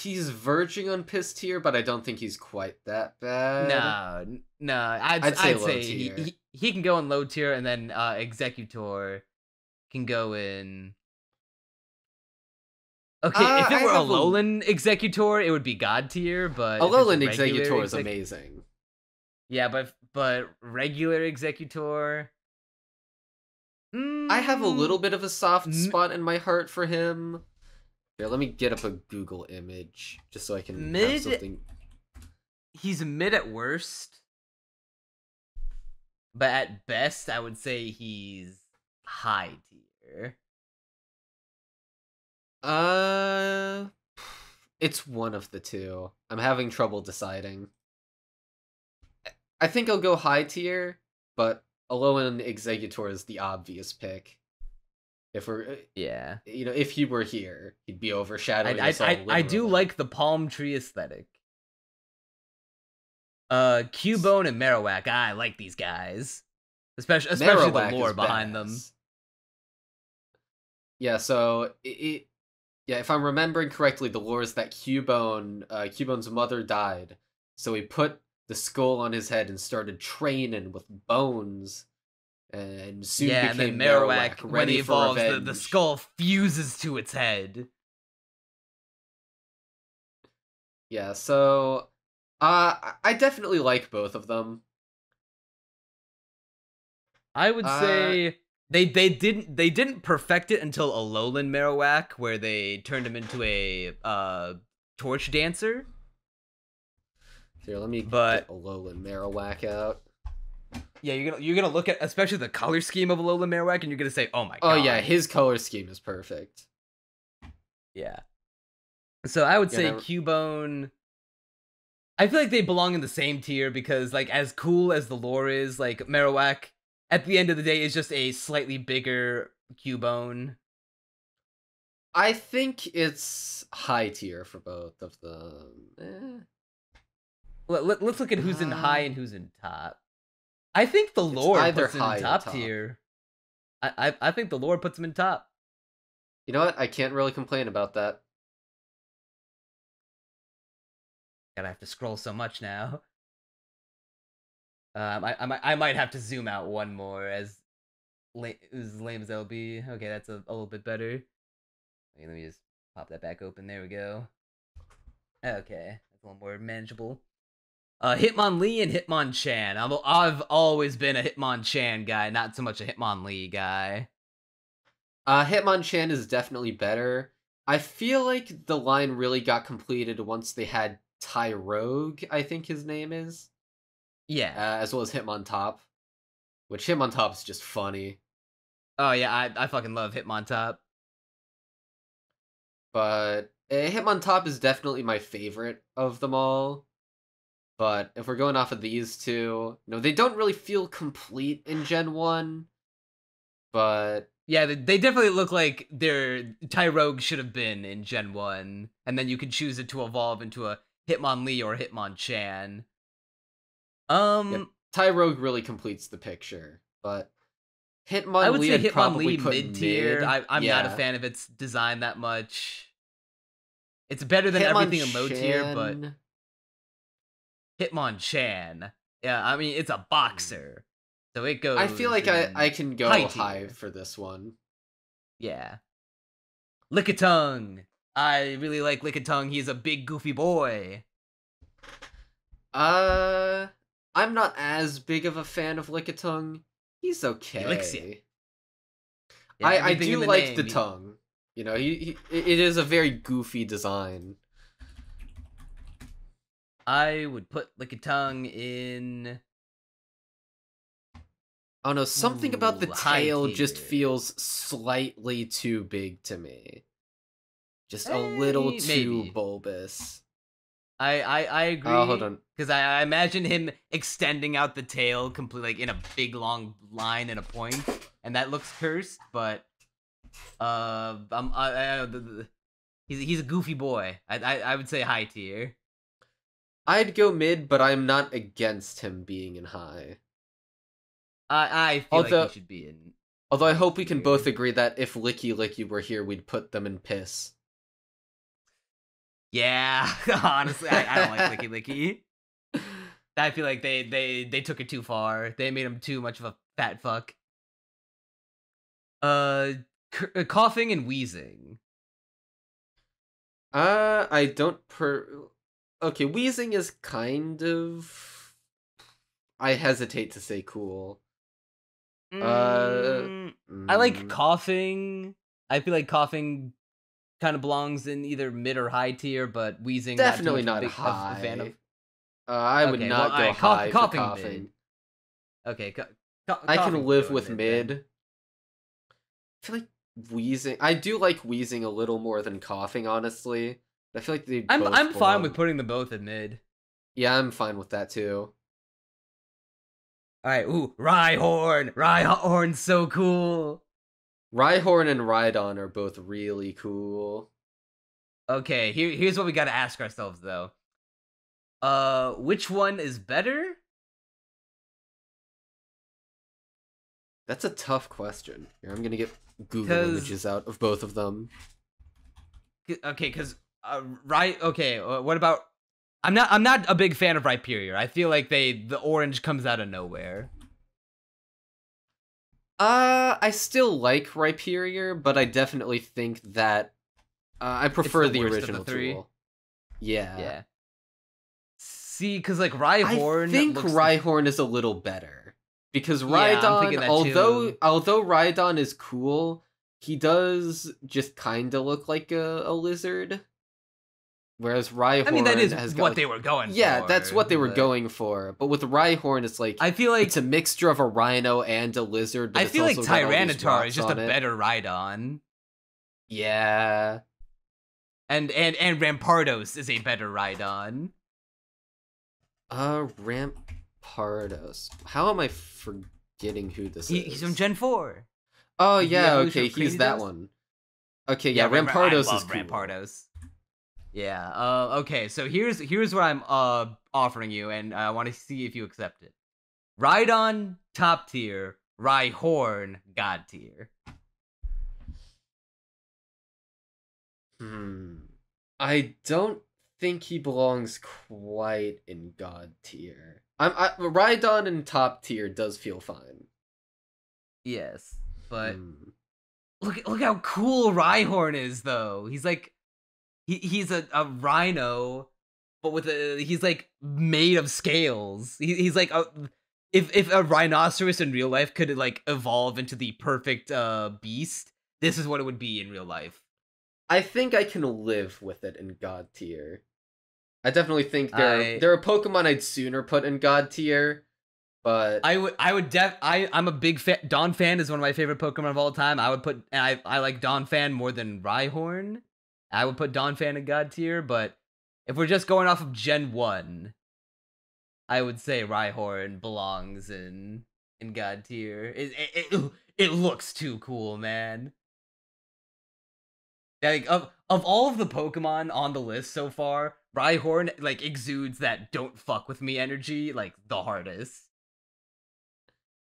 he's verging on piss tier, but I don't think he's quite that bad. No, I'd say he can go in low tier, and then Executor can go in. Okay, if it were Alolan Executor, it would be god tier, but Alolan Executor is amazing. Yeah, but regular Executor. I have a little bit of a soft spot in my heart for him. Here, let me get up a Google image just so I can have something. He's mid at worst, but at best, I would say he's high tier. It's one of the two. I'm having trouble deciding. I think I'll go high tier, but Alolan Executor is the obvious pick. If we're you know, if he were here, he'd be overshadowing us all. I do like the palm tree aesthetic. Cubone and Marowak, I like these guys, especially Marowak, the lore behind them. Yeah, so if I'm remembering correctly, the lore is that Cubone's mother died, so he put the skull on his head and started training with bones, and soon became Marowak. When he evolves, the skull fuses to its head. Yeah, so I definitely like both of them. I would say they didn't perfect it until Alolan Marowak, where they turned him into a torch dancer. Here, let me get Alolan Marowak out. Yeah, you're gonna look at especially the color scheme of Alolan Marowak, and you're gonna say, "Oh my god!" Oh yeah, his color scheme is perfect. Yeah. So I would say Cubone. I feel like they belong in the same tier because, like, as cool as the lore is, like, Marowak at the end of the day is just a slightly bigger Cubone. I think it's high tier for both of them. Let's look at who's in high and who's in top. I think the lore puts him in top tier. I think the lore puts him in top. You know what? I can't really complain about that. God, I have to scroll so much now. I might have to zoom out one more as lame as I'll be. Okay, that's a little bit better. Okay, let me just pop that back open. There we go. Okay, that's a little more manageable. Hitmonlee and Hitmonchan. I've always been a Hitmonchan guy, not so much a Hitmonlee guy. Hitmonchan is definitely better. I feel like the line really got completed once they had Tyrogue, I think his name is. Yeah. As well as Hitmontop, which Hitmontop is just funny. Oh yeah, I fucking love Hitmontop. But Hitmontop is definitely my favorite of them all. But if we're going off of these two, no, they don't really feel complete in Gen 1. But yeah, they definitely look like their Tyrogue should have been in Gen 1. And then you can choose it to evolve into a Hitmonlee or Hitmonchan. Yeah, Tyrogue really completes the picture. But Hitmonlee, I would say Hitmonlee mid-tier. I'm not a fan of its design that much. It's better than everything in low tier, but Hitmonchan. Yeah, I mean, it's a boxer. So it goes. I feel like I can go high for this one. Yeah. Lickitung. I really like Lickitung. He's a big, goofy boy. I'm not as big of a fan of Lickitung. He's okay. He licks you. Yeah, I do like the tongue. You know, it is a very goofy design. I would put Lickitung in. Oh no, something about the tail just feels slightly too big to me. Just a little too bulbous. I agree. Oh, hold on. Because I imagine him extending out the tail completely, like in a big long line and a point, and that looks cursed. But he's a goofy boy. I would say high tier. I'd go mid, but I'm not against him being in high. I feel like he should be in. Although I hope we can both agree that if Licky Licky were here, we'd put them in piss. Yeah, honestly, I don't like Licky Licky. I feel like they took it too far. They made him too much of a fat fuck. Coughing and wheezing. I don't Okay, wheezing is kind of... I hesitate to say cool. I like coughing. I feel like coughing kind of belongs in either mid or high tier, but wheezing... Definitely not high. Fan of... I would not go high for coughing. Okay, I can live with mid. I feel like wheezing... I do like wheezing a little more than coughing, honestly. I feel like they I'm fine with putting them both in mid. Yeah, I'm fine with that too. Alright, ooh, Rhyhorn! Rhyhorn's so cool! Rhyhorn and Rhydon are both really cool. Okay, here's what we gotta ask ourselves though. Which one is better? That's a tough question. Here, I'm gonna get Google images out of both of them. Okay, because what about? I'm not a big fan of Rhyperior. I feel like the orange comes out of nowhere. I still like Rhyperior, but I definitely think that I prefer the original tool. Yeah. Yeah. See, because like Rhyhorn, I think Rhyhorn is a little better. Because Rhydon, yeah, although Rhydon is cool, he does just kind of look like a lizard. Whereas Rhyhorn, I mean, that is what they were going for. Yeah, that's what they were going for. But with Rhyhorn, it's like, I feel like it's a mixture of a rhino and a lizard. But I feel like Tyranitar is just a better Rhydon. Yeah, and Rampardos is a better Rhydon. Rampardos. How am I forgetting who this is? He's from Gen 4. Oh, yeah, okay, he's that one. Okay, yeah, Rampardos is cool. Rampardos. Yeah, okay, so here's what I'm offering you, and I want to see if you accept it. Rhydon, top tier. Rhyhorn, god tier. I don't think he belongs quite in god tier. Rhydon in top tier does feel fine. Yes, but look how cool Rhyhorn is though. He's like he's a rhino, but with he's like made of scales. He's like if a rhinoceros in real life could like evolve into the perfect beast, this is what it would be in real life. I think I can live with it in god tier. I definitely think there are Pokemon I'd sooner put in god tier, but I'm a big fan. Donphan is one of my favorite Pokemon of all time. I like Donphan more than Rhyhorn. I would put Donphan in god tier, but if we're just going off of Gen 1, I would say Rhyhorn belongs in god tier. It looks too cool, man. Like of all of the Pokemon on the list so far, Rhyhorn like exudes that "don't fuck with me" energy like the hardest.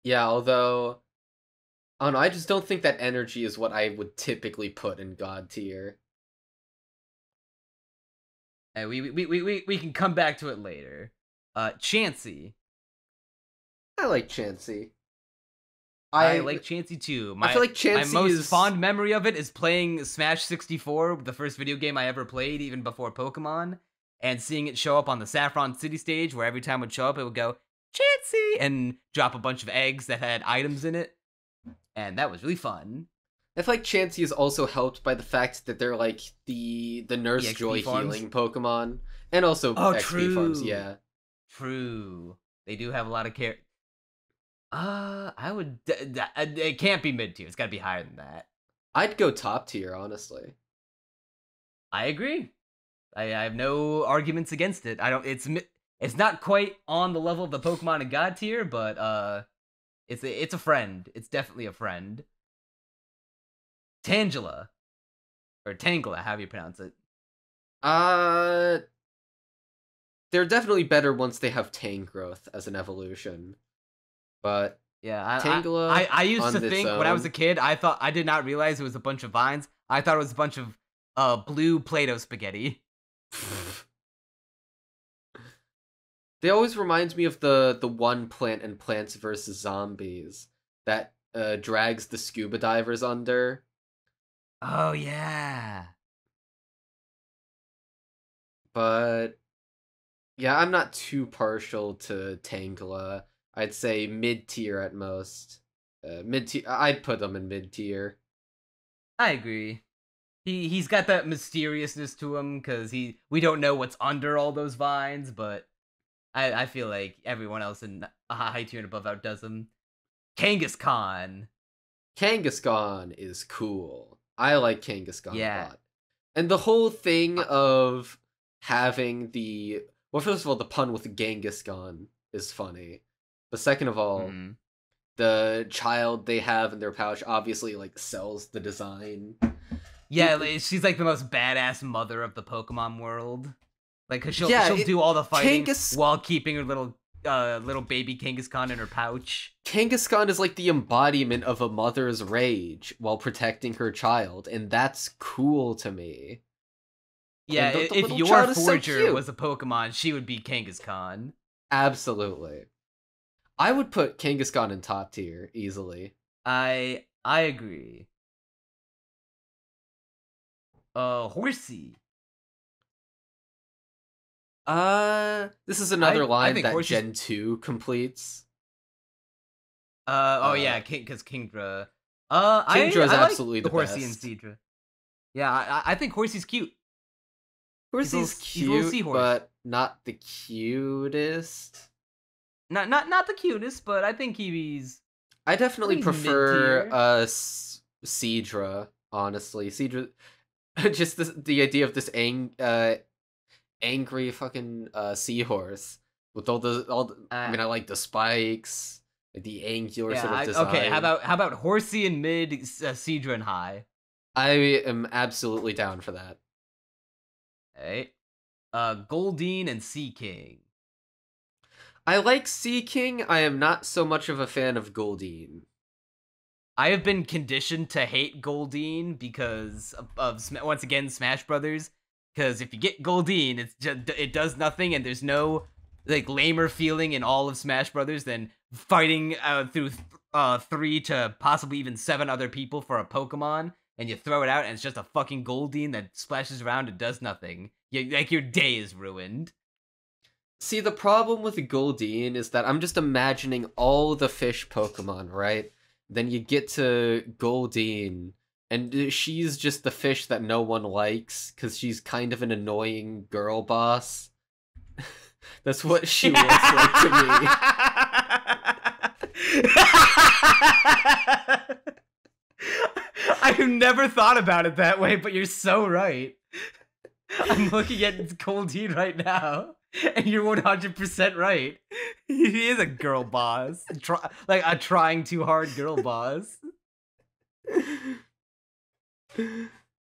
Yeah, although I don't know, I just don't think that energy is what I would typically put in god tier. And we can come back to it later. Chansey. I like Chansey. I like Chansey too. I feel like Chansey my most fond memory of it is playing Smash 64, the first video game I ever played, even before Pokemon, and seeing it show up on the Saffron City stage, where every time it would show up, it would go, Chansey, and drop a bunch of eggs that had items in it. And that was really fun. I feel like Chansey is also helped by the fact that they're like the Nurse the Joy farms. Healing Pokemon. And also XP farms, yeah. True. They do have a lot of characters. I would. It can't be mid tier. It's got to be higher than that. I'd go top tier, honestly. I agree. I have no arguments against it. I don't. It's not quite on the level of the Pokemon in god tier, but it's a friend. It's definitely a friend. Tangela, or Tangela, however you pronounce it. They're definitely better once they have Tangrowth as an evolution. But yeah, Tangela. I used to think when I was a kid, I did not realize it was a bunch of vines. I thought it was a bunch of blue Play-Doh spaghetti. They always remind me of the one Plant and Plants vs. Zombies that drags the scuba divers under. Oh, yeah. But, yeah, I'm not too partial to Tangela. I'd say mid-tier at most. Mid-tier, I'd put him in mid-tier. I agree. He's got that mysteriousness to him, because we don't know what's under all those vines, but I feel like everyone else in a high tier and above outdoes him. Kangaskhan! Kangaskhan is cool. I like Kangaskhan a lot. And the whole thing of having the... Well, first of all, the pun with Genghis Khan is funny. But second of all, the child they have in their pouch obviously, like, sells the design. Yeah, she's, like, the most badass mother of the Pokemon world. Like, 'cause she'll do all the fighting while keeping her little baby Kangaskhan in her pouch. Kangaskhan is like the embodiment of a mother's rage while protecting her child, and that's cool to me. Yeah, the if your forger was a Pokemon, she would be Kangaskhan. Absolutely. I would put Kangaskhan in top tier, easily. I agree. Horsey. This is another line that Horsey's... Gen 2 completes. Because Kingdra. Kingdra's absolutely the best. Horsey and Seedra. Yeah, I think Horsey's cute. Horsey's cute, but not the cutest. Not the cutest, but I think he's. I definitely prefer Seedra. Honestly, Seedra. Just the idea of this angry fucking seahorse with all the I mean, I like the spikes, like the angular sort of design. Okay, how about Horsey in mid, Seedra in high? I am absolutely down for that. Hey, Goldeen and Sea King. I like Sea King. I am not so much of a fan of Goldeen. I have been conditioned to hate Goldeen because of once again Smash Brothers. Because if you get Goldeen, it's just, it does nothing, and there's no like lamer feeling in all of Smash Brothers than fighting through 3 to possibly even 7 other people for a Pokemon. And you throw it out, and it's just a fucking Goldeen that splashes around and does nothing. Like, your day is ruined. See, the problem with Goldeen is that I'm just imagining all the fish Pokemon, right? Then you get to Goldeen, and she's just the fish that no one likes, because she's kind of an annoying girl boss. That's what she looks like to me. I've never thought about it that way, but you're so right. I'm looking at Goldeen right now, and you're 100% right. He is a girl boss. Like, a trying too hard girl boss.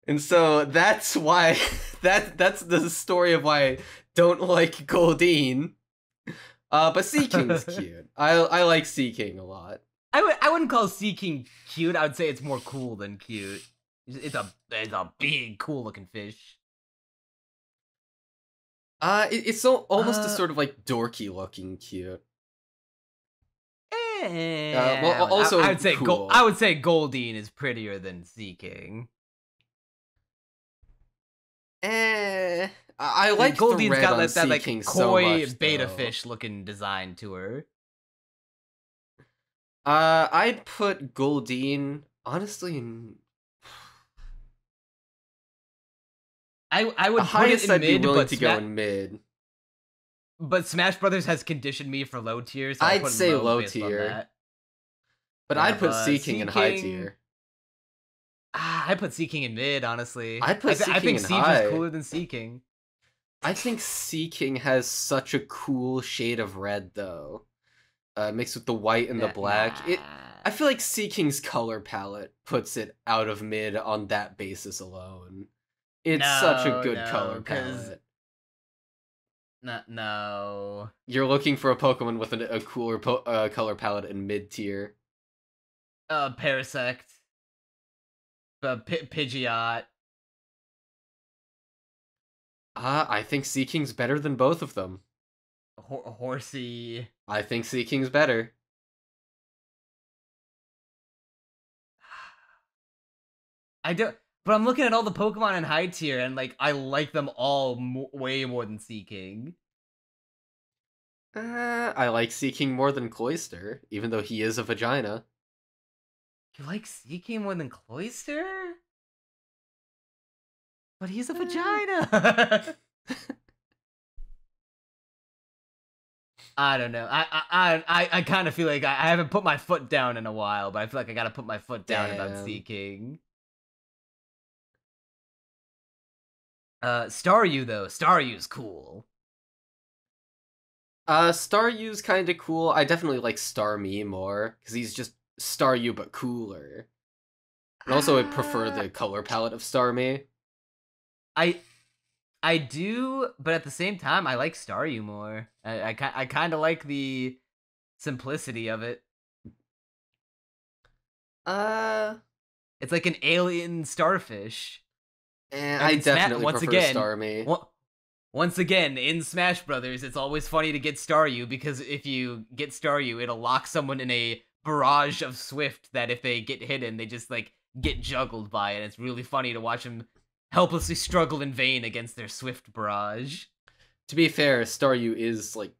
And so that's why... That's the story of why I don't like Goldeen. But Sea King's cute. I like Sea King a lot. I wouldn't call Sea King cute. I would say it's more cool than cute. It's a big, cool-looking fish. It's so almost a sort of like dorky-looking cute. Yeah. Well, also I would say cool. I would say Goldeen is prettier than Sea King. I like Goldeen's the red got on that like King koi so much, beta though. Fish-looking design to her. I'd put Goldeen, honestly, in... I would put it in mid, but to go in mid. But Smash Brothers has conditioned me for low tier, so I'd say low tier. But I'd put Sea King in high tier. I'd put Sea King in mid, honestly. I'd put Sea King in high. I think Siege's cooler than Sea King. I think Sea King has such a cool shade of red, though. Mixed with the white and the black. I feel like Sea King's color palette puts it out of mid on that basis alone. It's such a good color palette. No. You're looking for a Pokemon with a cooler color palette in mid-tier. Parasect. Pidgeot. I think Seeking's better than both of them. Horsey. I think Seeking's better. I don't, but I'm looking at all the Pokemon in high tier, and like I like them all way more than Seeking. I like Seeking more than Cloyster, even though he is a vagina. You like Seeking more than Cloyster? But he's a vagina. I don't know. I kind of feel like I haven't put my foot down in a while, but I feel like I gotta put my foot down about Seeking. Staryu though. Staryu's cool. Staryu's kinda cool. I definitely like Starmie more, because he's just Staryu but cooler. And also I prefer the color palette of Starmie. I do, but at the same time I like Staryu more. I kinda like the simplicity of it. It's like an alien starfish. And I definitely prefer Starmie. Once again, in Smash Brothers, it's always funny to get Staryu, because if you get Staryu, it'll lock someone in a barrage of Swift that if they get hidden, they just, like, get juggled by it. It's really funny to watch them helplessly struggle in vain against their Swift barrage. To be fair, Staryu is, like,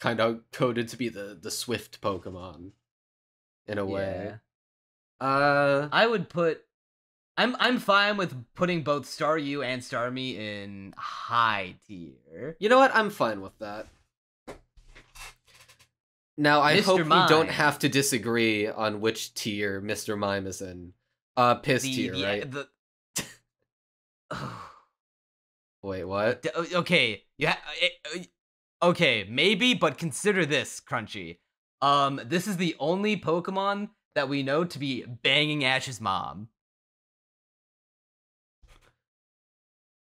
kind of coded to be the Swift Pokemon, in a way. I would put... I'm fine with putting both Staryu and Starmie in high tier. You know what? I'm fine with that. Now, I hope we don't have to disagree on which tier Mr. Mime is in. Piss tier, right? Wait, what? Okay, yeah. Okay, maybe, but consider this, Crunchy. This is the only Pokemon that we know to be banging Ash's mom.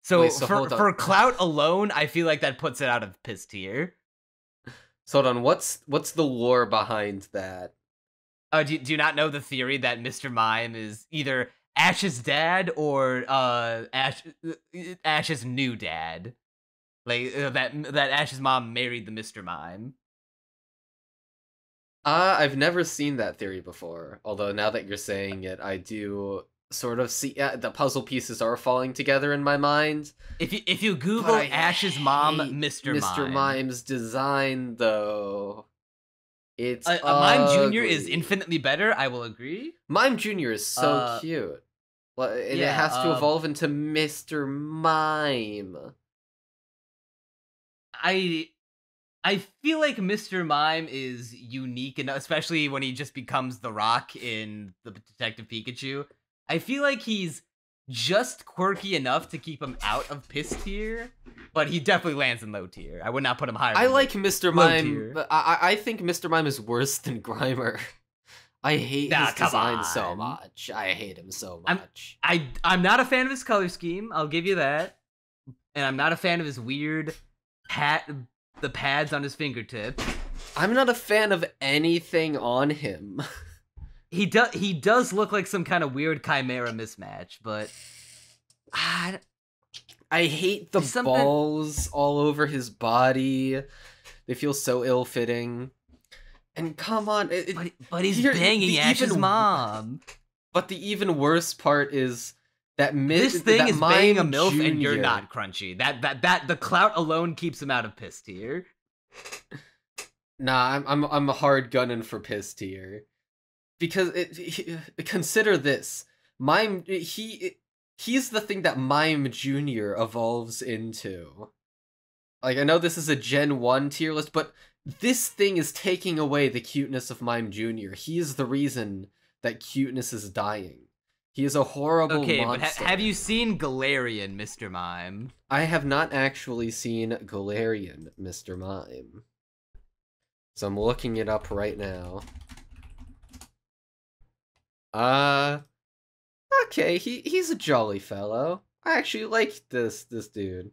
So, wait, so for clout alone, I feel like that puts it out of piss tier. So hold on, what's the lore behind that? Do you not know the theory that Mr. Mime is either Ash's dad or Ash's new dad? Like that Ash's mom married the Mr. Mime. I've never seen that theory before. Although now that you're saying it, I do. Sort of see the puzzle pieces are falling together in my mind. If you Google Ash's mom, Mr. Mime. Mr. Mime's design, though, it's Mime Jr. is infinitely better. I will agree. Mime Jr. is so cute, well, and it has to evolve into Mr. Mime. I feel like Mr. Mime is unique, and especially when he just becomes the Rock in the Detective Pikachu. I feel like he's just quirky enough to keep him out of piss tier, but he definitely lands in low tier. I would not put him higher. I like Mr. Mime, but I think Mr. Mime is worse than Grimer. I hate his design so much. I hate him so much. I'm not a fan of his color scheme, I'll give you that. And I'm not a fan of his weird the pads on his fingertips. I'm not a fan of anything on him. He does look like some kind of weird chimera mismatch, but I hate the balls all over his body. They feel so ill-fitting. And come on, but he's banging Ash's mom. But the even worse part is that this thing is banging a MILF, and you're not, Crunchy. That the clout alone keeps him out of piss tier. Nah, I'm hard gunning for piss tier. Because consider this, Mime he's the thing that Mime Jr. evolves into. Like, I know this is a Gen 1 tier list, but this thing is taking away the cuteness of Mime Jr. He is the reason that cuteness is dying. He is a horrible monster. Okay, but have you seen Galarian, Mr. Mime? I have not actually seen Galarian, Mr. Mime. So I'm looking it up right now. Okay, he's a jolly fellow. I actually like this dude.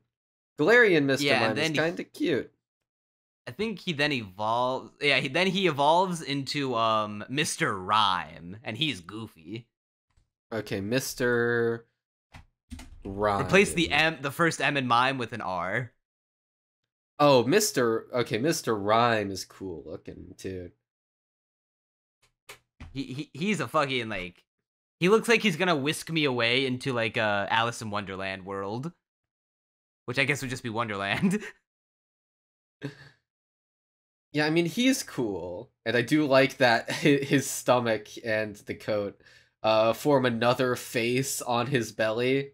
Galarian Mr. Mime is kinda cute. I think he then evolves... Yeah, he evolves into, Mr. Rime, and he's goofy. Okay, Mr... Right. Replace the M, the first M in mime with an R. Oh, Mr. Rime is cool looking too. He's a fucking like. He looks like he's gonna whisk me away into like a Alice in Wonderland world, which I guess would just be Wonderland. Yeah, I mean, he's cool, and I do like that his stomach and the coat form another face on his belly.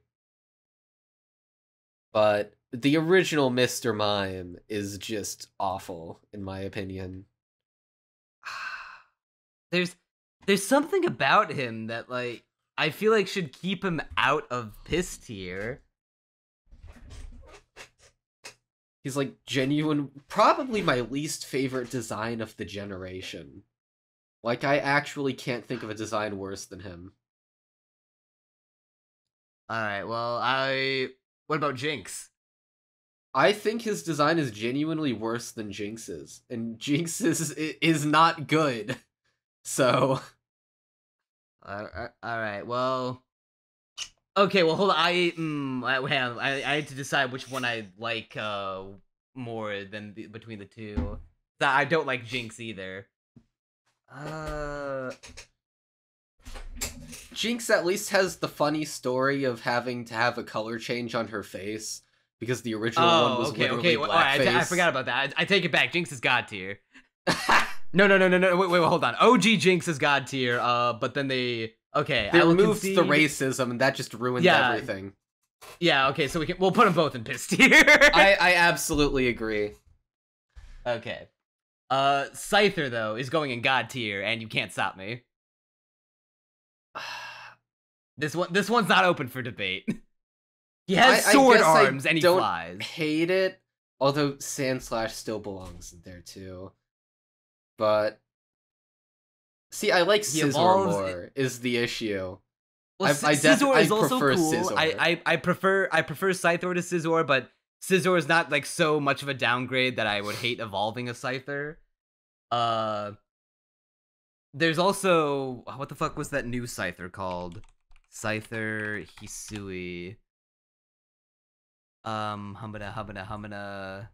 But the original Mr. Mime is just awful, in my opinion. There's something about him that, like, I feel like should keep him out of piss tier. He's like genuine, probably my least favorite design of the generation. Like, I actually can't think of a design worse than him. Alright, well, what about Jinx? I think his design is genuinely worse than Jinx's. And Jinx's is not good. So. Alright, well. Okay, well, hold on. I had to decide which one I like more than between the two. I don't like Jinx either. Jinx at least has the funny story of having to have a color change on her face because the original one was literally blackface. All right, I forgot about that. I take it back. Jinx is god tier. No. Wait, hold on. OG Jinx is god tier. But then they. Okay, they removed the racism, and that just ruined everything. Yeah. Okay, so we'll put them both in piss tier. I absolutely agree. Okay, Scyther though is going in god tier, and you can't stop me. This one's not open for debate. He has sword arms, and he flies. I don't hate it, although Sandslash still belongs there too. But. See, I like Scizor more, is the issue. Well, Scizor is also cool. I prefer Scyther to Scizor, but Scizor is not like so much of a downgrade that I would hate evolving a Scyther. There's also, what the fuck was that new Scyther called? Scyther Hisui. Humana.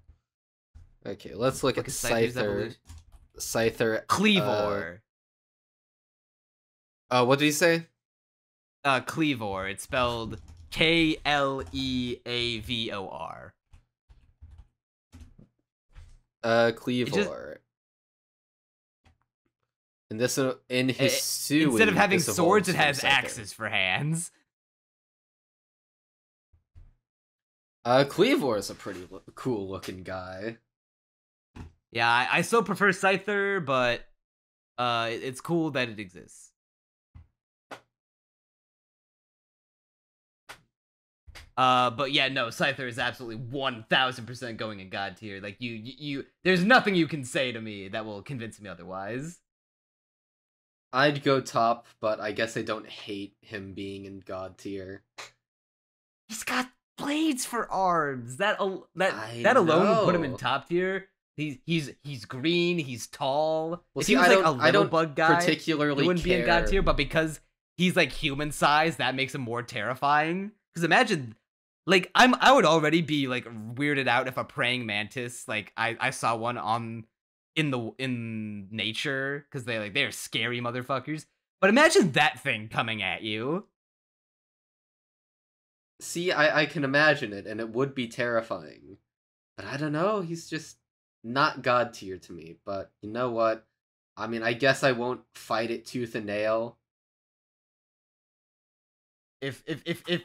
Okay, let's look at Scyther. Cleavor. What did he say? Cleavor. It's spelled K-L-E-A-V-O-R. Cleavor. And this in his instead of having swords, it has axes for hands. Cleavor is a pretty cool looking guy. Yeah, I still prefer Scyther, but it's cool that it exists. But yeah, no, Scyther is absolutely 1000% going in god tier. Like you, there's nothing you can say to me that will convince me otherwise. I'd go top, but I guess I don't hate him being in god tier. He's got blades for arms. That alone would put him in top tier. He's green. He's tall. Well, see, I don't bug guy. Particularly, he wouldn't be in god tier, but because he's like human size, that makes him more terrifying. Because imagine. Like, I would already be, like, weirded out if a praying mantis, like, I saw one in nature, because they're scary motherfuckers. But imagine that thing coming at you. See, I can imagine it, and it would be terrifying. But I don't know, he's just not god tier to me. But you know what? I mean, I guess I won't fight it tooth and nail.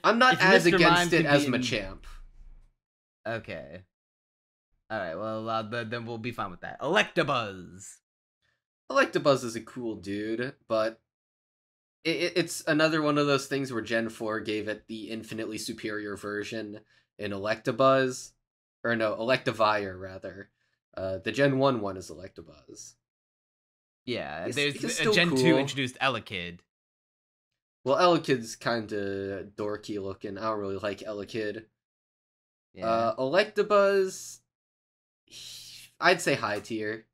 I'm not as against it as Machamp. Okay. Alright, well, then we'll be fine with that. Electabuzz! Electabuzz is a cool dude, but it's another one of those things where Gen 4 gave it the infinitely superior version in Electabuzz. Or no, Electivire, rather. The Gen 1 one is Electabuzz. Yeah, there's Gen 2 introduced Elekid. Well, Elekid's kind of dorky looking. I don't really like Elekid. Yeah. Electabuzz, I'd say high tier.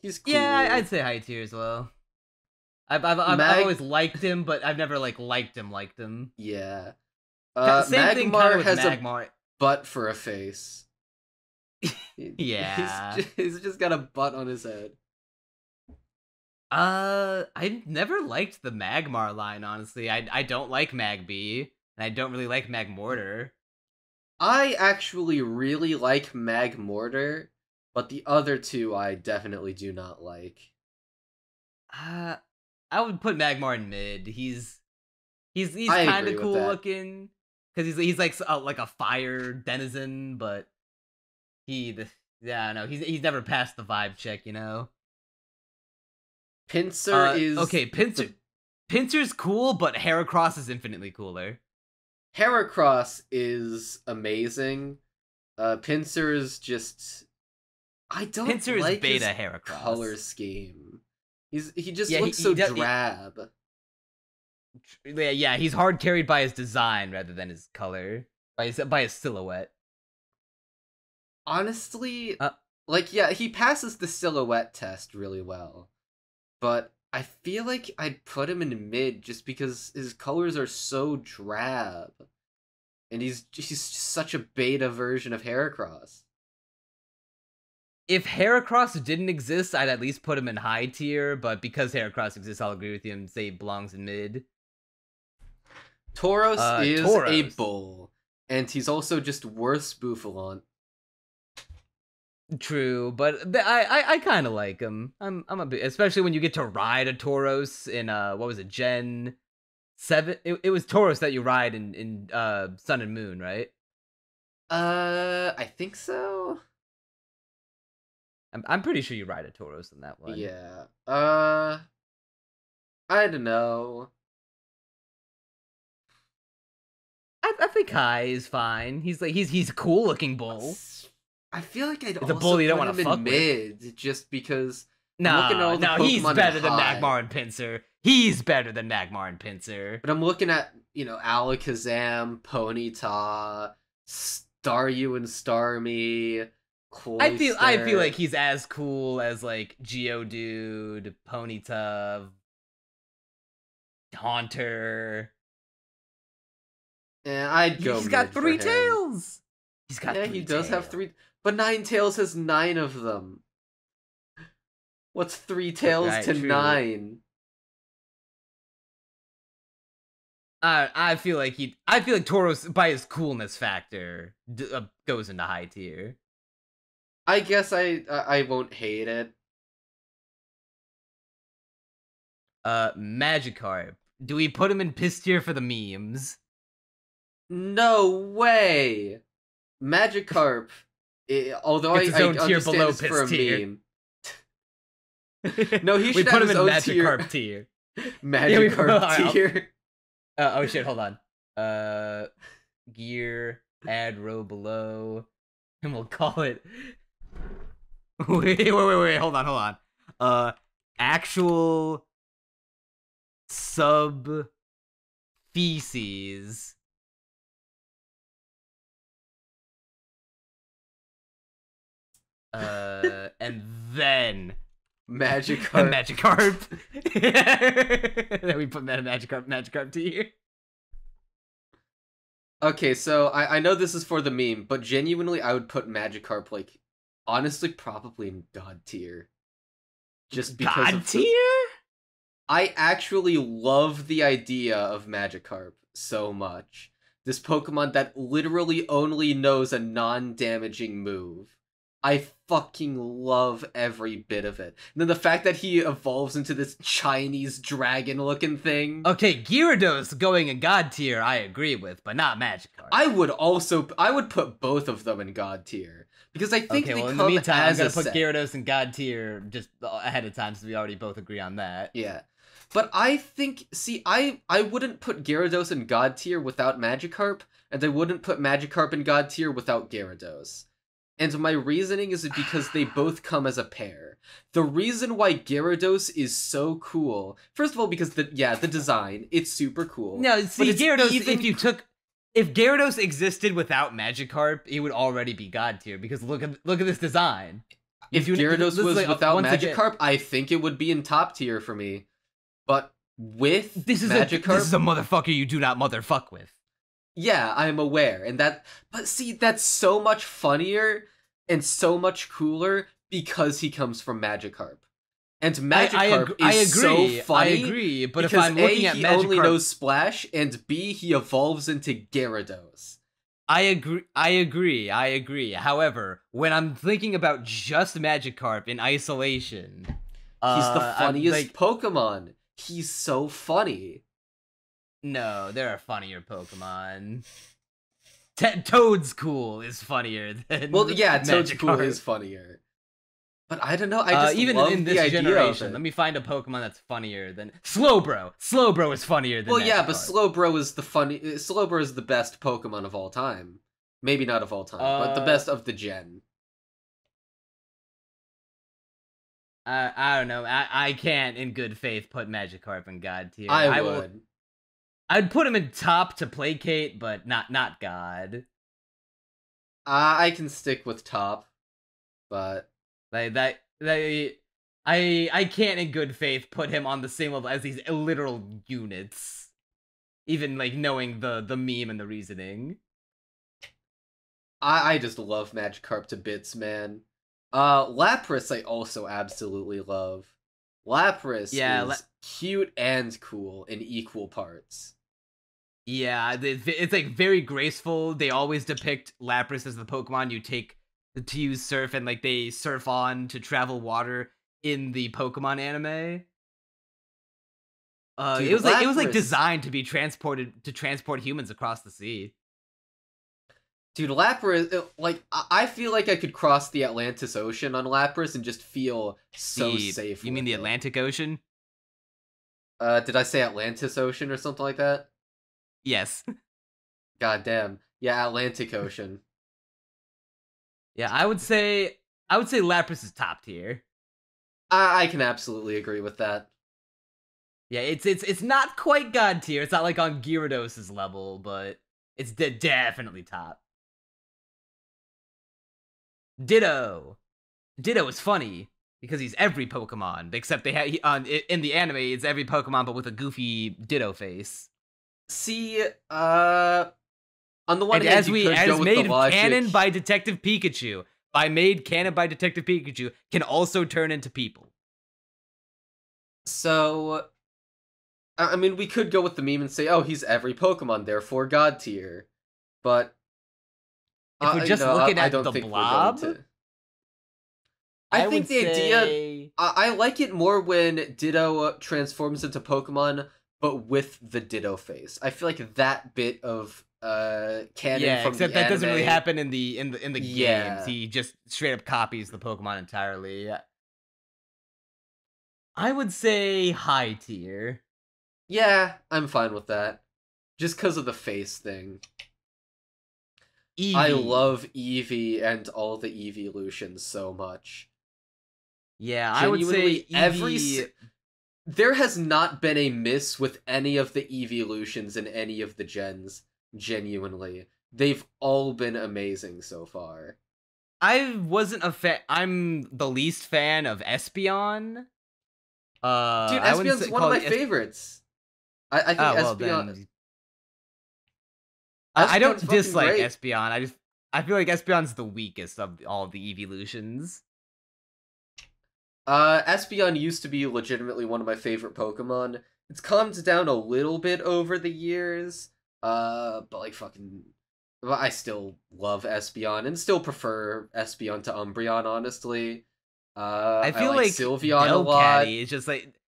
He's cool. Yeah, I'd say high tier as well. I've always liked him, but I've never liked him. Yeah, Magmar has a butt for a face. Yeah. He's just got a butt on his head. I never liked the Magmar line, honestly. I don't like Magby, and I don't really like Magmortar. I actually really like Magmortar, but the other two I definitely do not like. I would put Magmar in mid. He's kind of cool looking, because he's like a fire denizen, but he's never passed the vibe check, you know. Pinsir is okay. Pinsir's cool, but Heracross is infinitely cooler. Heracross is amazing. Pinsir is just Pinsir like is beta his Heracross color scheme. He just looks so drab. Yeah, he's hard carried by his design rather than his color, by his silhouette. Honestly, he passes the silhouette test really well. But I feel like I'd put him in mid just because his colors are so drab. And he's such a beta version of Heracross. If Heracross didn't exist, I'd at least put him in high tier. But because Heracross exists, I'll agree with you and say he belongs in mid. Tauros is a bull. And he's also just worse Bouffalant. True, but I kind of like him. I'm a bit, especially when you get to ride a Tauros in what was it, Gen 7? It was Tauros that you ride in Sun and Moon, right? I think so. I'm pretty sure you ride a Tauros in that one. Yeah. I don't know. I think Kai is fine. He's like he's a cool looking bull. I feel like I'd also put him in mid just because. No, he's better than Magmar and Pinsir. He's better than Magmar and Pinsir. But I'm looking at, Alakazam, Ponyta, Staryu and Starmie, Cloyster. I feel like he's as cool as like Geodude, Ponyta, Haunter. Yeah, I'd go. He's got three tails. He's got. Yeah, he does have three. But Ninetales has 9 of them. What's 3 tails to 9? I feel like Tauros, by his coolness factor, goes into high tier. I guess I won't hate it. Magikarp. Do we put him in piss tier for the memes? No way. Magikarp. Although it's I understand below it's for a tier. Meme. No, he should put him in Magikarp tier. Magikarp tier. Oh shit, hold on. Gear, add row below, and we'll call it... Wait, hold on. Actual... Subfeces... and then Magikarp. Then we put Magikarp tier. Okay, so I know this is for the meme, but genuinely I would put Magikarp honestly probably in God tier. Just because God tier? I actually love the idea of Magikarp so much. This Pokemon that literally only knows a non-damaging move. I fucking love every bit of it. And then the fact that he evolves into this Chinese dragon-looking thing. Okay, Gyarados going in God tier, I agree with, but not Magikarp. I would put both of them in God tier because I think in the meantime, I'm gonna put Gyarados in God tier just ahead of time, so we already both agree on that. Yeah, but I think, I wouldn't put Gyarados in God tier without Magikarp, and I wouldn't put Magikarp in God tier without Gyarados. And my reasoning is because they both come as a pair. The reason why Gyarados is so cool, first of all, because the design, it's super cool. No, see, Gyarados, if Gyarados existed without Magikarp, it would already be God tier because look at this design. If Gyarados was without Magikarp, I think it would be in top tier for me. But with Magikarp, this is a motherfucker you do not motherfuck with. Yeah, I'm aware, and that, but see, that's so much funnier and so much cooler because he comes from Magikarp. And Magikarp is so funny. I agree, but if I'm looking at Magikarp, he only knows Splash, and B, he evolves into Gyarados. I agree. However, when I'm thinking about just Magikarp in isolation, he's the funniest Pokemon. He's so funny. No, there are funnier Pokemon. Toad's cool is funnier than Magikarp. Toad's cool is funnier. But I don't know, I just even love in this generation, let me find a Pokemon that's funnier than Slowbro. Slowbro is funnier than Magikarp. But Slowbro is the best Pokemon of all time. Maybe not of all time, but the best of the gen. I don't know. I can't in good faith put Magikarp in God tier. I'd put him in top to placate, but not God. I can stick with top, but I can't in good faith put him on the same level as these literal units, even knowing the meme and the reasoning. I just love Magikarp to bits, man. Lapras I also absolutely love. Lapras is cute and cool in equal parts. Yeah, it's very graceful. They always depict Lapras as the Pokemon you take to use surf, and they surf on to travel water in the Pokemon anime. Dude, it was designed to be transport humans across the sea. Dude, Lapras, I feel like I could cross the Atlantis Ocean on Lapras and just feel so safe. You mean the Atlantic Ocean? Did I say Atlantis Ocean or something like that? Yes. Goddamn. Yeah, Atlantic Ocean. Yeah, I would say Lapras is top tier. I can absolutely agree with that. Yeah, it's not quite God tier. It's not on Gyarados' level, but it's definitely top. Ditto. Ditto is funny because he's every Pokemon, except in the anime it's every Pokemon but with a goofy Ditto face. See, on the one hand, as we made canon by Detective Pikachu, can also turn into people. So, I mean, we could go with the meme and say, "Oh, he's every Pokemon, therefore God tier," but if we're just looking at the blob, I think the idea. I like it more when Ditto transforms into Pokemon, but with the Ditto face. I feel like that bit of canon from except the anime, that doesn't really happen in the games. He just straight up copies the Pokemon entirely. I would say high tier. Yeah, I'm fine with that. Just because of the face thing. Eevee. I love Eevee and all the Eeveelutions so much. Yeah, genuinely, I would say Eevee... There has not been a miss with any of the Eeveelutions in any of the gens, genuinely. They've all been amazing so far. I wasn't a fan... I'm the least fan of Espeon. Dude, Espeon's one of my favorites. I think Espeon... I don't dislike Espeon, I feel like Espeon's the weakest of all the Eeveelutions. Espeon used to be legitimately one of my favorite Pokemon. It's calmed down a little bit over the years, but I still love Espeon, and still prefer Espeon to Umbreon, honestly. I feel like Sylveon a lot. It's just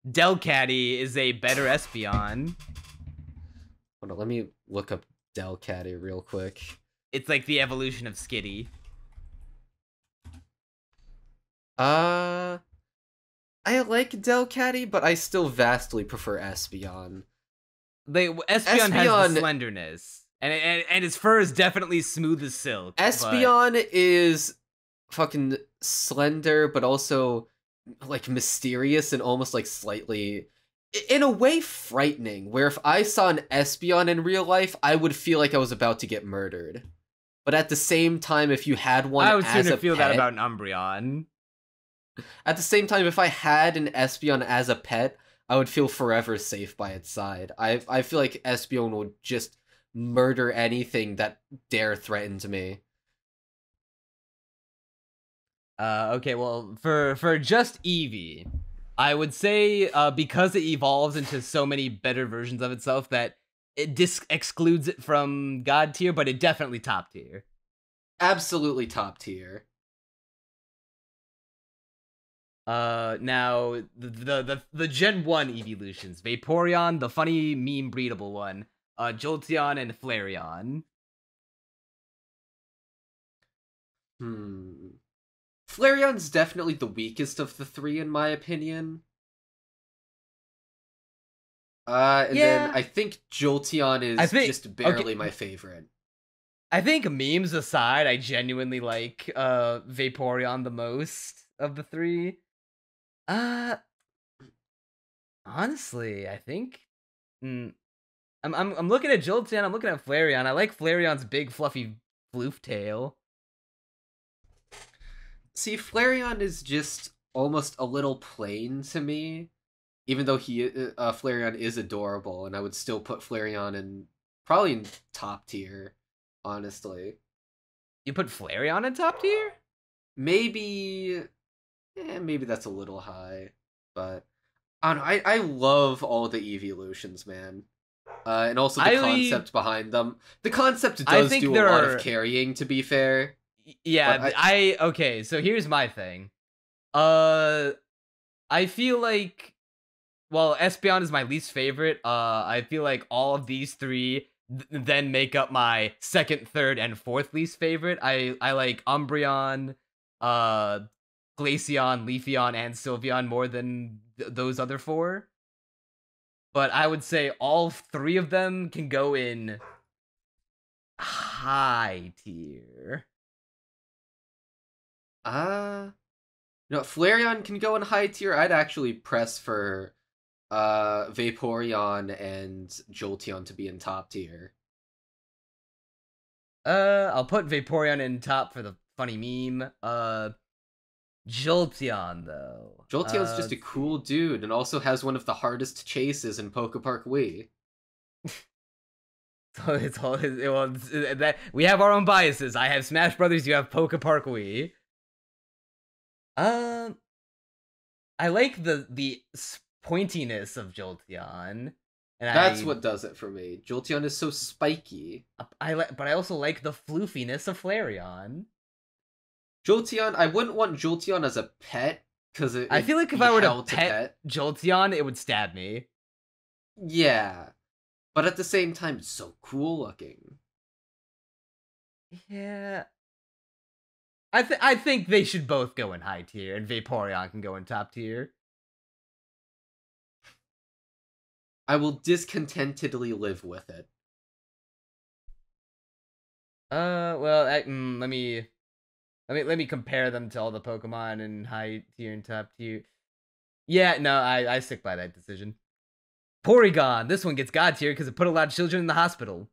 Delcatty is a better Espeon. Hold on, let me look up Delcatty real quick. It's the evolution of Skitty. I like Delcatty, but I still vastly prefer Espeon. Espeon has the slenderness, and his fur is definitely smooth as silk. Espeon is fucking slender, but also mysterious and almost slightly, in a way, frightening. Where if I saw an Espeon in real life, I would feel like I was about to get murdered. But at the same time, if you had one, I would sooner feel that about an Umbreon. At the same time, if I had an Espeon as a pet, I would feel forever safe by its side. I feel like Espeon would just murder anything that dare threaten to me. Okay, well, for just Eevee, I would say because it evolves into so many better versions of itself that it excludes it from God tier, but it definitely top tier. Absolutely top tier. Now the Gen 1 Eeveelutions, Vaporeon, the funny meme breedable one, Jolteon and Flareon. Flareon's definitely the weakest of the three, in my opinion. And then I think Jolteon is just barely my favorite. I think memes aside, I genuinely like Vaporeon the most of the three. Honestly, I think I'm looking at Jolteon. I'm looking at Flareon. I like Flareon's big fluffy floof tail. See, Flareon is just almost a little plain to me, even though Flareon is adorable, and I would still put Flareon in probably in top tier, honestly. You put Flareon in top tier? Maybe, maybe that's a little high, but I don't know. I love all the Eeveelutions, man, and also the concept behind them. The concept does do a lot of carrying, to be fair. Yeah, okay, so here's my thing. I feel like, well, Espeon is my least favorite. I feel like all of these three then make up my second, third, and fourth least favorite. I like Umbreon, Glaceon, Leafeon, and Sylveon more than those other four. But I would say all three of them can go in high tier. No, Flareon can go in high tier. I'd actually press for Vaporeon and Jolteon to be in top tier. I'll put Vaporeon in top for the funny meme. Jolteon, though. Jolteon's just a cool dude and also has one of the hardest chases in Poke Park Wii. So it's all we have our own biases. I have Smash Brothers, you have Poke Park Wii. I like the pointiness of Jolteon, and that's what does it for me. Jolteon is so spiky. But I also like the floofiness of Flareon. Jolteon, I wouldn't want Jolteon as a pet because I feel like if I were to pet Jolteon, it would stab me. Yeah, but at the same time, it's so cool looking. Yeah. I think they should both go in high tier, and Vaporeon can go in top tier. I will discontentedly live with it. Well, let me compare them to all the Pokemon in high tier and top tier. Yeah, no, I stick by that decision. Porygon, this one gets God tier because it put a lot of children in the hospital.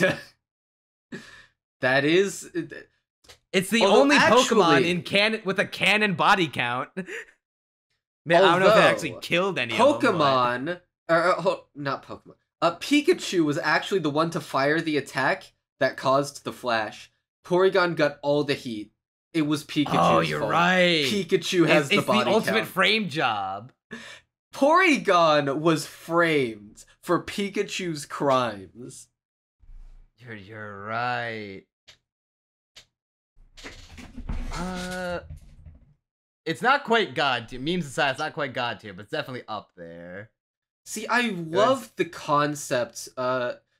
That is. It's the only Pokemon in with a canon body count. Man, I don't know if it actually killed any Pokemon, of them. Not Pokemon. Pikachu was actually the one to fire the attack that caused the flash. Porygon got all the heat. It was Pikachu's fault. Oh, you're right. Pikachu has the body count. It's the ultimate frame job. Porygon was framed for Pikachu's crimes. You're right. It's not quite God tier. Memes aside, it's not quite God tier, but it's definitely up there. See, I love the concept,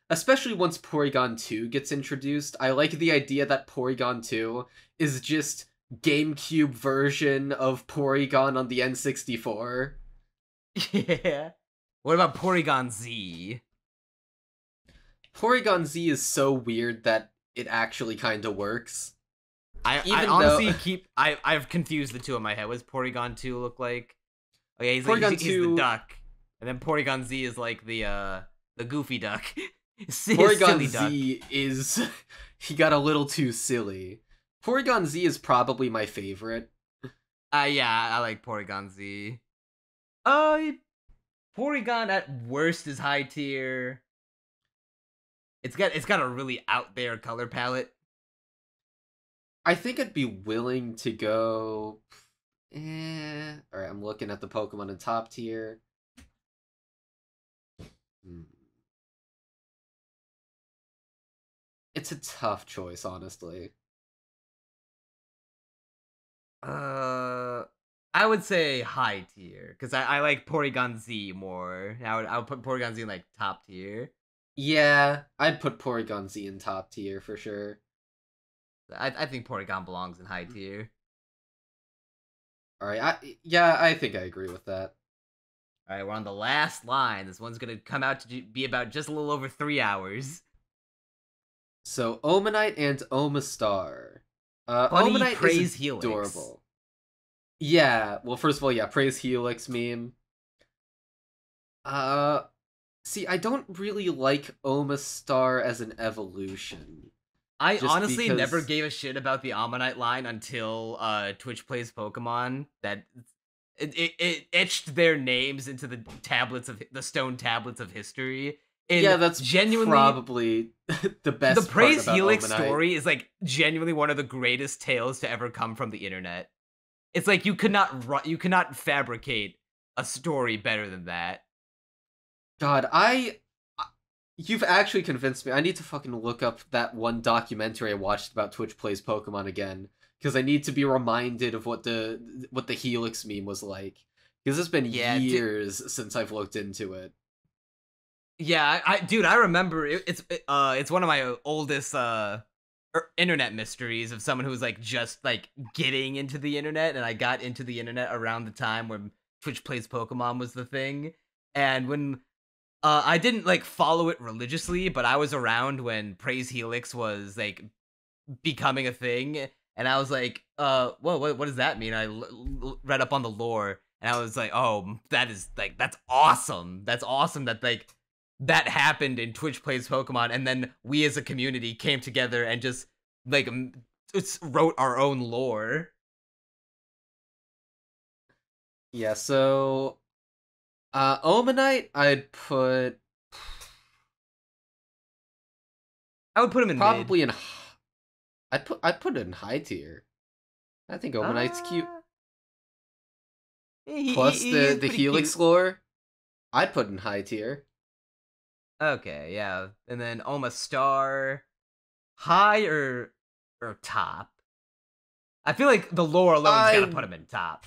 especially once Porygon 2 gets introduced. I like the idea that Porygon 2 is just GameCube version of Porygon on the N64. Yeah. What about Porygon Z? Porygon Z is so weird that it actually kind of works. I honestly I've confused the two in my head. What does Porygon 2 look like? Oh yeah, he's the duck. And then Porygon Z is like the goofy duck. Porygon Z duck. He got a little too silly. Porygon Z is probably my favorite. Yeah, I like Porygon Z. Porygon at worst is high tier. It's got a really out there color palette. I think I'd be willing to go. All right, I'm looking at the Pokemon in top tier. It's a tough choice, honestly. I would say high tier, because I like Porygon Z more. I would put Porygon Z in like top tier. Yeah, I'd put Porygon Z in top tier for sure. I think Porygon belongs in high tier. Alright, I think I agree with that. Alright, we're on the last line. This one's gonna come out to be about just a little over 3 hours. So, Omanite and Omastar. Omanite praise is adorable. Helix. Yeah, well, first of all, yeah, praise Helix meme. See, I don't really like Omastar as an evolution. I honestly never gave a shit about the Omanite line until Twitch Plays Pokemon. That it etched their names into the tablets of the stone tablets of history. And yeah, that's genuinely probably the best. The praise Helix story is like genuinely one of the greatest tales to ever come from the internet. It's like you could not fabricate a story better than that. God, you've actually convinced me. I need to fucking look up that one documentary I watched about Twitch Plays Pokemon again, because I need to be reminded of what the Helix meme was like. Because it's been years since I've looked into it. Yeah, I remember it's one of my oldest internet mysteries of someone who was like just like getting into the internet, and I got into the internet around the time when Twitch Plays Pokemon was the thing, and when I didn't like follow it religiously, but I was around when praise Helix was like becoming a thing, and I was like, whoa, what does that mean? I read up on the lore, and I was like, oh, that's awesome. That's awesome that like that happened in Twitch Plays Pokemon, and then we as a community came together and just like wrote our own lore. Yeah, so Omanite, I would put him in probably mid. I'd put it in high tier. I think Omanite's cute. Plus the Helix cute lore, I'd put in high tier. Okay, yeah. And then Omastar, high or top? I feel like the lore alone's gotta put him in top.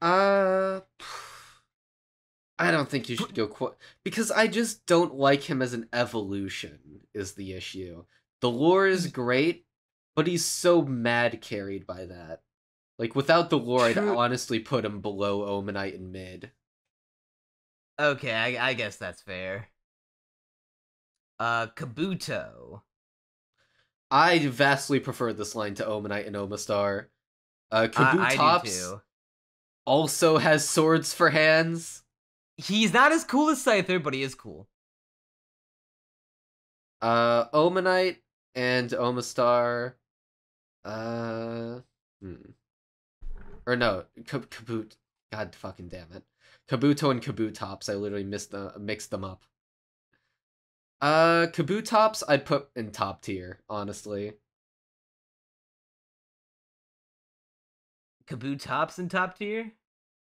I don't think you should go because I just don't like him as an evolution is the issue. The lore is great, but he's so mad carried by that. Like, without the lore, I'd honestly put him below Omanite in mid. Okay, I guess that's fair. Kabuto. I vastly prefer this line to Omanite and Omastar. Kabutops also has swords for hands. He's not as cool as Scyther, but he is cool. Omanite and Omastar. Or no, Kabuto. God fucking damn it. Kabuto and Kabutops, I literally mixed them up. Kabutops, I'd put in top tier, honestly. Kabutops in top tier?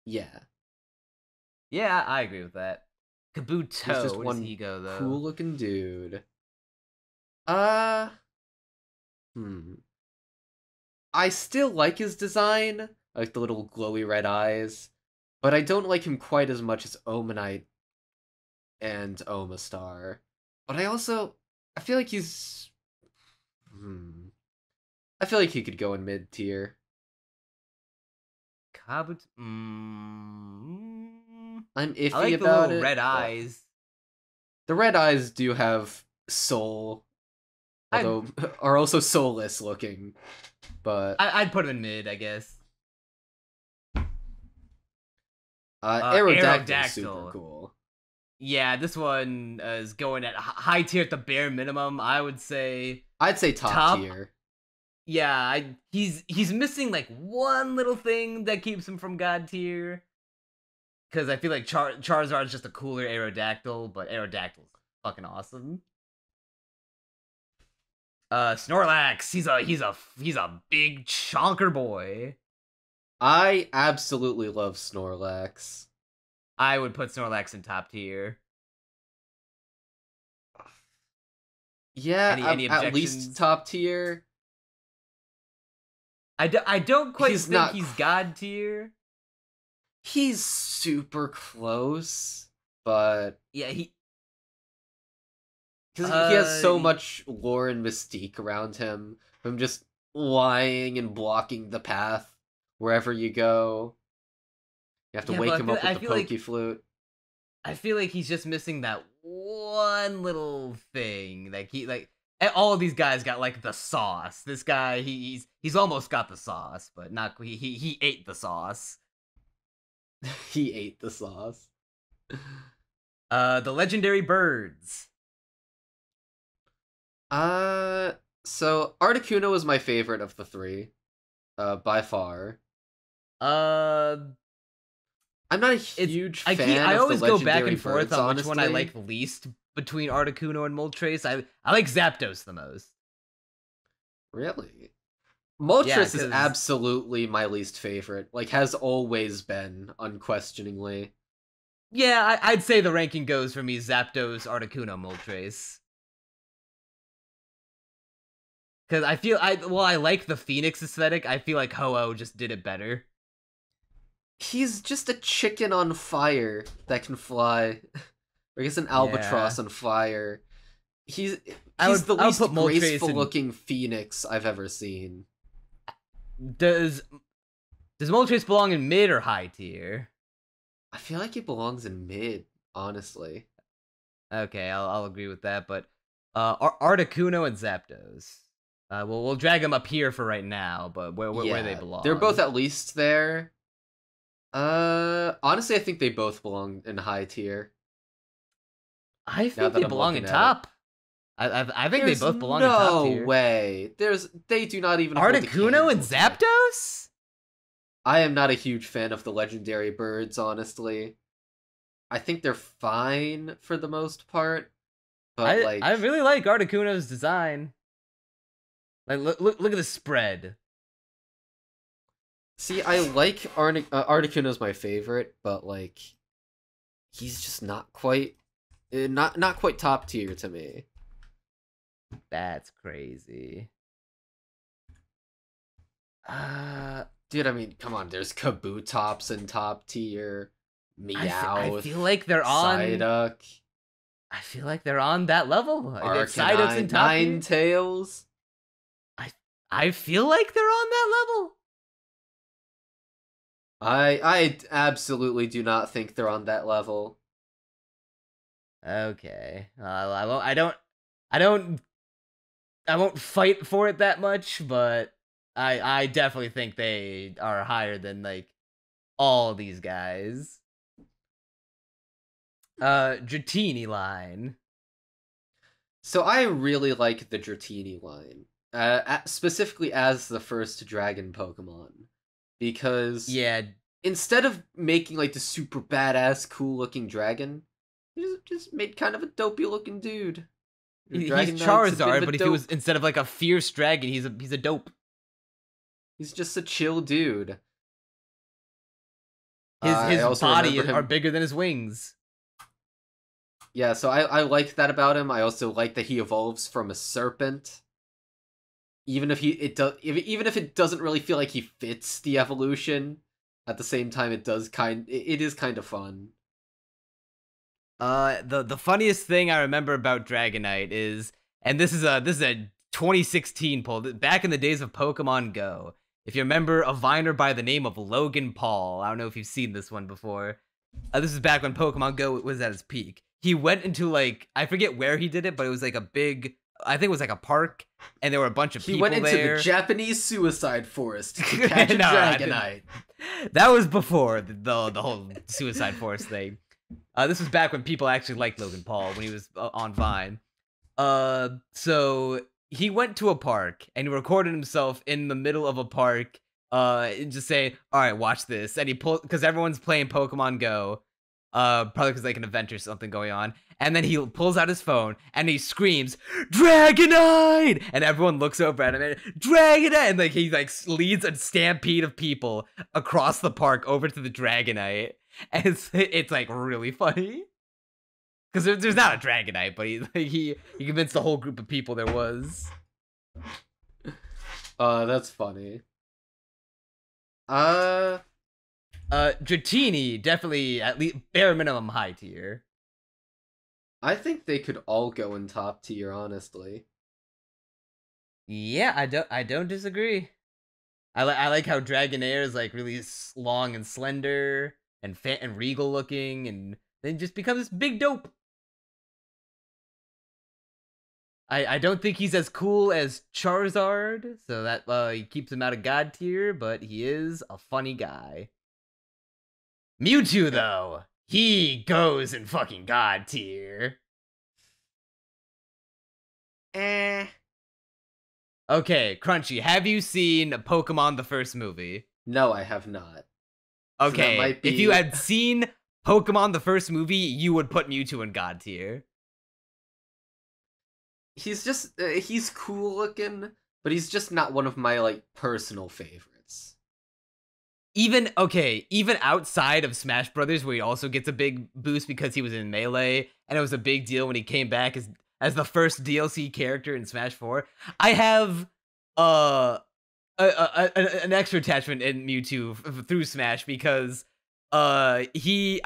Yeah. Yeah, I agree with that. Kabuto, there's just one ego, though. Cool looking dude. I still like his design. I like the little glowy red eyes. But I don't like him quite as much as Omanite and Omastar. But I feel like he's... I feel like he could go in mid-tier. Kabuto... I'm iffy about it. I like the little red eyes. The red eyes do have soul. Although, are also soulless looking. But... I'd put him in mid, I guess. Aerodactyl's super cool. Yeah, this one is going at high tier at the bare minimum. I would say top tier. Yeah, he's missing like one little thing that keeps him from god tier. Because I feel like Charizard's just a cooler Aerodactyl, but Aerodactyl's fucking awesome. Snorlax, he's a big chonker boy. I absolutely love Snorlax. I would put Snorlax in top tier. Yeah, any at least top tier. I don't quite think he's god tier. He's super close, but yeah, he has so much lore and mystique around him from just lying and blocking the path wherever you go. You have to wake him up with the Pokeflute. I feel like he's just missing that one little thing. Like all of these guys got like the sauce. This guy, he's almost got the sauce, but not he ate the sauce. He ate the sauce. The legendary birds. So Articuno was my favorite of the three, by far. I'm not a huge fan. I always go back and forth on which one I like least between Articuno and Moltres. I like Zapdos the most. Really? Moltres is absolutely my least favorite. Like, has always been, unquestioningly. Yeah, I'd say the ranking goes for me Zapdos, Articuno, Moltres. Because I feel, while I like the Phoenix aesthetic, I feel like Ho-Oh just did it better. He's just a chicken on fire that can fly. Or I guess an albatross on fire. He's the least graceful-looking Phoenix I've ever seen. Does Moltres belong in mid or high tier? I feel like he belongs in mid, honestly. Okay, I'll agree with that, but Articuno and Zapdos. We'll drag them up here for right now, but where they belong. They're both at least there. Honestly, I think they both belong in high tier. I think they belong in top. I think they both belong in top tier. No way. They do not even. Articuno and Zapdos? I am not a huge fan of the legendary birds, honestly. I think they're fine for the most part, but I really like Articuno's design. Like look at the spread. See, I like Articuno's my favorite, but like, he's just not quite, not quite top tier to me. That's crazy. Dude, I mean, come on. There's Kabutops in top tier. Meowth. I feel like they're on. Psyduck. I feel like they're on that level. Psyduck's in top tier. Ninetales. I feel like they're on that level. I absolutely do not think they're on that level. Okay, I won't fight for it that much, but I definitely think they are higher than like all these guys. Dratini line. So I really like the Dratini line, specifically as the first Dragon Pokemon. Because instead of making like the super badass, cool looking dragon, he just made kind of a dopey looking dude. He's Charizard, but if he was instead of like a fierce dragon, he's a dope. He's just a chill dude. His body are bigger than his wings. Yeah, so I like that about him. I also like that he evolves from a serpent. Even if it doesn't really feel like he fits the evolution, at the same time it does it is kind of fun. The funniest thing I remember about Dragonite is, and this is a 2016 poll back in the days of Pokemon Go. If you remember a Viner by the name of Logan Paul, I don't know if you've seen this one before. This is back when Pokemon Go was at its peak. He went into like I forget where he did it, but it was like a big. I think it was like a park, and there were a bunch of people there. He went into the Japanese suicide forest to catch a Dragonite. That was before the whole suicide forest thing. This was back when people actually liked Logan Paul, when he was on Vine. So he went to a park, and he recorded himself in the middle of a park, just saying, all right, watch this. And he pulled, because everyone's playing Pokemon Go, Probably because like an event or something going on. And then he pulls out his phone and he screams, "Dragonite!" And everyone looks over at him and, "Dragonite!" And like he like leads a stampede of people across the park over to the Dragonite. And it's like really funny. Because there's not a Dragonite, but he convinced the whole group of people there was. That's funny. Dratini, definitely at least bare minimum high tier. I think they could all go in top tier, honestly. Yeah, I don't disagree. I like how Dragonair is like really long and slender and fit and regal looking, and then just becomes big dope. I don't think he's as cool as Charizard, so that he keeps him out of God tier, but he is a funny guy. Mewtwo, though, he goes in fucking God tier. Okay, Crunchy, have you seen Pokemon the First Movie? No, I have not. Okay, so might be... if you had seen Pokemon the First Movie, you would put Mewtwo in God tier. He's just, he's cool looking, but he's just not one of my, like, personal favorites. Even, okay, even outside of Smash Brothers, where he also gets a big boost because he was in Melee, and it was a big deal when he came back as the first DLC character in Smash 4, I have, an extra attachment in Mewtwo through Smash because, I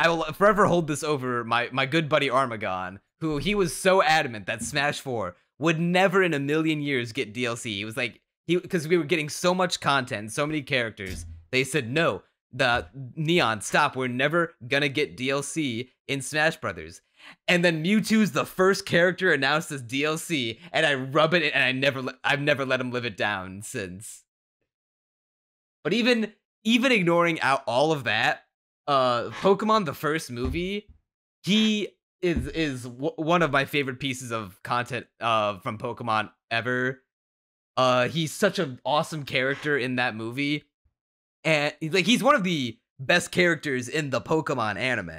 will forever hold this over my good buddy Armagon, who he was so adamant that Smash 4 would never in a million years get DLC. He was like, because we were getting so much content, so many characters, they said, no, the Neon, stop, we're never gonna get DLC in Smash Brothers. And then Mewtwo's the first character announced as DLC, and I rub it in, and I've never let him live it down since. But even ignoring out all of that, Pokemon the First Movie, he is one of my favorite pieces of content from Pokemon ever. He's such an awesome character in that movie, and like he's one of the best characters in the Pokemon anime.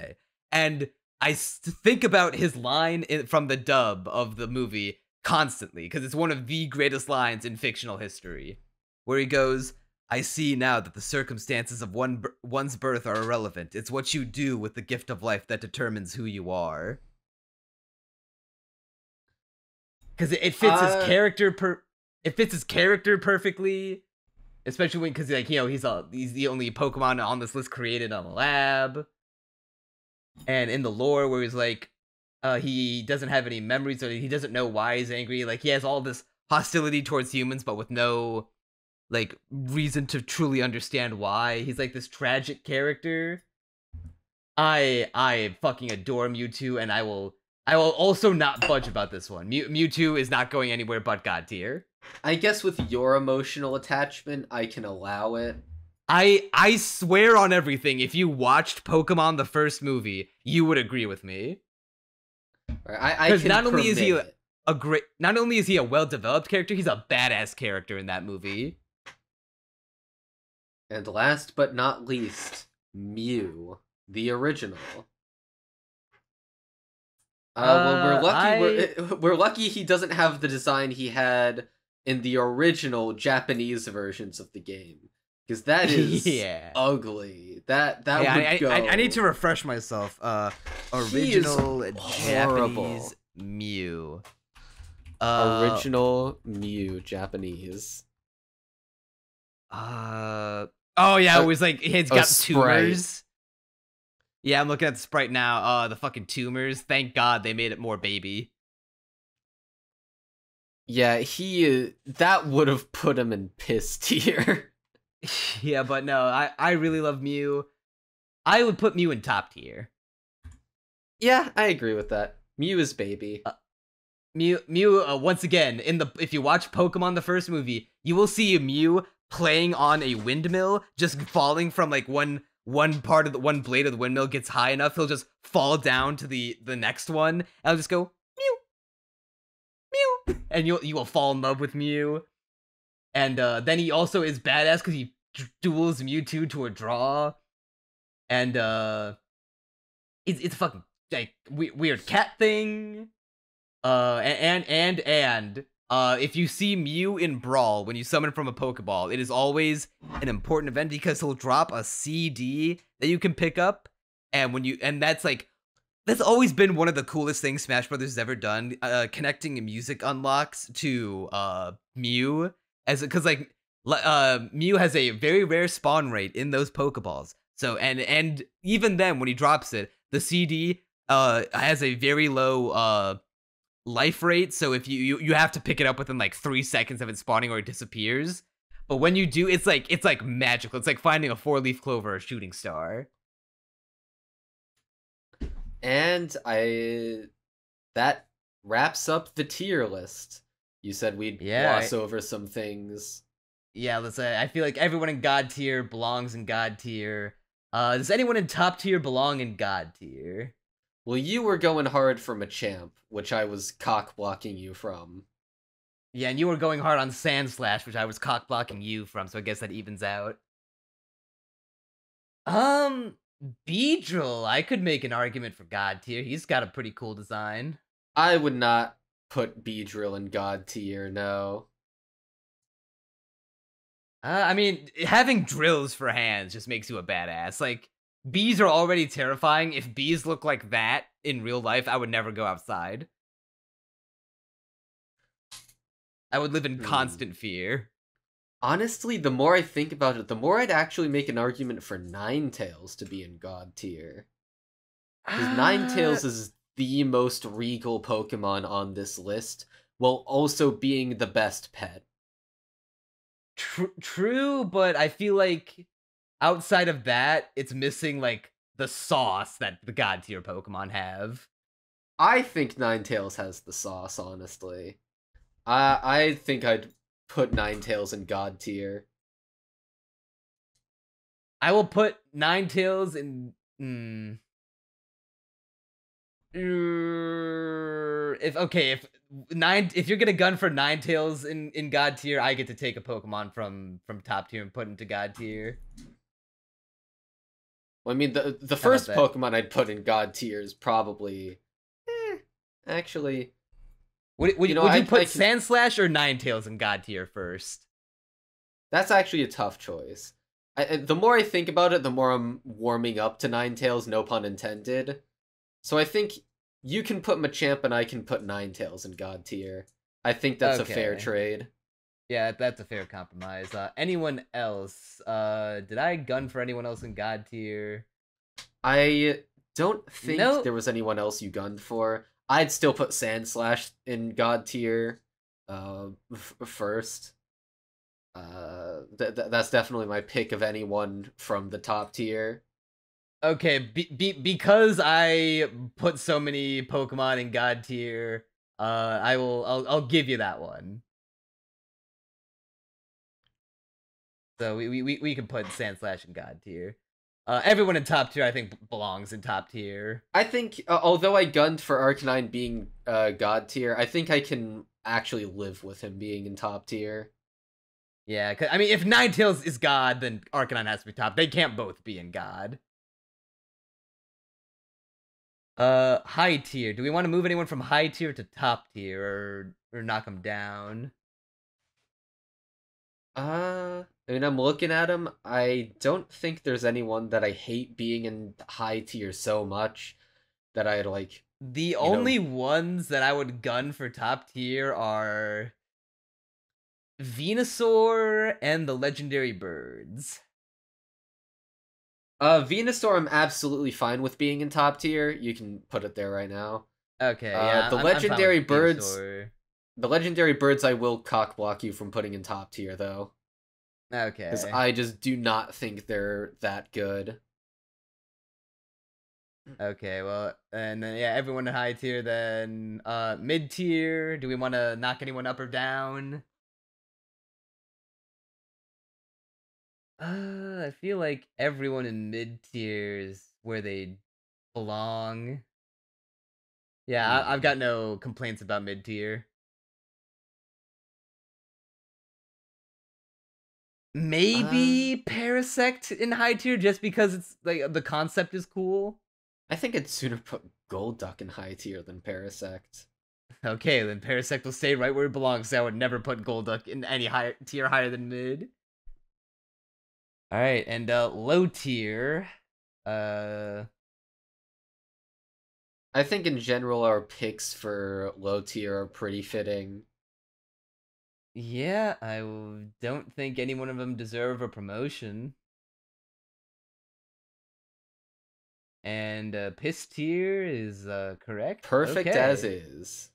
And I think about his line from the dub of the movie constantly because it's one of the greatest lines in fictional history, where he goes, "I see now that the circumstances of one's birth are irrelevant. It's what you do with the gift of life that determines who you are." Because it fits his character. It fits his character perfectly, especially when, because like, you know, he's the only Pokemon on this list created on a lab, and in the lore where he's like, he doesn't have any memories, or he doesn't know why he's angry. Like he has all this hostility towards humans, but with no, like, reason to truly understand why. He's like this tragic character. I fucking adore Mewtwo, and I will also not budge about this one. Mewtwo is not going anywhere but God tier. I guess with your emotional attachment, I can allow it. I swear on everything, if you watched Pokemon the First Movie, you would agree with me. Because not only is he a well-developed character, he's a badass character in that movie. And last but not least, Mew, the original. Well, we're lucky he doesn't have the design he had in the original Japanese versions of the game, because that is ugly. That would go. I need to refresh myself. Original Japanese Mew. Original Mew Japanese. Oh yeah, it was like he's got tumors. Yeah, I'm looking at the sprite now. The fucking tumors. Thank God they made it more baby. Yeah, that would have put him in piss tier. Yeah, but no, I really love Mew. I would put Mew in top tier. Yeah, I agree with that. Mew is baby. Mew, once again, if you watch Pokemon the First Movie, you will see Mew playing on a windmill, just falling from like one blade of the windmill gets high enough, he'll just fall down to the next one, and I'll just go, "Mew, Mew," and you will fall in love with Mew. And then he also is badass because he duels Mewtwo to a draw, and it's a fucking like weird cat thing. If you see Mew in Brawl when you summon from a Pokeball, it is always an important event because he'll drop a CD that you can pick up, and that's always been one of the coolest things Smash Brothers has ever done, connecting music unlocks to Mew, because Mew has a very rare spawn rate in those Pokeballs. So and even then when he drops it, the CD has a very low life rate, so if you have to pick it up within like 3 seconds of it spawning or it disappears. But when you do, it's like magical. It's like finding a four-leaf clover or a shooting star. And that wraps up the tier list. You said we'd gloss over some things. Yeah, let's say I feel like everyone in God tier belongs in God tier. Does anyone in top tier belong in God tier? Well, you were going hard for Machamp, which I was cock-blocking you from. Yeah, and you were going hard on Sandslash, which I was cock-blocking you from, so I guess that evens out. Beedrill, I could make an argument for God tier. He's got a pretty cool design. I would not put Beedrill in God tier, no. I mean, having drills for hands just makes you a badass. Like, bees are already terrifying. If bees look like that in real life, I would never go outside. I would live in constant fear. Honestly, the more I think about it, the more I'd actually make an argument for Ninetales to be in God tier. Because Ninetales is the most regal Pokemon on this list, while also being the best pet. True, but I feel like outside of that, it's missing, like, the sauce that the God tier Pokemon have. I think Ninetales has the sauce, honestly. I think I'd put Ninetales in God tier. I will put Ninetales in... If you're gonna gun for Ninetales in God tier, I get to take a Pokemon from top tier and put into God tier. Well, I mean, the first Pokemon I'd put in God tier is probably... actually... Would you put Sandslash or Ninetales in God tier first? That's actually a tough choice. The more I think about it, the more I'm warming up to Ninetales, no pun intended. So I think you can put Machamp and I can put Ninetales in God tier. I think that's a fair trade. Yeah, that's a fair compromise. Anyone else? Did I gun for anyone else in God tier? I don't think there was anyone else you gunned for. I'd still put Sandslash in God tier first. That's definitely my pick of anyone from the top tier. Okay, because I put so many Pokemon in God tier, I'll give you that one. So we can put Sandslash in God tier. Everyone in top tier, I think, belongs in top tier. I think, although I gunned for Arcanine being God tier, I think I can actually live with him being in top tier. Yeah, cause, I mean, if Ninetales is God, then Arcanine has to be top. They can't both be in God. High tier. Do we want to move anyone from high tier to top tier, or knock them down? I mean, I'm looking at them. I don't think there's anyone that I hate being in high tier so much that I'd like... The only ones that I would gun for top tier are Venusaur and the legendary birds. Venusaur, I'm absolutely fine with being in top tier. You can put it there right now. Okay, yeah. The legendary birds... Venusaur. The legendary birds I will cock-block you from putting in top tier, though. Okay. Because I just do not think they're that good. Okay, well, and then, yeah, everyone in high tier, then mid-tier. Do we want to knock anyone up or down? I feel like everyone in mid-tier is where they belong. Yeah, I've got no complaints about mid-tier. Maybe Parasect in high tier just because it's like the concept is cool. I think I'd sooner put Golduck in high tier than Parasect. Okay, then Parasect will stay right where it belongs. So I would never put Golduck in any higher tier higher than mid. Alright, and low tier. I think in general our picks for low tier are pretty fitting. Yeah, I don't think any one of them deserve a promotion. And piss tier is correct. Perfect okay. As is.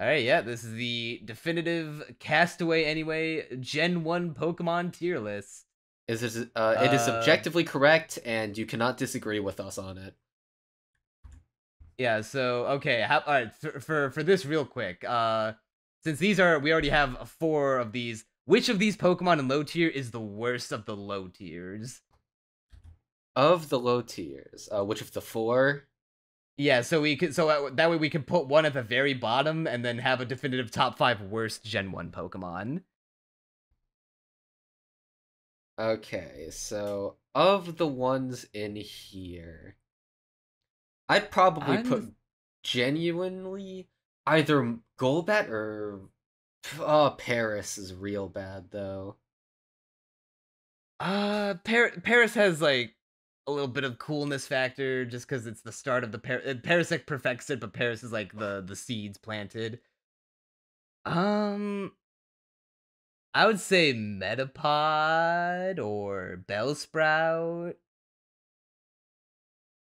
Alright, yeah, this is the definitive Castaway Anyway Gen 1 Pokemon tier list. It is objectively correct, and you cannot disagree with us on it. Yeah, so, okay, alright, for this real quick, since these are, we already have 4 of these, which of these Pokemon in low tier is the worst of the low tiers? Of the low tiers, which of the 4? Yeah, so we could, so that way we can put one at the very bottom and then have a definitive top 5 worst Gen 1 Pokemon. Okay, so of the ones in here, I'd probably put genuinely either Golbat or Paris is real bad though. Paris has like a little bit of coolness factor just because it's the start of the Parasect perfects it, but Paris is like the seeds planted. I would say Metapod or Bellsprout.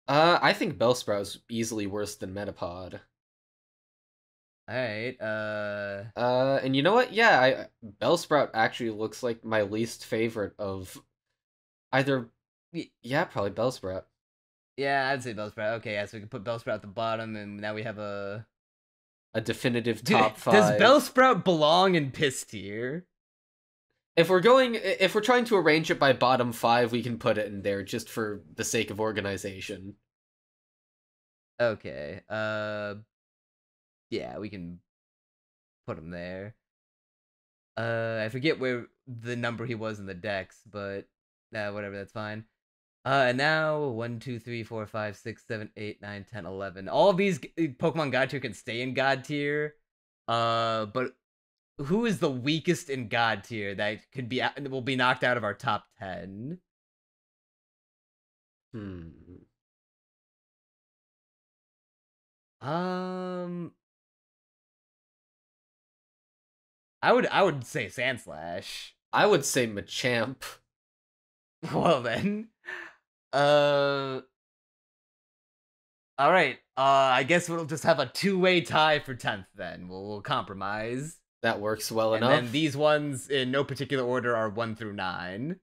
I think Bellsprout's easily worse than Metapod. Alright, and you know what? Yeah, Bellsprout actually looks like my least favorite of either... Yeah, probably Bellsprout. Yeah, I'd say Bellsprout. Okay, yeah, so we can put Bellsprout at the bottom, and now we have a definitive top 5. Does Bellsprout belong in piss tier? If we're trying to arrange it by bottom 5, we can put it in there just for the sake of organization. Okay. Yeah, we can put him there. I forget where the number he was in the decks, but whatever, that's fine. And now, 1, 2, 3, 4, 5, 6, 7, 8, 9, 10, 11. All of these Pokemon God tier can stay in God tier. But who is the weakest in God tier that will be knocked out of our top 10? I would say Sandslash. I would say Machamp. Well then. Alright, I guess we'll just have a 2-way tie for 10th then. We'll compromise. That works well enough. And then these ones, in no particular order, are 1 through 9.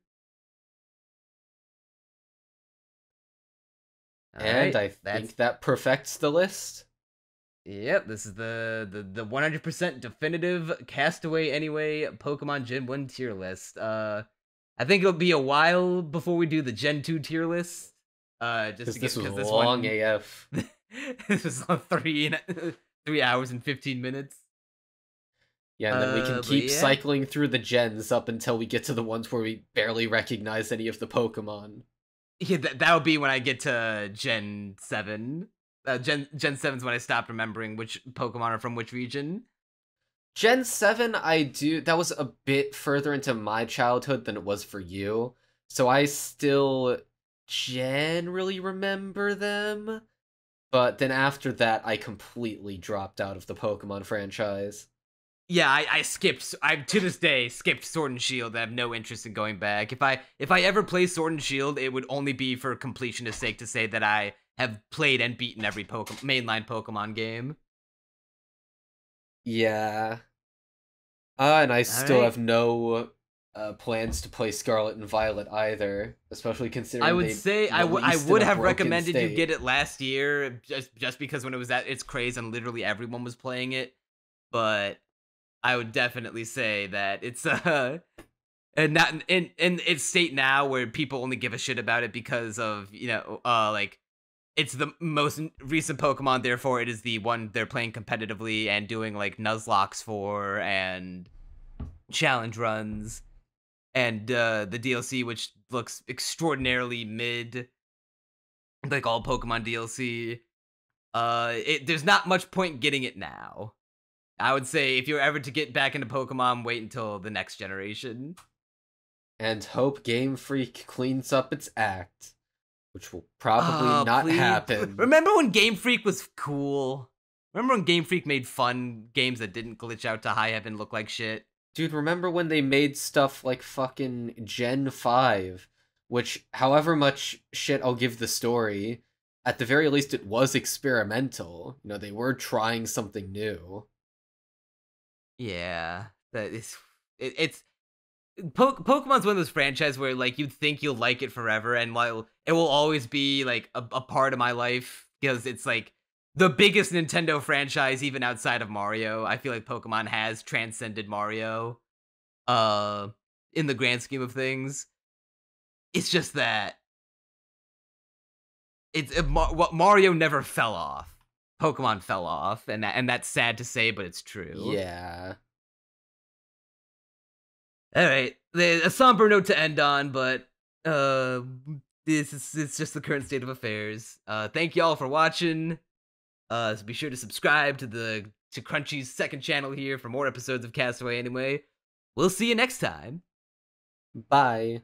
And I think that perfects the list. Yep, this is the 100% definitive Castaway Anyway Pokemon Gen 1 tier list. I think it'll be a while before we do the Gen 2 tier list. Just because this was long AF. This was 3 hours and 15 minutes. Yeah, and then we can keep cycling through the gens up until we get to the ones where we barely recognize any of the Pokemon. Yeah, that'll be when I get to Gen 7. Gen 7's when I stopped remembering which Pokemon are from which region. Gen 7, that was a bit further into my childhood than it was for you, so I still generally remember them, but then after that, I completely dropped out of the Pokemon franchise. Yeah, I to this day skipped Sword and Shield. I have no interest in going back. If I ever play Sword and Shield, it would only be for completionist sake to say that I have played and beaten every mainline Pokemon game. Yeah. And I still have no plans to play Scarlet and Violet either, especially considering I would have recommended you get it last year just because when it was at its craze and literally everyone was playing it, but I would definitely say that it's and not in its state now where people only give a shit about it because of, you know, like it's the most recent Pokemon, therefore it is the one they're playing competitively and doing like Nuzlocks for and challenge runs and the DLC, which looks extraordinarily mid. like all Pokemon DLC. There's not much point getting it now. I would say if you're ever to get back into Pokemon, wait until the next generation. And hope Game Freak cleans up its act, which will probably not happen. Remember when Game Freak was cool? Remember when Game Freak made fun games that didn't glitch out to high heaven look like shit? Dude, remember when they made stuff like fucking Gen 5, which, however much shit I'll give the story, at the very least it was experimental. You know, they were trying something new. Yeah, that is, it's Pokemon's one of those franchises where, like, you think you'll like it forever, and while it will always be, like, a part of my life, because it's, like, the biggest Nintendo franchise even outside of Mario. I feel like Pokemon has transcended Mario in the grand scheme of things. It's just that Mario never fell off. Pokemon fell off, and that's sad to say, but it's true. Yeah. All right, a somber note to end on, but it's just the current state of affairs. Thank y'all for watching. So be sure to subscribe to Crunchy's second channel here for more episodes of Castaway Anyway. We'll see you next time. Bye.